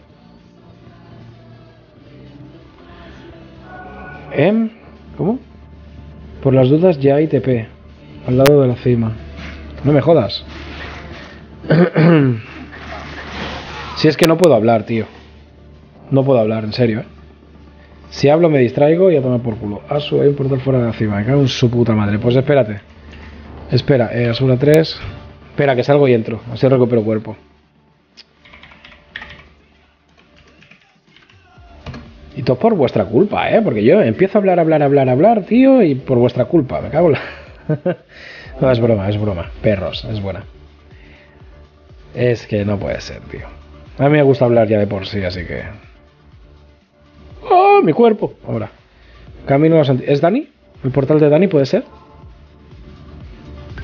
¿Cómo? Por las dudas ya hay TP. Al lado de la cima. No me jodas. Si es que no puedo hablar, tío. No puedo hablar, en serio, ¿eh? Si hablo me distraigo y a tomar por culo. ASU, hay un portal fuera de la cima. Me cago en su puta madre. Pues espérate. Espera, ASURA 3. Espera, que salgo y entro. Así recupero cuerpo. Y todo por vuestra culpa, ¿eh? Porque yo empiezo a hablar, tío, y por vuestra culpa. Me cago en la... No, es broma. Perros, es buena. Es que no puede ser, tío. A mí me gusta hablar ya de por sí, así que... ¡Oh, mi cuerpo! Ahora. Camino a los... ¿Es Dani? ¿El portal de Dani puede ser?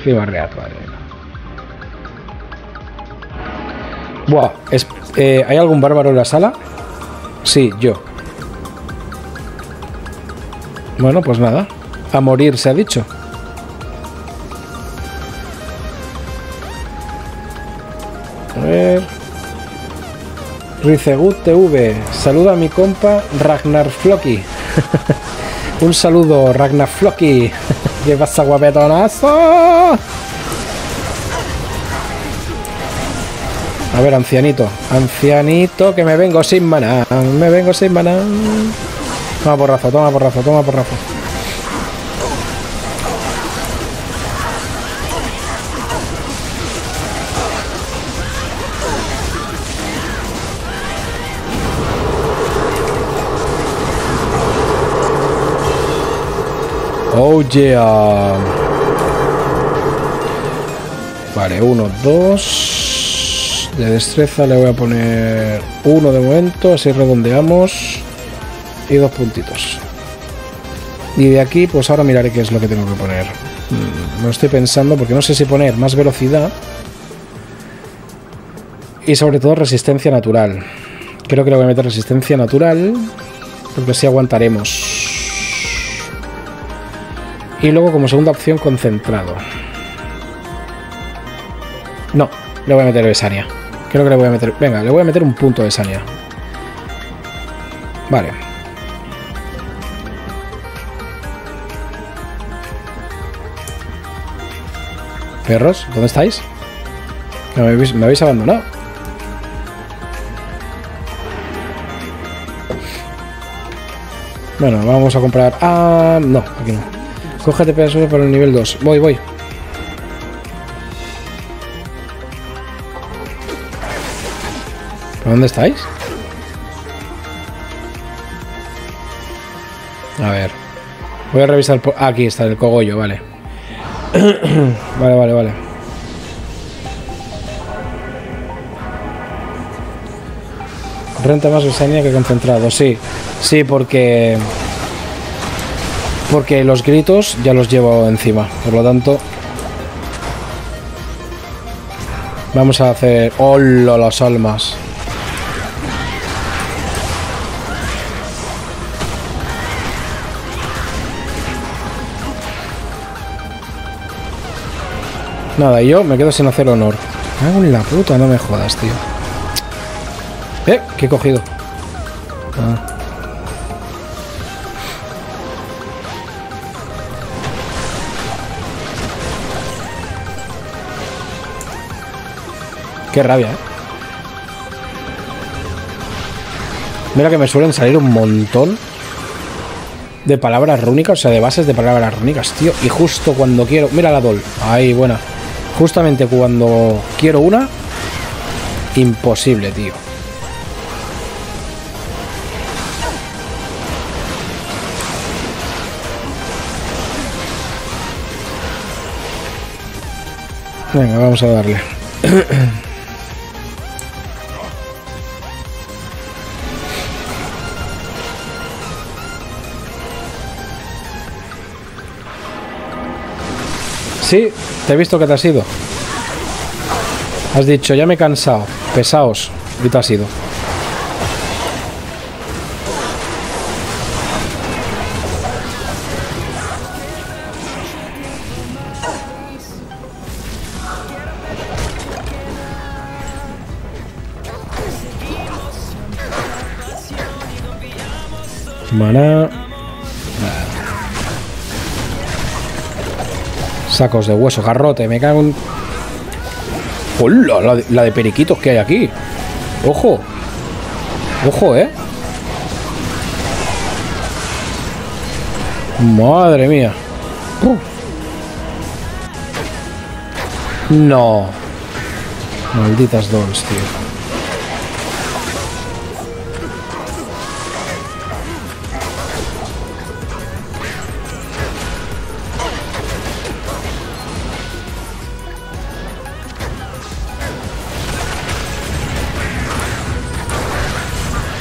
Fibarreato, madre mía. Buah, ¿hay algún bárbaro en la sala? Sí, yo. Bueno, pues nada. A morir se ha dicho. A ver... Ricegut TV, saluda a mi compa Ragnar Floki. Un saludo, Ragnar Floki. ¿Qué pasa, guapetonazo? A ver, ancianito. Ancianito, que me vengo sin maná. Me vengo sin maná. Toma porrazo, toma porrazo, toma porrazo. Oh yeah. Vale, 1, 2. De destreza le voy a poner 1 de momento, así redondeamos. Y 2 puntitos. Y de aquí, pues ahora miraré qué es lo que tengo que poner. Me lo estoy pensando porque no sé si poner más velocidad. Y sobre todo resistencia natural. Creo que le voy a meter resistencia natural. Porque así aguantaremos. Y luego como segunda opción concentrado. No, le voy a meter Besania. Creo que le voy a meter... Venga, le voy a meter un punto de Besania. Vale. Perros, ¿dónde estáis? Me habéis abandonado. Bueno, vamos a comprar... Ah, no, aquí no. Cógete pedazos para el nivel 2. Voy, voy. ¿Pero dónde estáis? A ver. Voy a revisar... Por... Ah, aquí está el cogollo, vale. Vale, vale, vale. Renta más Besania que concentrado. Sí, sí, porque... Porque los gritos ya los llevo encima. Por lo tanto... Vamos a hacer... ¡Hola, las almas! Nada, y yo me quedo sin hacer honor. Me hago en la puta, no me jodas, tío. ¿Qué he cogido? Ah. Qué rabia, ¿eh? Mira que me suelen salir un montón de palabras rúnicas, o sea, de bases de palabras rúnicas, tío. Y justo cuando quiero... Mira la Dol. Ahí, buena. Justamente cuando quiero una... Imposible, tío. Venga, vamos a darle. Sí, te he visto que te has ido. Has dicho, ya me he cansado. Pesaos. Y te has ido. Maná. Sacos de hueso, garrote, me cago en... ¡Hola! La de periquitos que hay aquí. ¡Ojo! ¡Ojo, eh! ¡Madre mía! ¡No! Malditas dolls, tío.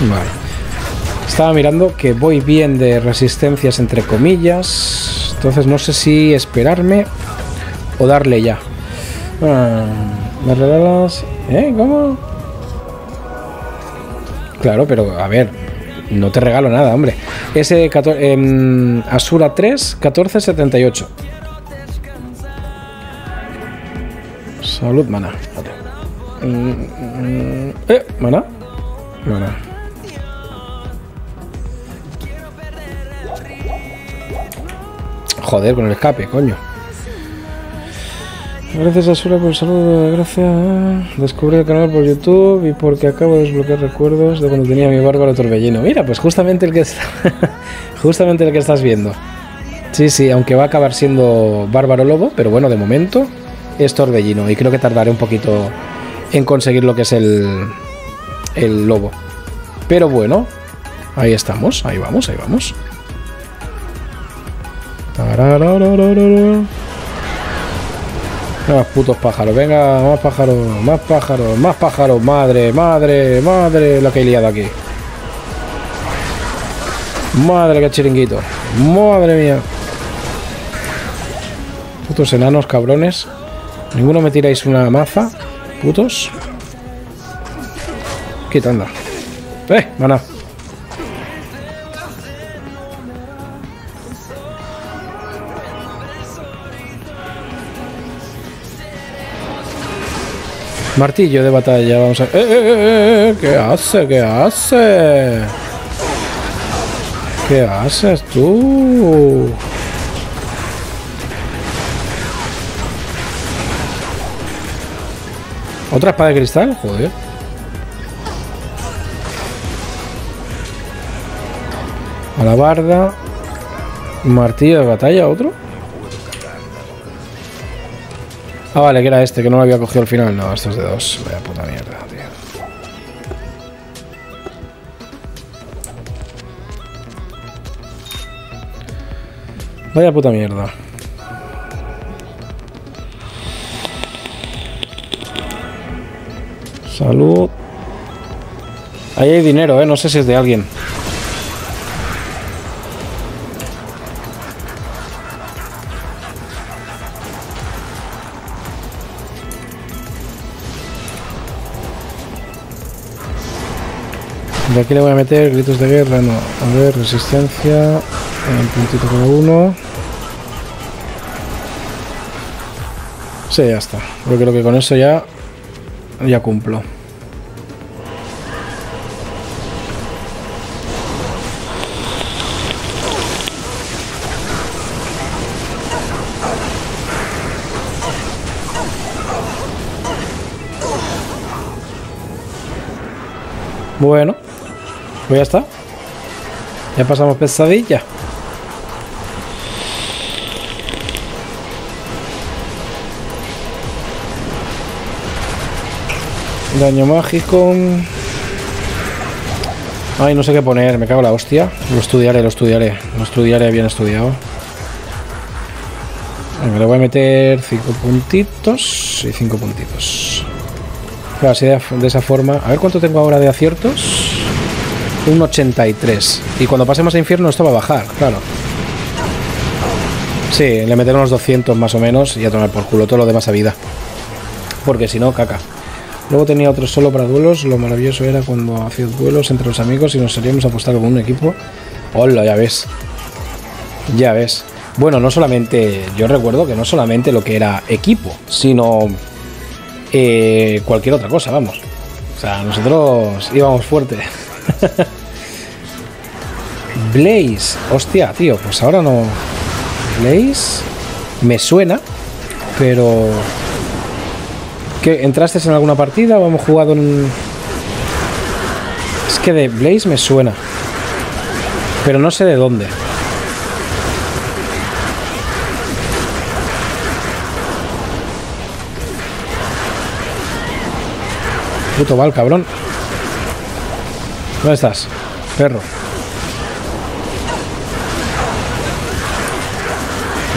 Vale. Estaba mirando que voy bien de resistencias, entre comillas. Entonces no sé si esperarme o darle ya. ¿Me regalas? ¿Eh? ¿Cómo? Claro, pero a ver, no te regalo nada, hombre. Ese ASURA 3, 1478. Salud, maná. ¿Maná? Maná. Joder, con el escape, coño. Gracias a Sura por el saludo, gracias. Descubrí el canal por YouTube y porque acabo de desbloquear recuerdos de cuando tenía mi Barbaro Torbellino. Mira, pues justamente el que está, justamente el que estás viendo. Sí, aunque va a acabar siendo Bárbaro Lobo, pero bueno, de momento es Torbellino y creo que tardaré un poquito en conseguir lo que es el lobo. Pero bueno, ahí estamos, ahí vamos, ahí vamos. Más putos pájaros, venga, más pájaros, más pájaros, más pájaros, madre, lo que he liado aquí. Madre, que chiringuito, madre mía. Putos enanos, cabrones. Ninguno me tiráis una maza, putos. Quita, anda. Maná. Martillo de batalla, vamos a... ¿Qué haces? ¿Qué haces? ¿Qué haces tú? ¿Otra espada de cristal? Joder. Alabarda. Martillo de batalla, ¿otro? Ah, vale, que era este, que no lo había cogido al final. No, estos de dos. Vaya puta mierda, tío. Vaya puta mierda. Salud. Ahí hay dinero, no sé si es de alguien. De aquí le voy a meter gritos de guerra, no. A ver, resistencia. Un puntito cada uno. Sí, ya está. Yo creo que con eso ya cumplo. Bueno. Pues ya está. Ya pasamos pesadilla. Daño mágico. Ay, no sé qué poner. Me cago en la hostia. Lo estudiaré. Lo estudiaré bien estudiado. Venga, le voy a meter 5 puntitos y 5 puntitos. Claro, así de esa forma. A ver cuánto tengo ahora de aciertos. Un 83. Y cuando pasemos a infierno esto va a bajar, claro. Sí, le meteré unos 200 más o menos y a tomar por culo todo lo demás a vida. Porque si no, caca. Luego tenía otro solo para duelos. Lo maravilloso era cuando hacía duelos entre los amigos y nos solíamos apostar como un equipo. Hola, ya ves. Ya ves. Bueno, no solamente... Yo recuerdo que no solamente lo que era equipo, sino... cualquier otra cosa, vamos. O sea, nosotros íbamos fuerte. Blaze. Hostia, tío, pues ahora no. Blaze me suena, pero... ¿Qué? ¿Entraste en alguna partida o hemos jugado en...? Es que de Blaze me suena, pero no sé de dónde. Puto mal, cabrón. ¿Dónde estás, perro?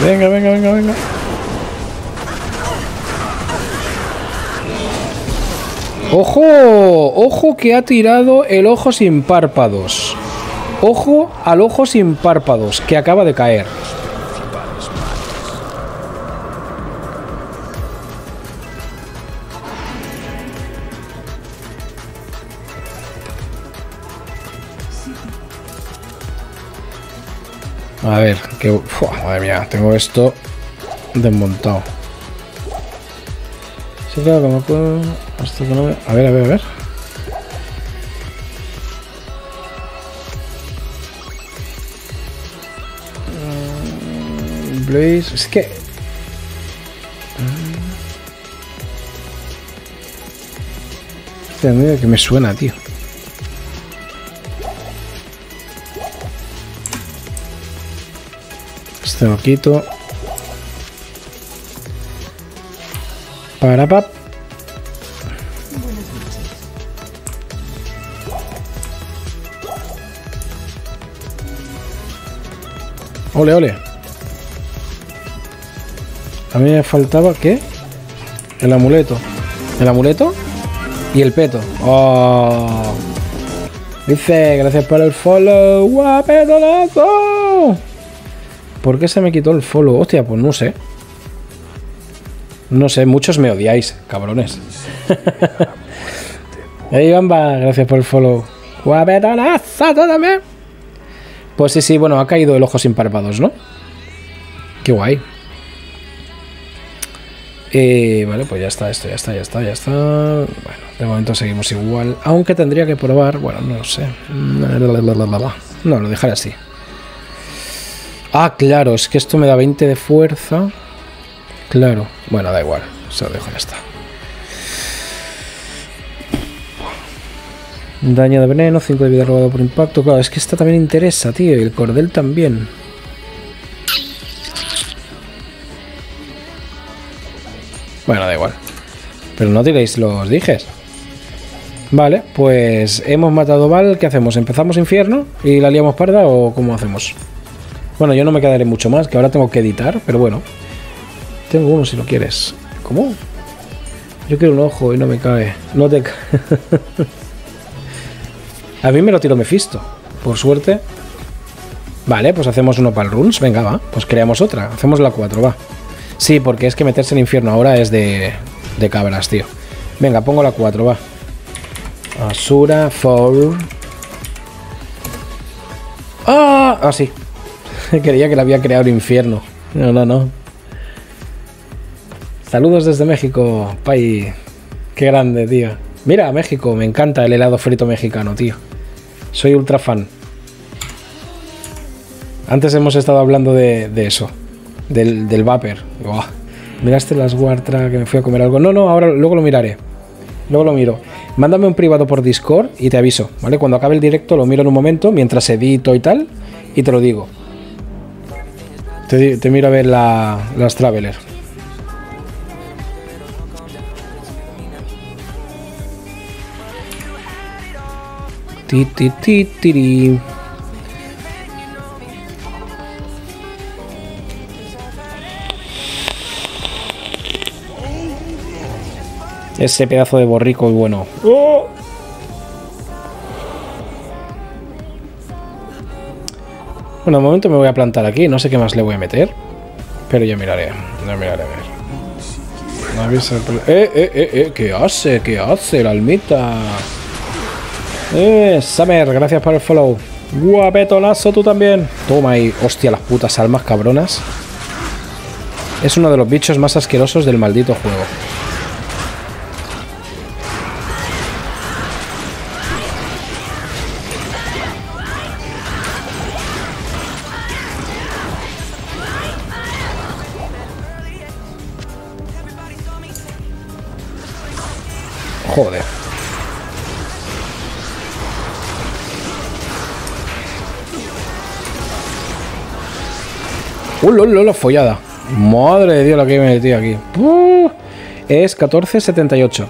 Venga, venga, venga, venga. ¡Ojo! ¡Ojo que ha tirado el ojo sin párpados! ¡Ojo al ojo sin párpados que acaba de caer! A ver, que... Uf, madre mía, tengo esto desmontado. Sí, claro, como puedo... Hasta que no me... A ver, a ver, a ver. Blaze... Es que... Este medio que me suena, tío. Este lo quito. Para pap. Ole, ole. A mí me faltaba ¿qué? El amuleto. El amuleto y el peto. Oh. Dice, gracias por el follow. Guapetonazo. ¿Por qué se me quitó el follow? Hostia, pues no sé. No sé, muchos me odiáis, cabrones. Hey, Bamba, gracias por el follow. ¡Guapetonazo también! Pues sí, sí, bueno, ha caído el ojo sin párpados, ¿no? Qué guay. Vale, pues ya está, esto ya está, ya está, ya está. Bueno, de momento seguimos igual. Aunque tendría que probar, bueno, no lo sé. No, lo dejaré así. Ah, claro, es que esto me da 20 de fuerza. Claro. Bueno, da igual. Se lo dejo, ya está. Daño de veneno, 5 de vida robado por impacto. Claro, es que esta también interesa, tío. Y el cordel también. Bueno, da igual. Pero no tiréis los dijes. Vale, pues hemos matado Val. ¿Qué hacemos? ¿Empezamos infierno y la liamos parda o cómo hacemos? Bueno, yo no me quedaré mucho más, que ahora tengo que editar, pero bueno. Tengo uno si lo quieres. ¿Cómo? Yo quiero un ojo y no me cae. No te cae. A mí me lo tiró Mephisto, por suerte. Vale, pues hacemos uno para el runes. Venga, va. Pues creamos otra. Hacemos la 4, va. Sí, porque es que meterse en infierno ahora es de cabras, tío. Venga, pongo la 4, va. Asura, Four. ¡Ah! Ah, sí. Quería que la había creado el infierno. No, no, no. Saludos desde México, Pai. Qué grande, tío. Mira, México, me encanta el helado frito mexicano, tío. Soy ultra fan. Antes hemos estado hablando de eso. Del vapor. Oh, miraste las guartras que me fui a comer algo. No, no, ahora luego lo miraré. Luego lo miro. Mándame un privado por Discord y te aviso, ¿vale? Cuando acabe el directo lo miro en un momento, mientras edito y tal, y te lo digo. Te miro a ver las Traveler. Ti, ti, ti, tiri. Ese pedazo de borrico y bueno. ¡Oh! Bueno, de momento me voy a plantar aquí, no sé qué más le voy a meter, pero ya miraré, ya miraré a ver. No avisa el... ¿Qué hace? ¿Qué hace la almita? Summer, gracias por el follow. Guapetonazo tú también. Toma ahí, hostia, las putas almas cabronas. Es uno de los bichos más asquerosos del maldito juego. Joder. La follada. Madre de Dios, la que me metí aquí. Es 1478.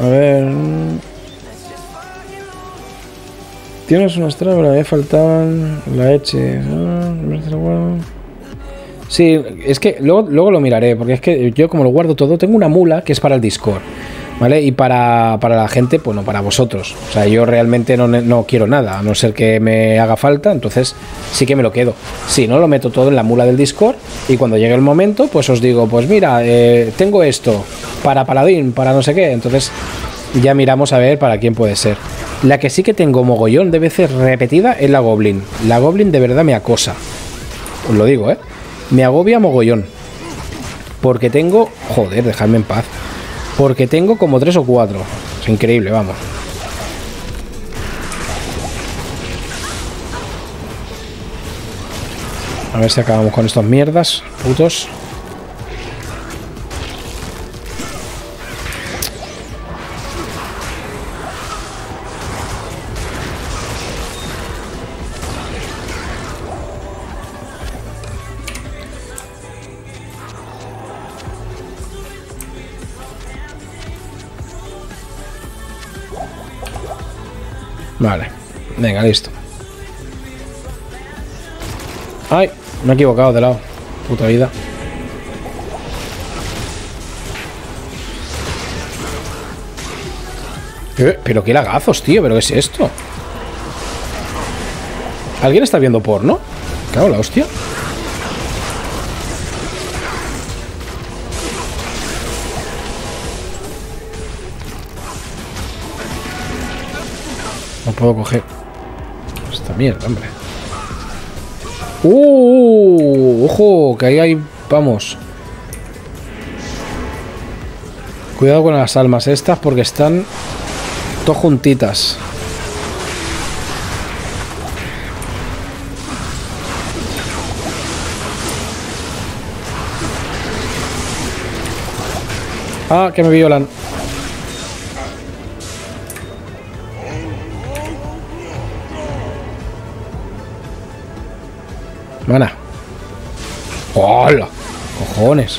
A ver. Tienes unas trabas, me faltaban. La eche. Sí, es que luego lo miraré, porque es que yo como lo guardo todo, tengo una mula que es para el Discord, ¿vale? Y para la gente, pues no, para vosotros. O sea, yo realmente no quiero nada, a no ser que me haga falta, entonces sí que me lo quedo. Si no, lo meto todo en la mula del Discord y cuando llegue el momento, pues os digo, pues mira, tengo esto para paladín, para no sé qué, entonces ya miramos a ver para quién puede ser. La que sí que tengo mogollón de veces repetida es la Goblin. La Goblin de verdad me acosa, os lo digo, ¿eh? Me agobia mogollón. Porque tengo... Joder, dejadme en paz. Porque tengo como 3 o 4. Es increíble, vamos. A ver si acabamos con estas mierdas, putos. Vale, venga, listo. Ay, me he equivocado de lado. Puta vida. Pero qué lagazos, tío, pero ¿qué es esto? ¿Alguien está viendo porno? Claro, la hostia. No puedo coger esta mierda, hombre. Ojo, que ahí hay... Vamos. Cuidado con las almas estas porque están todas juntitas. Ah, que me violan. Mana. ¡Hola! ¡Cojones!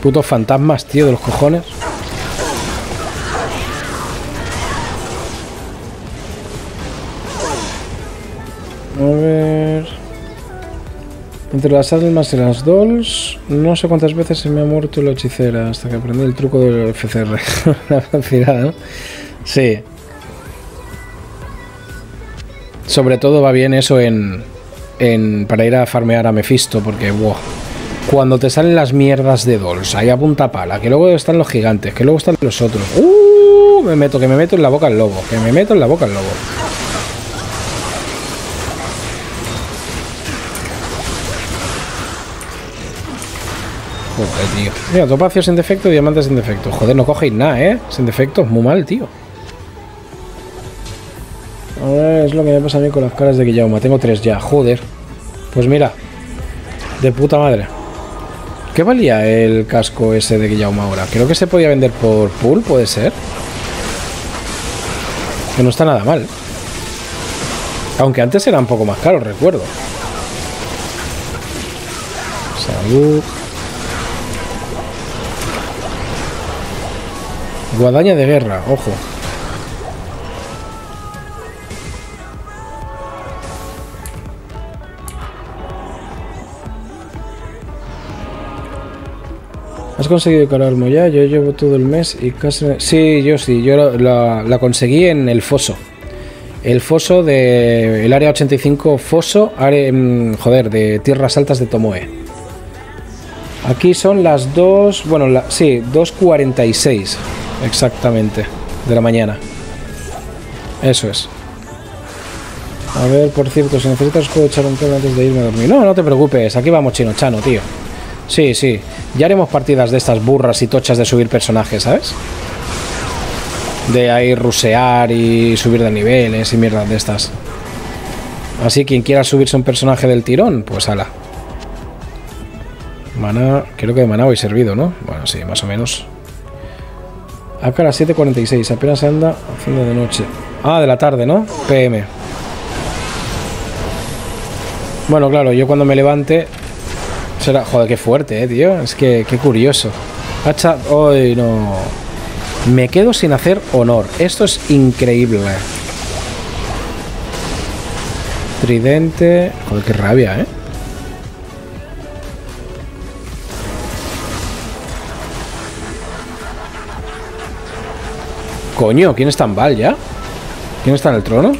Putos fantasmas, tío, de los cojones. A ver... Entre las almas y las dolls, no sé cuántas veces se me ha muerto la hechicera hasta que aprendí el truco del FCR. La vaciada, ¿no? Sí. Sobre todo va bien eso para ir a farmear a Mephisto, porque wow, cuando te salen las mierdas de dolls, ahí a punta pala, que luego están los gigantes, que luego están los otros. Que me meto en la boca al lobo, que me meto en la boca al lobo. Joder, tío. Mira, topacio sin defecto, diamantes sin defecto. Joder, no cogéis nada, ¿eh? Sin defecto, muy mal, tío. A ver, es lo que me pasa a mí con las caras de Guillaume. Tengo 3 ya, joder. Pues mira, de puta madre. ¿Qué valía el casco ese de Guillaume ahora? Creo que se podía vender por pool, puede ser. Que no está nada mal. Aunque antes era un poco más caro, recuerdo. Salud. Guadaña de guerra, ojo. ¿Has conseguido cargarme ya? Yo llevo todo el mes y casi... Sí, yo la conseguí en el foso. El foso de... El área 85 foso, área, joder, de tierras altas de Tomoe. Aquí son las 2... Bueno, sí, 2:46. Exactamente, de la mañana. Eso es. A ver, por cierto, si necesitas puedo echar un pelo antes de irme a dormir. No, no te preocupes, aquí vamos chino, chano, tío. Sí, sí, ya haremos partidas de estas burras y tochas de subir personajes, ¿sabes? De ahí rusear y subir de niveles y mierdas de estas. Así, quien quiera subirse un personaje del tirón, pues ala. Maná, creo que de maná voy servido, ¿no? Bueno, sí, más o menos. Acá a las 7:46, apenas anda haciendo de noche. Ah, de la tarde, ¿no? PM. Bueno, claro, yo cuando me levante será... Joder, qué fuerte, tío. Es que, qué curioso. Hacha... ¡Ay, no! Me quedo sin hacer honor. Esto es increíble. Tridente... Joder, qué rabia, ¿eh? Coño, ¿quién está en Val ya? ¿Quién está en el trono?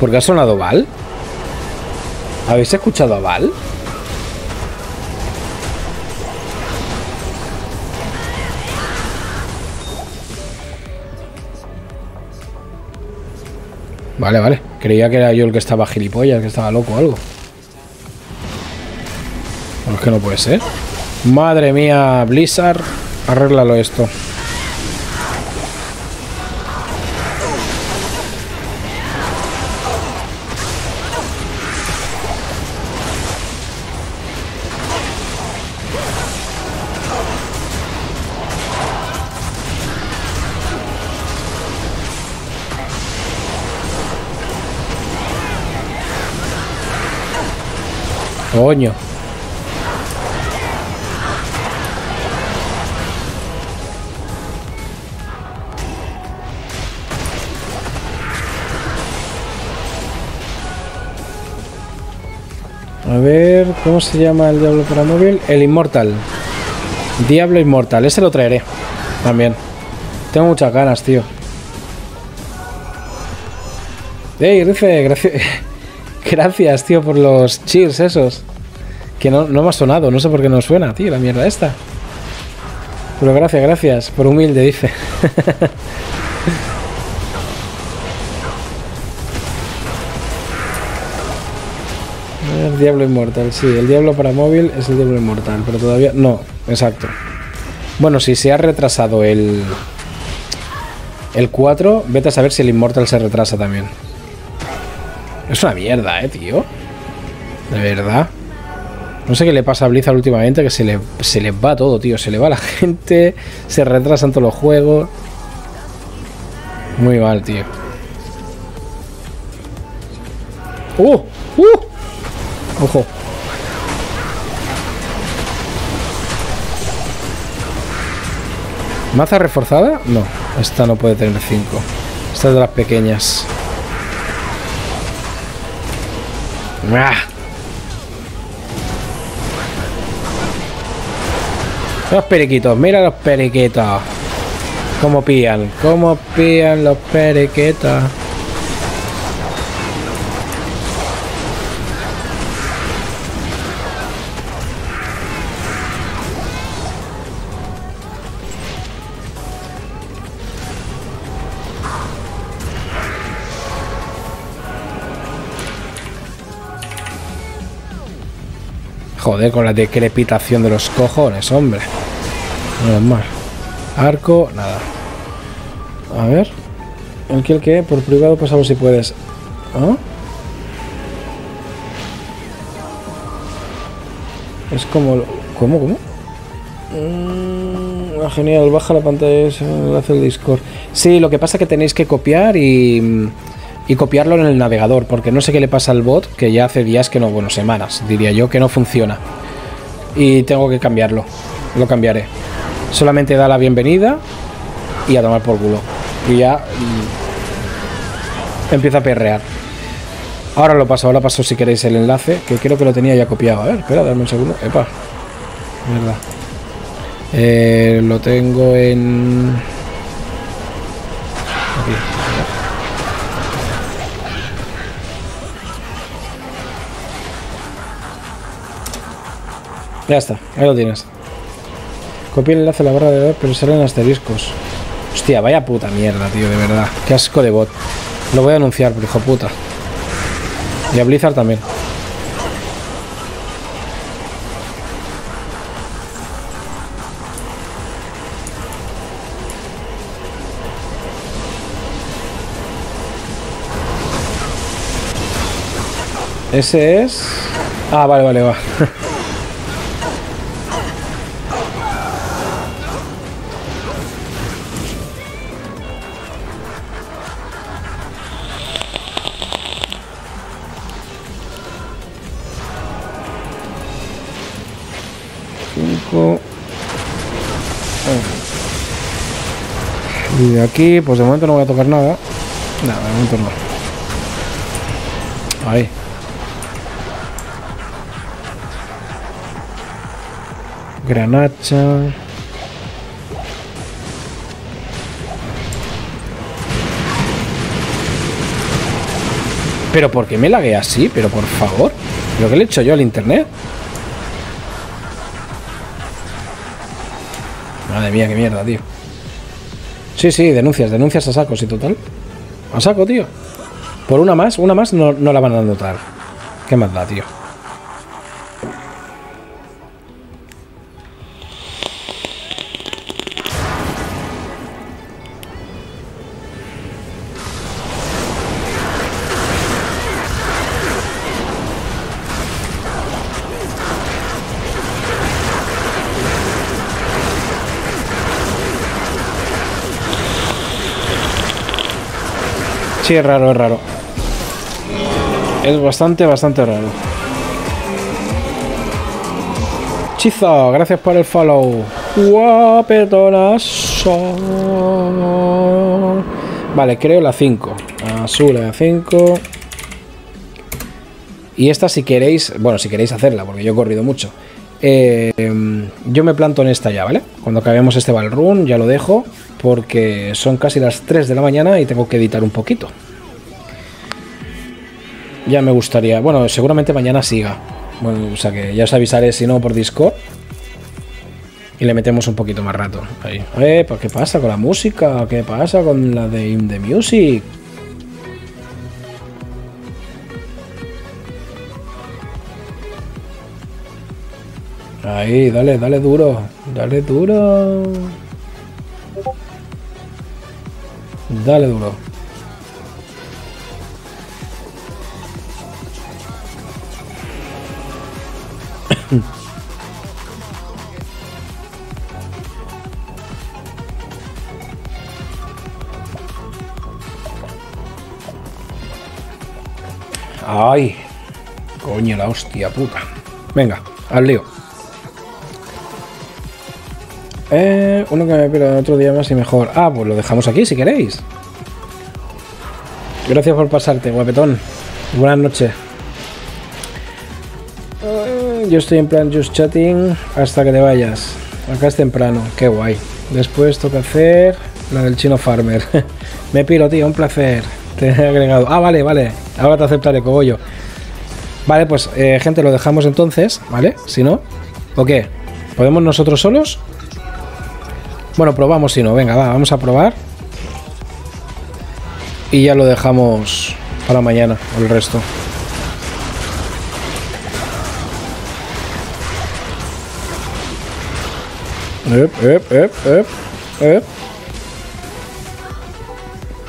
¿Por qué ha sonado Val? ¿Habéis escuchado a Val? Vale, vale. Creía que era yo el que estaba gilipollas, que estaba loco o algo. Pero es que no puede ser. Madre mía, Blizzard, arréglalo esto. Coño. A ver, ¿cómo se llama el Diablo para móvil? El Inmortal. Diablo Inmortal. Ese lo traeré también. Tengo muchas ganas, tío. Ey, Rife, gracias. Gracias, tío, por los cheers esos. Que no me ha sonado. No sé por qué no suena, tío, la mierda esta. Pero gracias, gracias. Por humilde, dice. El Diablo Inmortal, sí, el Diablo para móvil es el Diablo Inmortal, pero todavía... No, exacto. Bueno, si se ha retrasado el 4, vete a saber si el Inmortal se retrasa también. Es una mierda, tío. De verdad. No sé qué le pasa a Blizzard últimamente, que se le va todo, tío. Se le va la gente, se retrasan todos los juegos. Muy mal, tío. ¡Oh! ¡Uh! Ojo. ¿Maza reforzada? No, esta no puede tener 5. Esta es de las pequeñas. ¡Ah! Los periquitos, mira los periquitos. Cómo pillan los periquitos. Joder, con la decrepitación de los cojones, hombre. No es mal. Arco, nada. A ver. ¿El que? Por privado, pasamos si puedes. ¿Ah? Es como... ¿Cómo? Genial, baja la pantalla, se hace el Discord. Sí, lo que pasa es que tenéis que copiar y copiarlo en el navegador, porque no sé qué le pasa al bot, que ya hace días que no, bueno, semanas, diría yo, que no funciona. Y tengo que cambiarlo. Lo cambiaré. Solamente da la bienvenida y a tomar por culo. Y ya empieza a perrear. Ahora paso si queréis el enlace, que creo que lo tenía ya copiado. A ver, espera, dame un segundo. Epa. Mierda. Lo tengo en... Aquí. Ya está, ahí lo tienes. Copié el enlace a la barra de ver, pero salen asteriscos. Hostia, vaya puta mierda, tío, de verdad. Qué asco de bot. Lo voy a denunciar, por hijo puta. Y a Blizzard también. Ese es... Ah, vale, vale, va. Y de aquí, pues de momento no voy a tocar nada. Nada, de momento no. Ahí. Granacha. ¿Pero por qué me lagué así? Pero por favor. ¿Lo que le he hecho yo al internet? Madre mía, qué mierda, tío. Sí, sí, denuncias, denuncias a saco, sí, total. A saco, tío. Por una más no la van a notar. ¿Qué más da, tío? Sí, es raro, es raro. Es bastante, bastante raro. Chizo, gracias por el follow. Guapetonazo. Vale, creo la 5. ASURA 5. Y esta si queréis... Bueno, si queréis hacerla, porque yo he corrido mucho. Yo me planto en esta ya, ¿vale? Cuando acabemos este ballroom ya lo dejo, porque son casi las 3 de la mañana y tengo que editar un poquito. Ya me gustaría... Bueno, seguramente mañana siga. Bueno, o sea que ya os avisaré, si no, por Discord. Y le metemos un poquito más rato. Ahí. Pues ¿qué pasa con la música? ¿Qué pasa con la de In The Music? Ahí, dale, dale duro. Dale duro. Dale duro. Ay, coño, la hostia puta. Venga, al lío. Uno que me pierda otro día más y mejor. Ah, pues lo dejamos aquí si queréis. Gracias por pasarte, guapetón. Buenas noches. Yo estoy en plan just chatting hasta que te vayas. Acá es temprano, qué guay. Después toca hacer la del chino farmer. Me piro, tío, un placer. Te he agregado. Ah, vale, vale. Ahora te aceptaré, cogollo. Vale, pues gente, lo dejamos entonces, ¿vale? Si no, ¿o qué? ¿Podemos nosotros solos? Bueno, probamos si no. Venga, va, vamos a probar. Y ya lo dejamos para mañana, o el resto.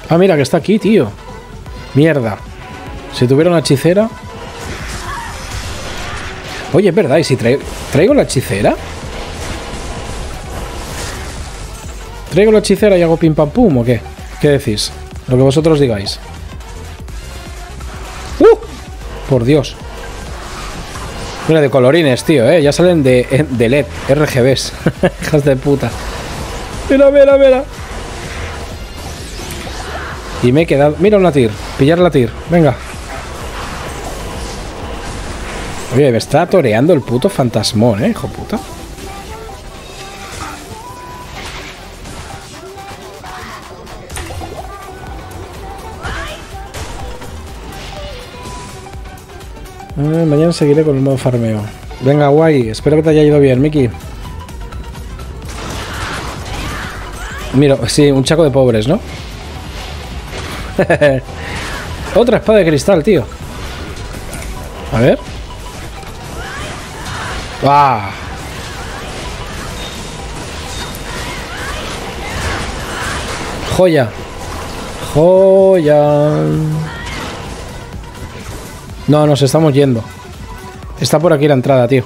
Ah, mira, que está aquí, tío. Mierda. Si tuviera una hechicera... Oye, es verdad, ¿y si traigo la hechicera? ¿Traigo la hechicera y hago pim pam pum o qué? ¿Qué decís? Lo que vosotros digáis. Por Dios. Mira, de colorines, tío, ya salen de LED, RGBs. Hijas de puta. Mira, mira, mira. Y me he quedado... Mira, una tir. Pillar la tir. Venga. Oye, me está toreando el puto fantasmón, hijo puta. Mañana seguiré con el modo farmeo. Venga, guay. Espero que te haya ido bien, Miki. Mira, sí, un chaco de pobres, ¿no? Otra espada de cristal, tío. A ver. ¡Ah! Joya. Joya. No, nos estamos yendo. Está por aquí la entrada, tío.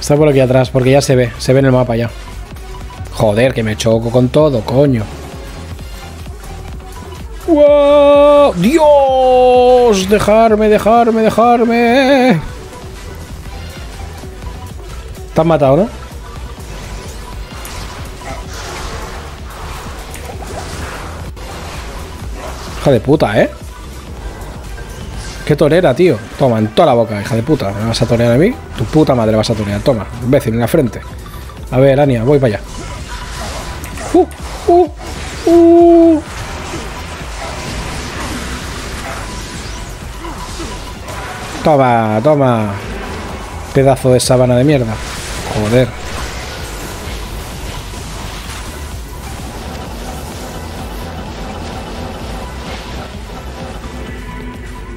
Está por aquí atrás, porque ya se ve en el mapa ya. Joder, que me choco con todo, coño. ¡Wow! ¡Dios! ¡Dejarme, dejarme, dejarme! Te han matado, ¿no? Hija de puta, ¿eh? Qué torera, tío. Toma, en toda la boca, hija de puta. ¿Me vas a torear a mí? Tu puta madre vas a torear. Toma, imbécil, en la frente. A ver, Ania, voy para allá. Toma, toma. Pedazo de sábana de mierda. Joder.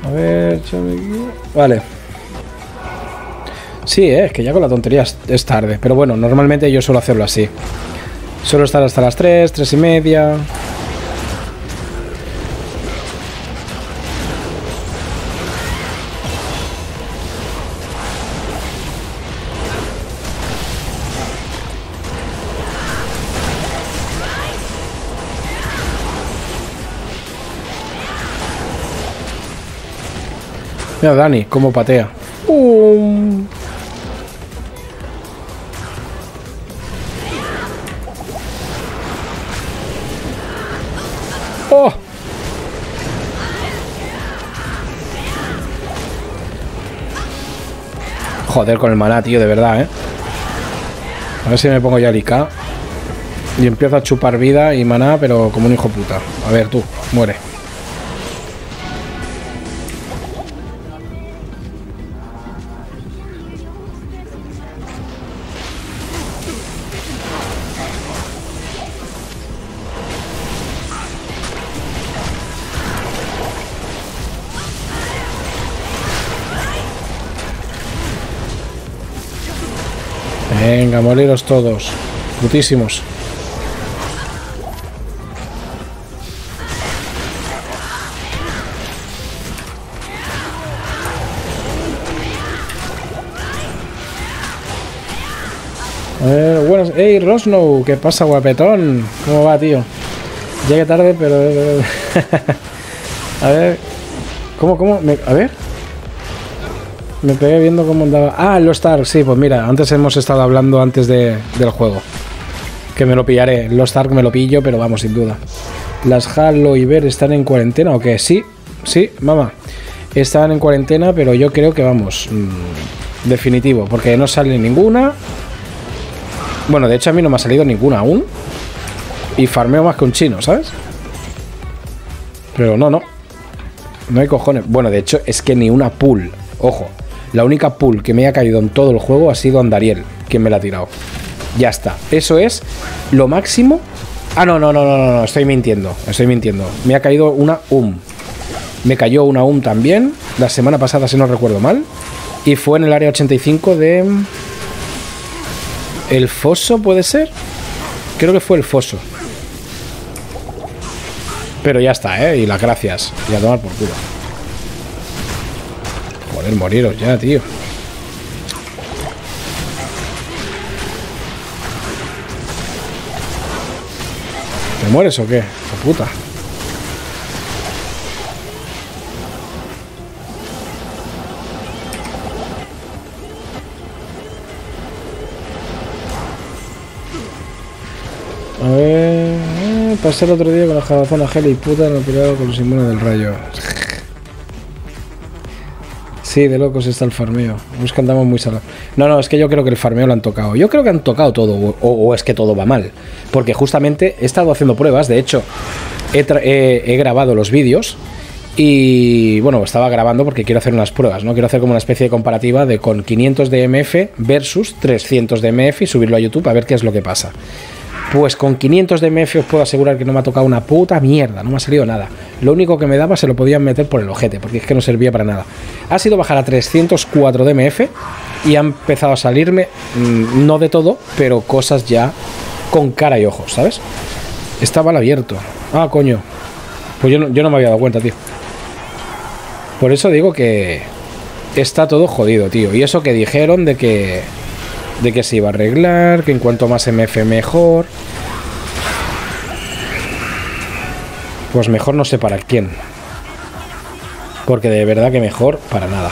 A ver, vale. Sí, es que ya con la tontería es tarde. Pero bueno, normalmente yo suelo hacerlo así. Suelo estar hasta las 3, 3 y media. Mira Dani, cómo patea. ¡Oh! Joder con el maná, tío, de verdad, ¿eh? A ver si me pongo ya el IK. Y empiezo a chupar vida y maná, pero como un hijo puta. A ver, tú, muere. Venga, moliros todos. Putísimos. Buenas. ¡Ey, Rosnow! ¿Qué pasa, guapetón? ¿Cómo va, tío? Llegué tarde, pero... A ver... ¿Cómo? A ver... Me pegué viendo cómo andaba. Ah, Lost Ark, sí, pues mira, antes hemos estado hablando antes del juego. Que me lo pillaré. Lost Ark me lo pillo, pero vamos, sin duda. ¿Las Halo y Ver están en cuarentena o qué? Sí, sí, mamá. Están en cuarentena, pero yo creo que vamos. Definitivo, porque no sale ninguna. Bueno, de hecho a mí no me ha salido ninguna aún. Y farmeo más que un chino, ¿sabes? Pero no hay cojones. Bueno, de hecho es que ni una pool. Ojo. La única pull que me ha caído en todo el juego ha sido Andariel, quien me la ha tirado. Ya está. Eso es lo máximo. Ah, no, estoy mintiendo. Me ha caído una UM. Me cayó una UM también, la semana pasada, si no recuerdo mal. Y fue en el área 85 de... ¿El foso puede ser? Creo que fue el foso. Pero ya está, ¿eh? Y las gracias. Y a tomar por culo. Joder, moriros ya, tío. ¿Te mueres o qué? ¡La puta! A ver... Pasé el otro día con la jabazona gel y puta, no peleaba con los inmunes del rayo. Sí, de locos está el farmeo. Nos cantamos muy salados. No, es que yo creo que el farmeo lo han tocado. Yo creo que han tocado todo, o es que todo va mal. Porque justamente he estado haciendo pruebas. De hecho, he grabado los vídeos. Y bueno, estaba grabando porque quiero hacer unas pruebas, ¿no? Quiero hacer como una especie de comparativa de con 500 de MF versus 300 de MF y subirlo a YouTube a ver qué es lo que pasa. Pues con 500 de MF os puedo asegurar que no me ha tocado una puta mierda, no me ha salido nada. Lo único que me daba se lo podían meter por el ojete, porque es que no servía para nada. Ha sido bajar a 304 de MF y ha empezado a salirme, no de todo, pero cosas ya con cara y ojos, ¿sabes? Estaba al abierto. Ah, coño. Pues yo no me había dado cuenta, tío. Por eso digo que está todo jodido, tío. Y eso que dijeron de que se iba a arreglar, que en cuanto más MF mejor. Pues mejor no sé para quién. Porque de verdad que mejor para nada.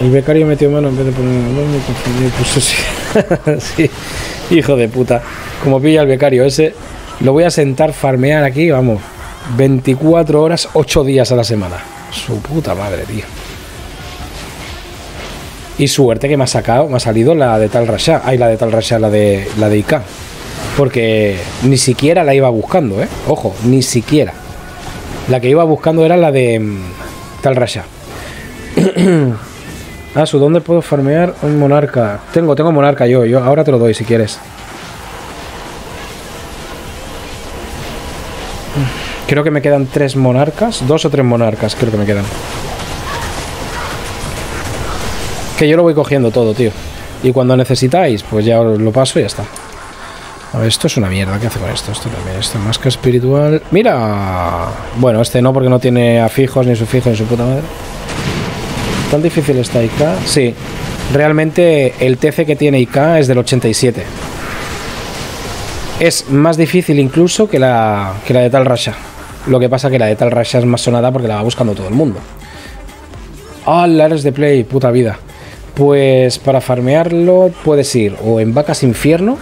El becario metió mano en vez de poner el nombre, puso sí. Sí, hijo de puta. Como pilla el becario ese, lo voy a sentar farmear aquí, vamos, 24 horas, 8 días a la semana. Su puta madre, tío. Y suerte que me ha sacado, me ha salido la de Tal Rasha. Ay, la de Tal Rasha, la de IK. Porque ni siquiera la iba buscando, ¿eh? Ojo, ni siquiera. La que iba buscando era la de Tal Rasha. Asu, ¿dónde puedo farmear un monarca? Tengo monarca yo ahora te lo doy si quieres. Creo que me quedan 3 monarcas, 2 o 3 monarcas creo que me quedan. Que yo lo voy cogiendo todo, tío. Y cuando necesitáis, pues ya os lo paso y ya está. A ver, esto es una mierda, ¿qué hace con esto? Esto también, esto más que espiritual. ¡Mira! Bueno, este no, porque no tiene afijos, ni sufijos, ni su puta madre. ¿Tan difícil está IK? Sí. Realmente el TC que tiene IK es del 87. Es más difícil incluso que la de Tal Rasha. Lo que pasa que la de Tal Rasha es más sonada porque la va buscando todo el mundo. ¡Ah, la eres de play! ¡Puta vida! Pues para farmearlo puedes ir o en Vacas Infierno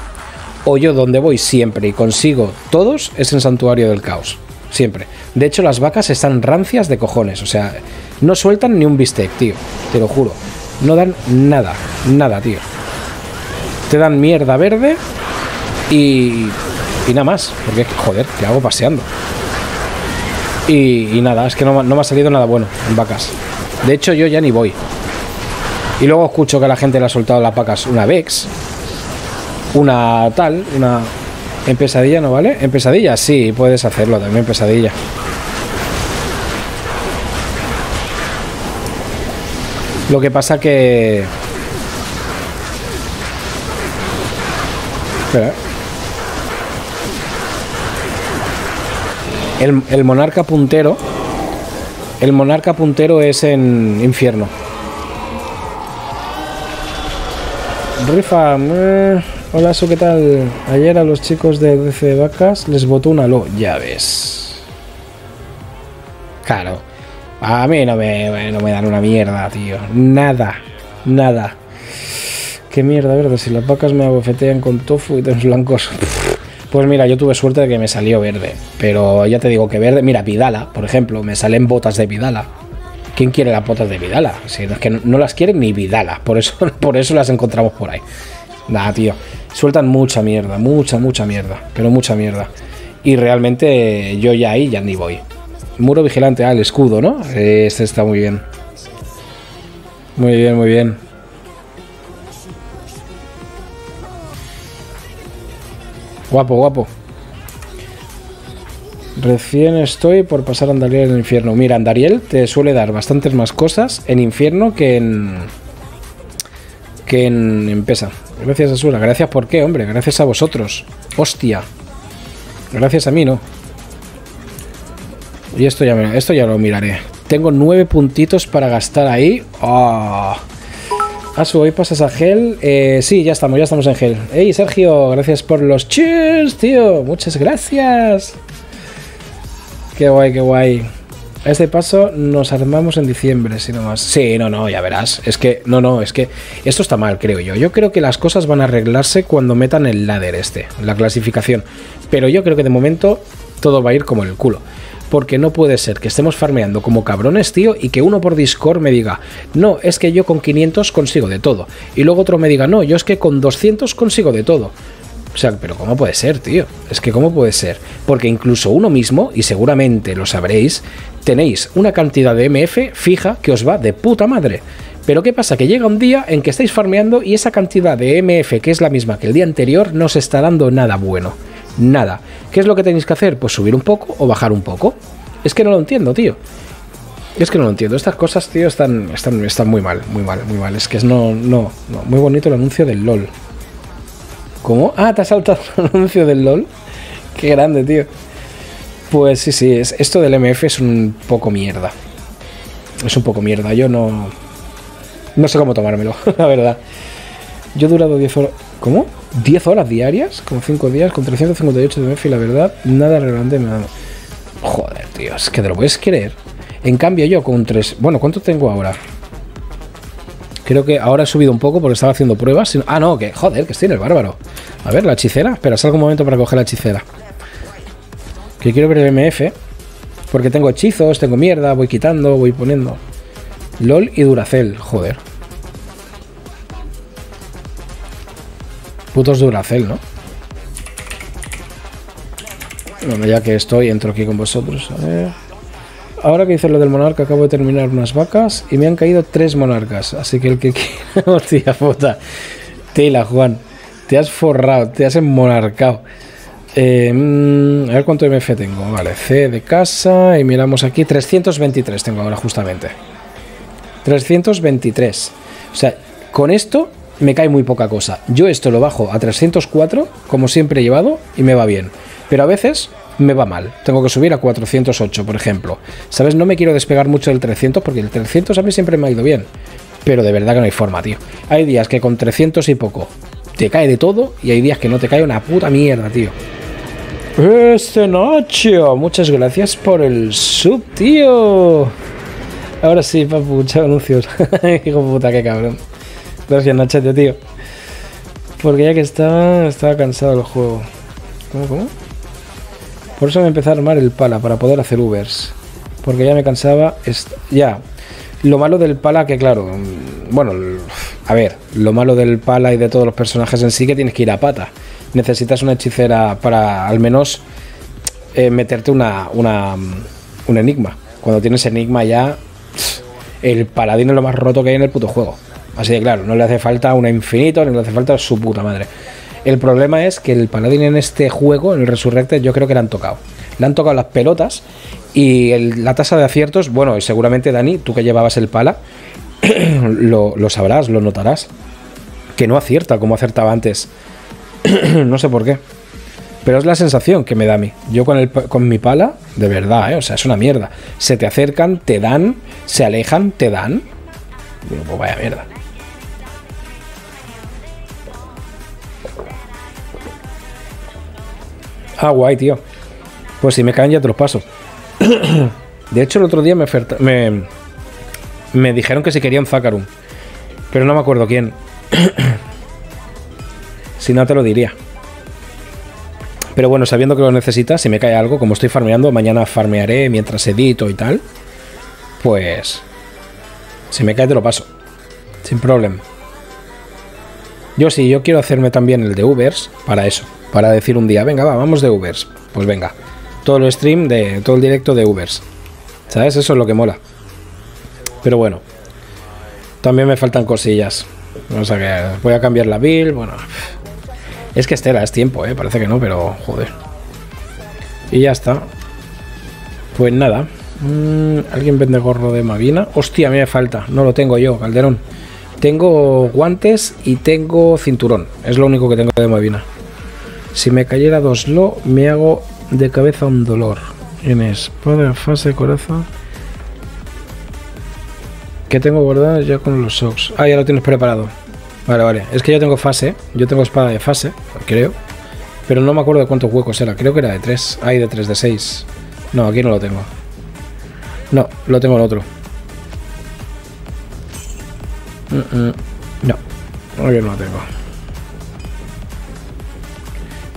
o yo donde voy siempre y consigo todos es en Santuario del Caos. Siempre. De hecho, las vacas están rancias de cojones. O sea, no sueltan ni un bistec, tío. Te lo juro. No dan nada. Nada, tío. Te dan mierda verde y nada más. Porque, joder, ¿qué hago paseando? Y nada, es que no me ha salido nada bueno en vacas. De hecho, yo ya ni voy. Y luego escucho que a la gente le ha soltado las vacas una Vex, una tal, una... En pesadilla no vale. En pesadilla sí, puedes hacerlo también en pesadilla. Lo que pasa que... Espera. El monarca puntero... El monarca puntero es en infierno. Rifa... Hola, Su, ¿qué tal? Ayer a los chicos de DC Vacas les botó una lo. Ya ves. Claro. A mí no me dan una mierda, tío. Nada. Nada. Qué mierda, verde. Si las vacas me abofetean con tofu y tonos blancos. Pues mira, yo tuve suerte de que me salió verde. Pero ya te digo que verde... Mira, Vidala, por ejemplo. Me salen botas de Vidala. ¿Quién quiere las botas de Vidala? Si es que no las quiere ni Vidala. Por eso las encontramos por ahí. Nah, tío. Sueltan mucha mierda, mucha mierda, pero mucha mierda. Y realmente yo ya ahí ya ni voy. Muro vigilante, el escudo, ¿no? Este está muy bien. Muy bien, muy bien. Guapo, guapo. Recién estoy por pasar a Andariel en el infierno. Mira, Andariel te suele dar bastantes más cosas en infierno que en Pesa. Gracias, Asura. Gracias, ¿por qué, hombre? Gracias a vosotros. Hostia. Gracias a mí, ¿no? Y esto ya lo miraré. Tengo 9 puntitos para gastar ahí. Oh. Asu, ¿hoy pasas a gel? Sí, ya estamos en gel. Hey, Sergio, gracias por los cheers, tío. Muchas gracias. Qué guay, qué guay. A este paso nos armamos en diciembre, si no más. Sí, no, ya verás. Es que, es que esto está mal, creo yo. Yo creo que las cosas van a arreglarse cuando metan el ladder este, la clasificación. Pero yo creo que de momento todo va a ir como el culo. Porque no puede ser que estemos farmeando como cabrones, tío, y que uno por Discord me diga, no, es que yo con 500 consigo de todo. Y luego otro me diga, no, yo es que con 200 consigo de todo. O sea, pero ¿cómo puede ser, tío? Es que ¿cómo puede ser? Porque incluso uno mismo, y seguramente lo sabréis, tenéis una cantidad de MF fija que os va de puta madre. Pero ¿qué pasa? Que llega un día en que estáis farmeando y esa cantidad de MF, que es la misma que el día anterior, no os está dando nada bueno. Nada. ¿Qué es lo que tenéis que hacer? Pues subir un poco o bajar un poco. Es que no lo entiendo, tío. Es que no lo entiendo. Estas cosas, tío, están muy mal, muy mal, muy mal. Es que no. Muy bonito el anuncio del LOL. ¿Cómo? Ah, te has saltado el anuncio del LOL. Qué grande, tío. Pues sí, sí, esto del MF es un poco mierda. Es un poco mierda, yo no sé cómo tomármelo, la verdad. Yo he durado 10 horas... ¿Cómo? ¿10 horas diarias? Con 5 días, con 358 de MF y la verdad, nada relevante me ha dado. Joder, tío, es que te lo puedes creer. En cambio yo con 3... Bueno, ¿cuánto tengo ahora? Creo que ahora he subido un poco porque estaba haciendo pruebas. Ah, no, que joder, que estoy en el bárbaro. A ver, la hechicera. Espera, salgo un momento para coger la hechicera. Que quiero ver el MF. Porque tengo hechizos, tengo mierda, voy quitando, voy poniendo. LOL y Duracell, joder. Putos Duracell, ¿no? Bueno, ya que estoy, entro aquí con vosotros. A ver. Ahora que hice lo del monarca, acabo de terminar unas vacas y me han caído 3 monarcas. Así que el que quiera, hostia puta. Tela, Juan. Te has forrado, te has enmonarcado. A ver cuánto MF tengo. Vale, C de casa y miramos aquí. 323 tengo ahora justamente. 323. O sea, con esto me cae muy poca cosa. Yo esto lo bajo a 304, como siempre he llevado, y me va bien. Pero a veces... me va mal, tengo que subir a 408 por ejemplo, ¿sabes? No me quiero despegar mucho del 300 porque el 300 a mí siempre me ha ido bien, pero de verdad que no hay forma, tío. Hay días que con 300 y poco te cae de todo y hay días que no te cae una puta mierda, tío. Este Nacho, muchas gracias por el sub, tío. Ahora sí, papu, chao, anuncios. Hijo puta, qué cabrón. Gracias, Nacho, tío, porque ya que estaba cansado del juego. ¿Cómo? Por eso me empecé a armar el pala, para poder hacer Ubers. Porque ya me cansaba... Ya. Lo malo del pala que, claro... Bueno, a ver. Lo malo del pala y de todos los personajes en sí que tienes que ir a pata. Necesitas una hechicera para, al menos, meterte un enigma. Cuando tienes enigma ya... El paladín es lo más roto que hay en el puto juego. Así de claro, no le hace falta un infinito, ni le hace falta su puta madre. El problema es que el paladín en este juego, en el Resurrected, yo creo que le han tocado. Le han tocado las pelotas y la tasa de aciertos, bueno, seguramente, Dani, tú que llevabas el pala, lo sabrás, lo notarás, que no acierta como acertaba antes. No sé por qué, pero es la sensación que me da a mí. Yo con mi pala, de verdad, o sea, es una mierda. Se te acercan, te dan, se alejan, te dan. Bueno, pues vaya mierda. Ah, guay, tío. Pues si me caen ya te los paso. De hecho, el otro día me dijeron que si querían Zácarum. Pero no me acuerdo quién. Si no, te lo diría. Pero bueno, sabiendo que lo necesitas, si me cae algo, como estoy farmeando, mañana farmearé mientras edito y tal. Pues... si me cae te lo paso. Sin problema. Yo sí, yo quiero hacerme también el de Ubers para eso. Para decir un día, venga, va, vamos de Ubers. Pues venga, todo el stream, todo el directo de Ubers. ¿Sabes? Eso es lo que mola. Pero bueno, también me faltan cosillas. O sea que voy a cambiar la build, bueno. Es que Estela, es tiempo, parece que no, pero joder. Y ya está. Pues nada. ¿Alguien vende gorro de Mavina? Hostia, a mí me falta, no lo tengo yo, Calderón. Tengo guantes y tengo cinturón. Es lo único que tengo de Mavina. Si me cayera 2 lo, me hago de cabeza un dolor. En espada, fase, coraza. Que tengo guardado ya con los socks. Ah, ya lo tienes preparado. Vale, vale. Es que yo tengo fase. Yo tengo espada de fase, creo. Pero no me acuerdo de cuántos huecos era. Creo que era de 3. Hay de 3, de 6. No, aquí no lo tengo. No, lo tengo en otro. No, aquí no lo tengo.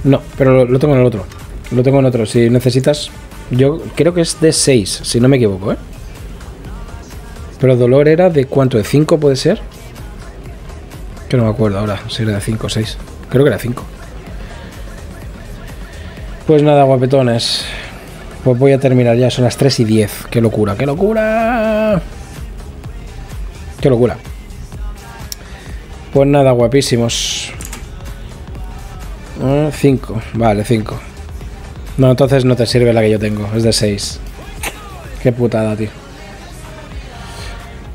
No, pero lo tengo en el otro. Lo tengo en otro. Si necesitas... Yo creo que es de 6, si no me equivoco, Pero dolor era de cuánto, de 5 puede ser. Que no me acuerdo ahora si era de 5 o 6. Creo que era 5. Pues nada, guapetones. Pues voy a terminar ya, son las 3 y 10. ¡Qué locura, qué locura! ¡Qué locura! Pues nada, guapísimos. 5, vale, 5. No, entonces no te sirve la que yo tengo, es de 6. Qué putada, tío.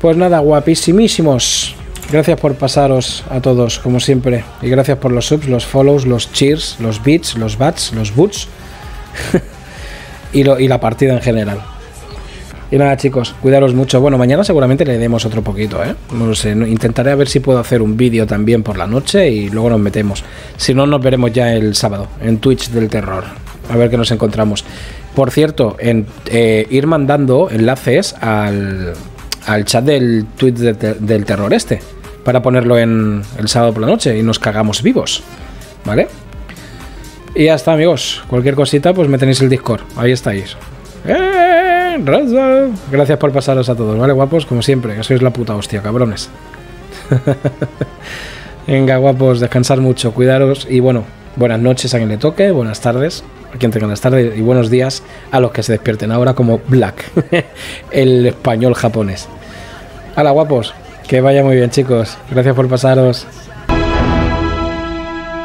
Pues nada, guapísimísimos. Gracias por pasaros a todos, como siempre. Y gracias por los subs, los follows, los cheers, los beats, los bats, los boots. y la partida en general. Y nada, chicos, cuidaros mucho. Bueno, mañana seguramente le demos otro poquito, ¿eh? No lo sé, intentaré a ver si puedo hacer un vídeo también por la noche y luego nos metemos. Si no, nos veremos ya el sábado en Twitch del Terror. A ver qué nos encontramos. Por cierto, ir mandando enlaces al chat del Twitch del Terror este, para ponerlo en el sábado por la noche y nos cagamos vivos, ¿vale? Y ya está, amigos. Cualquier cosita, pues me tenéis el Discord. Ahí estáis. Raza. Gracias por pasaros a todos, ¿vale, guapos? Como siempre, que sois la puta hostia, cabrones. Venga, guapos, descansar mucho, cuidaros y bueno, buenas noches a quien le toque, buenas tardes a quien tenga las tardes y buenos días a los que se despierten ahora como Black, el español japonés. Hala, guapos, que vaya muy bien, chicos. Gracias por pasaros.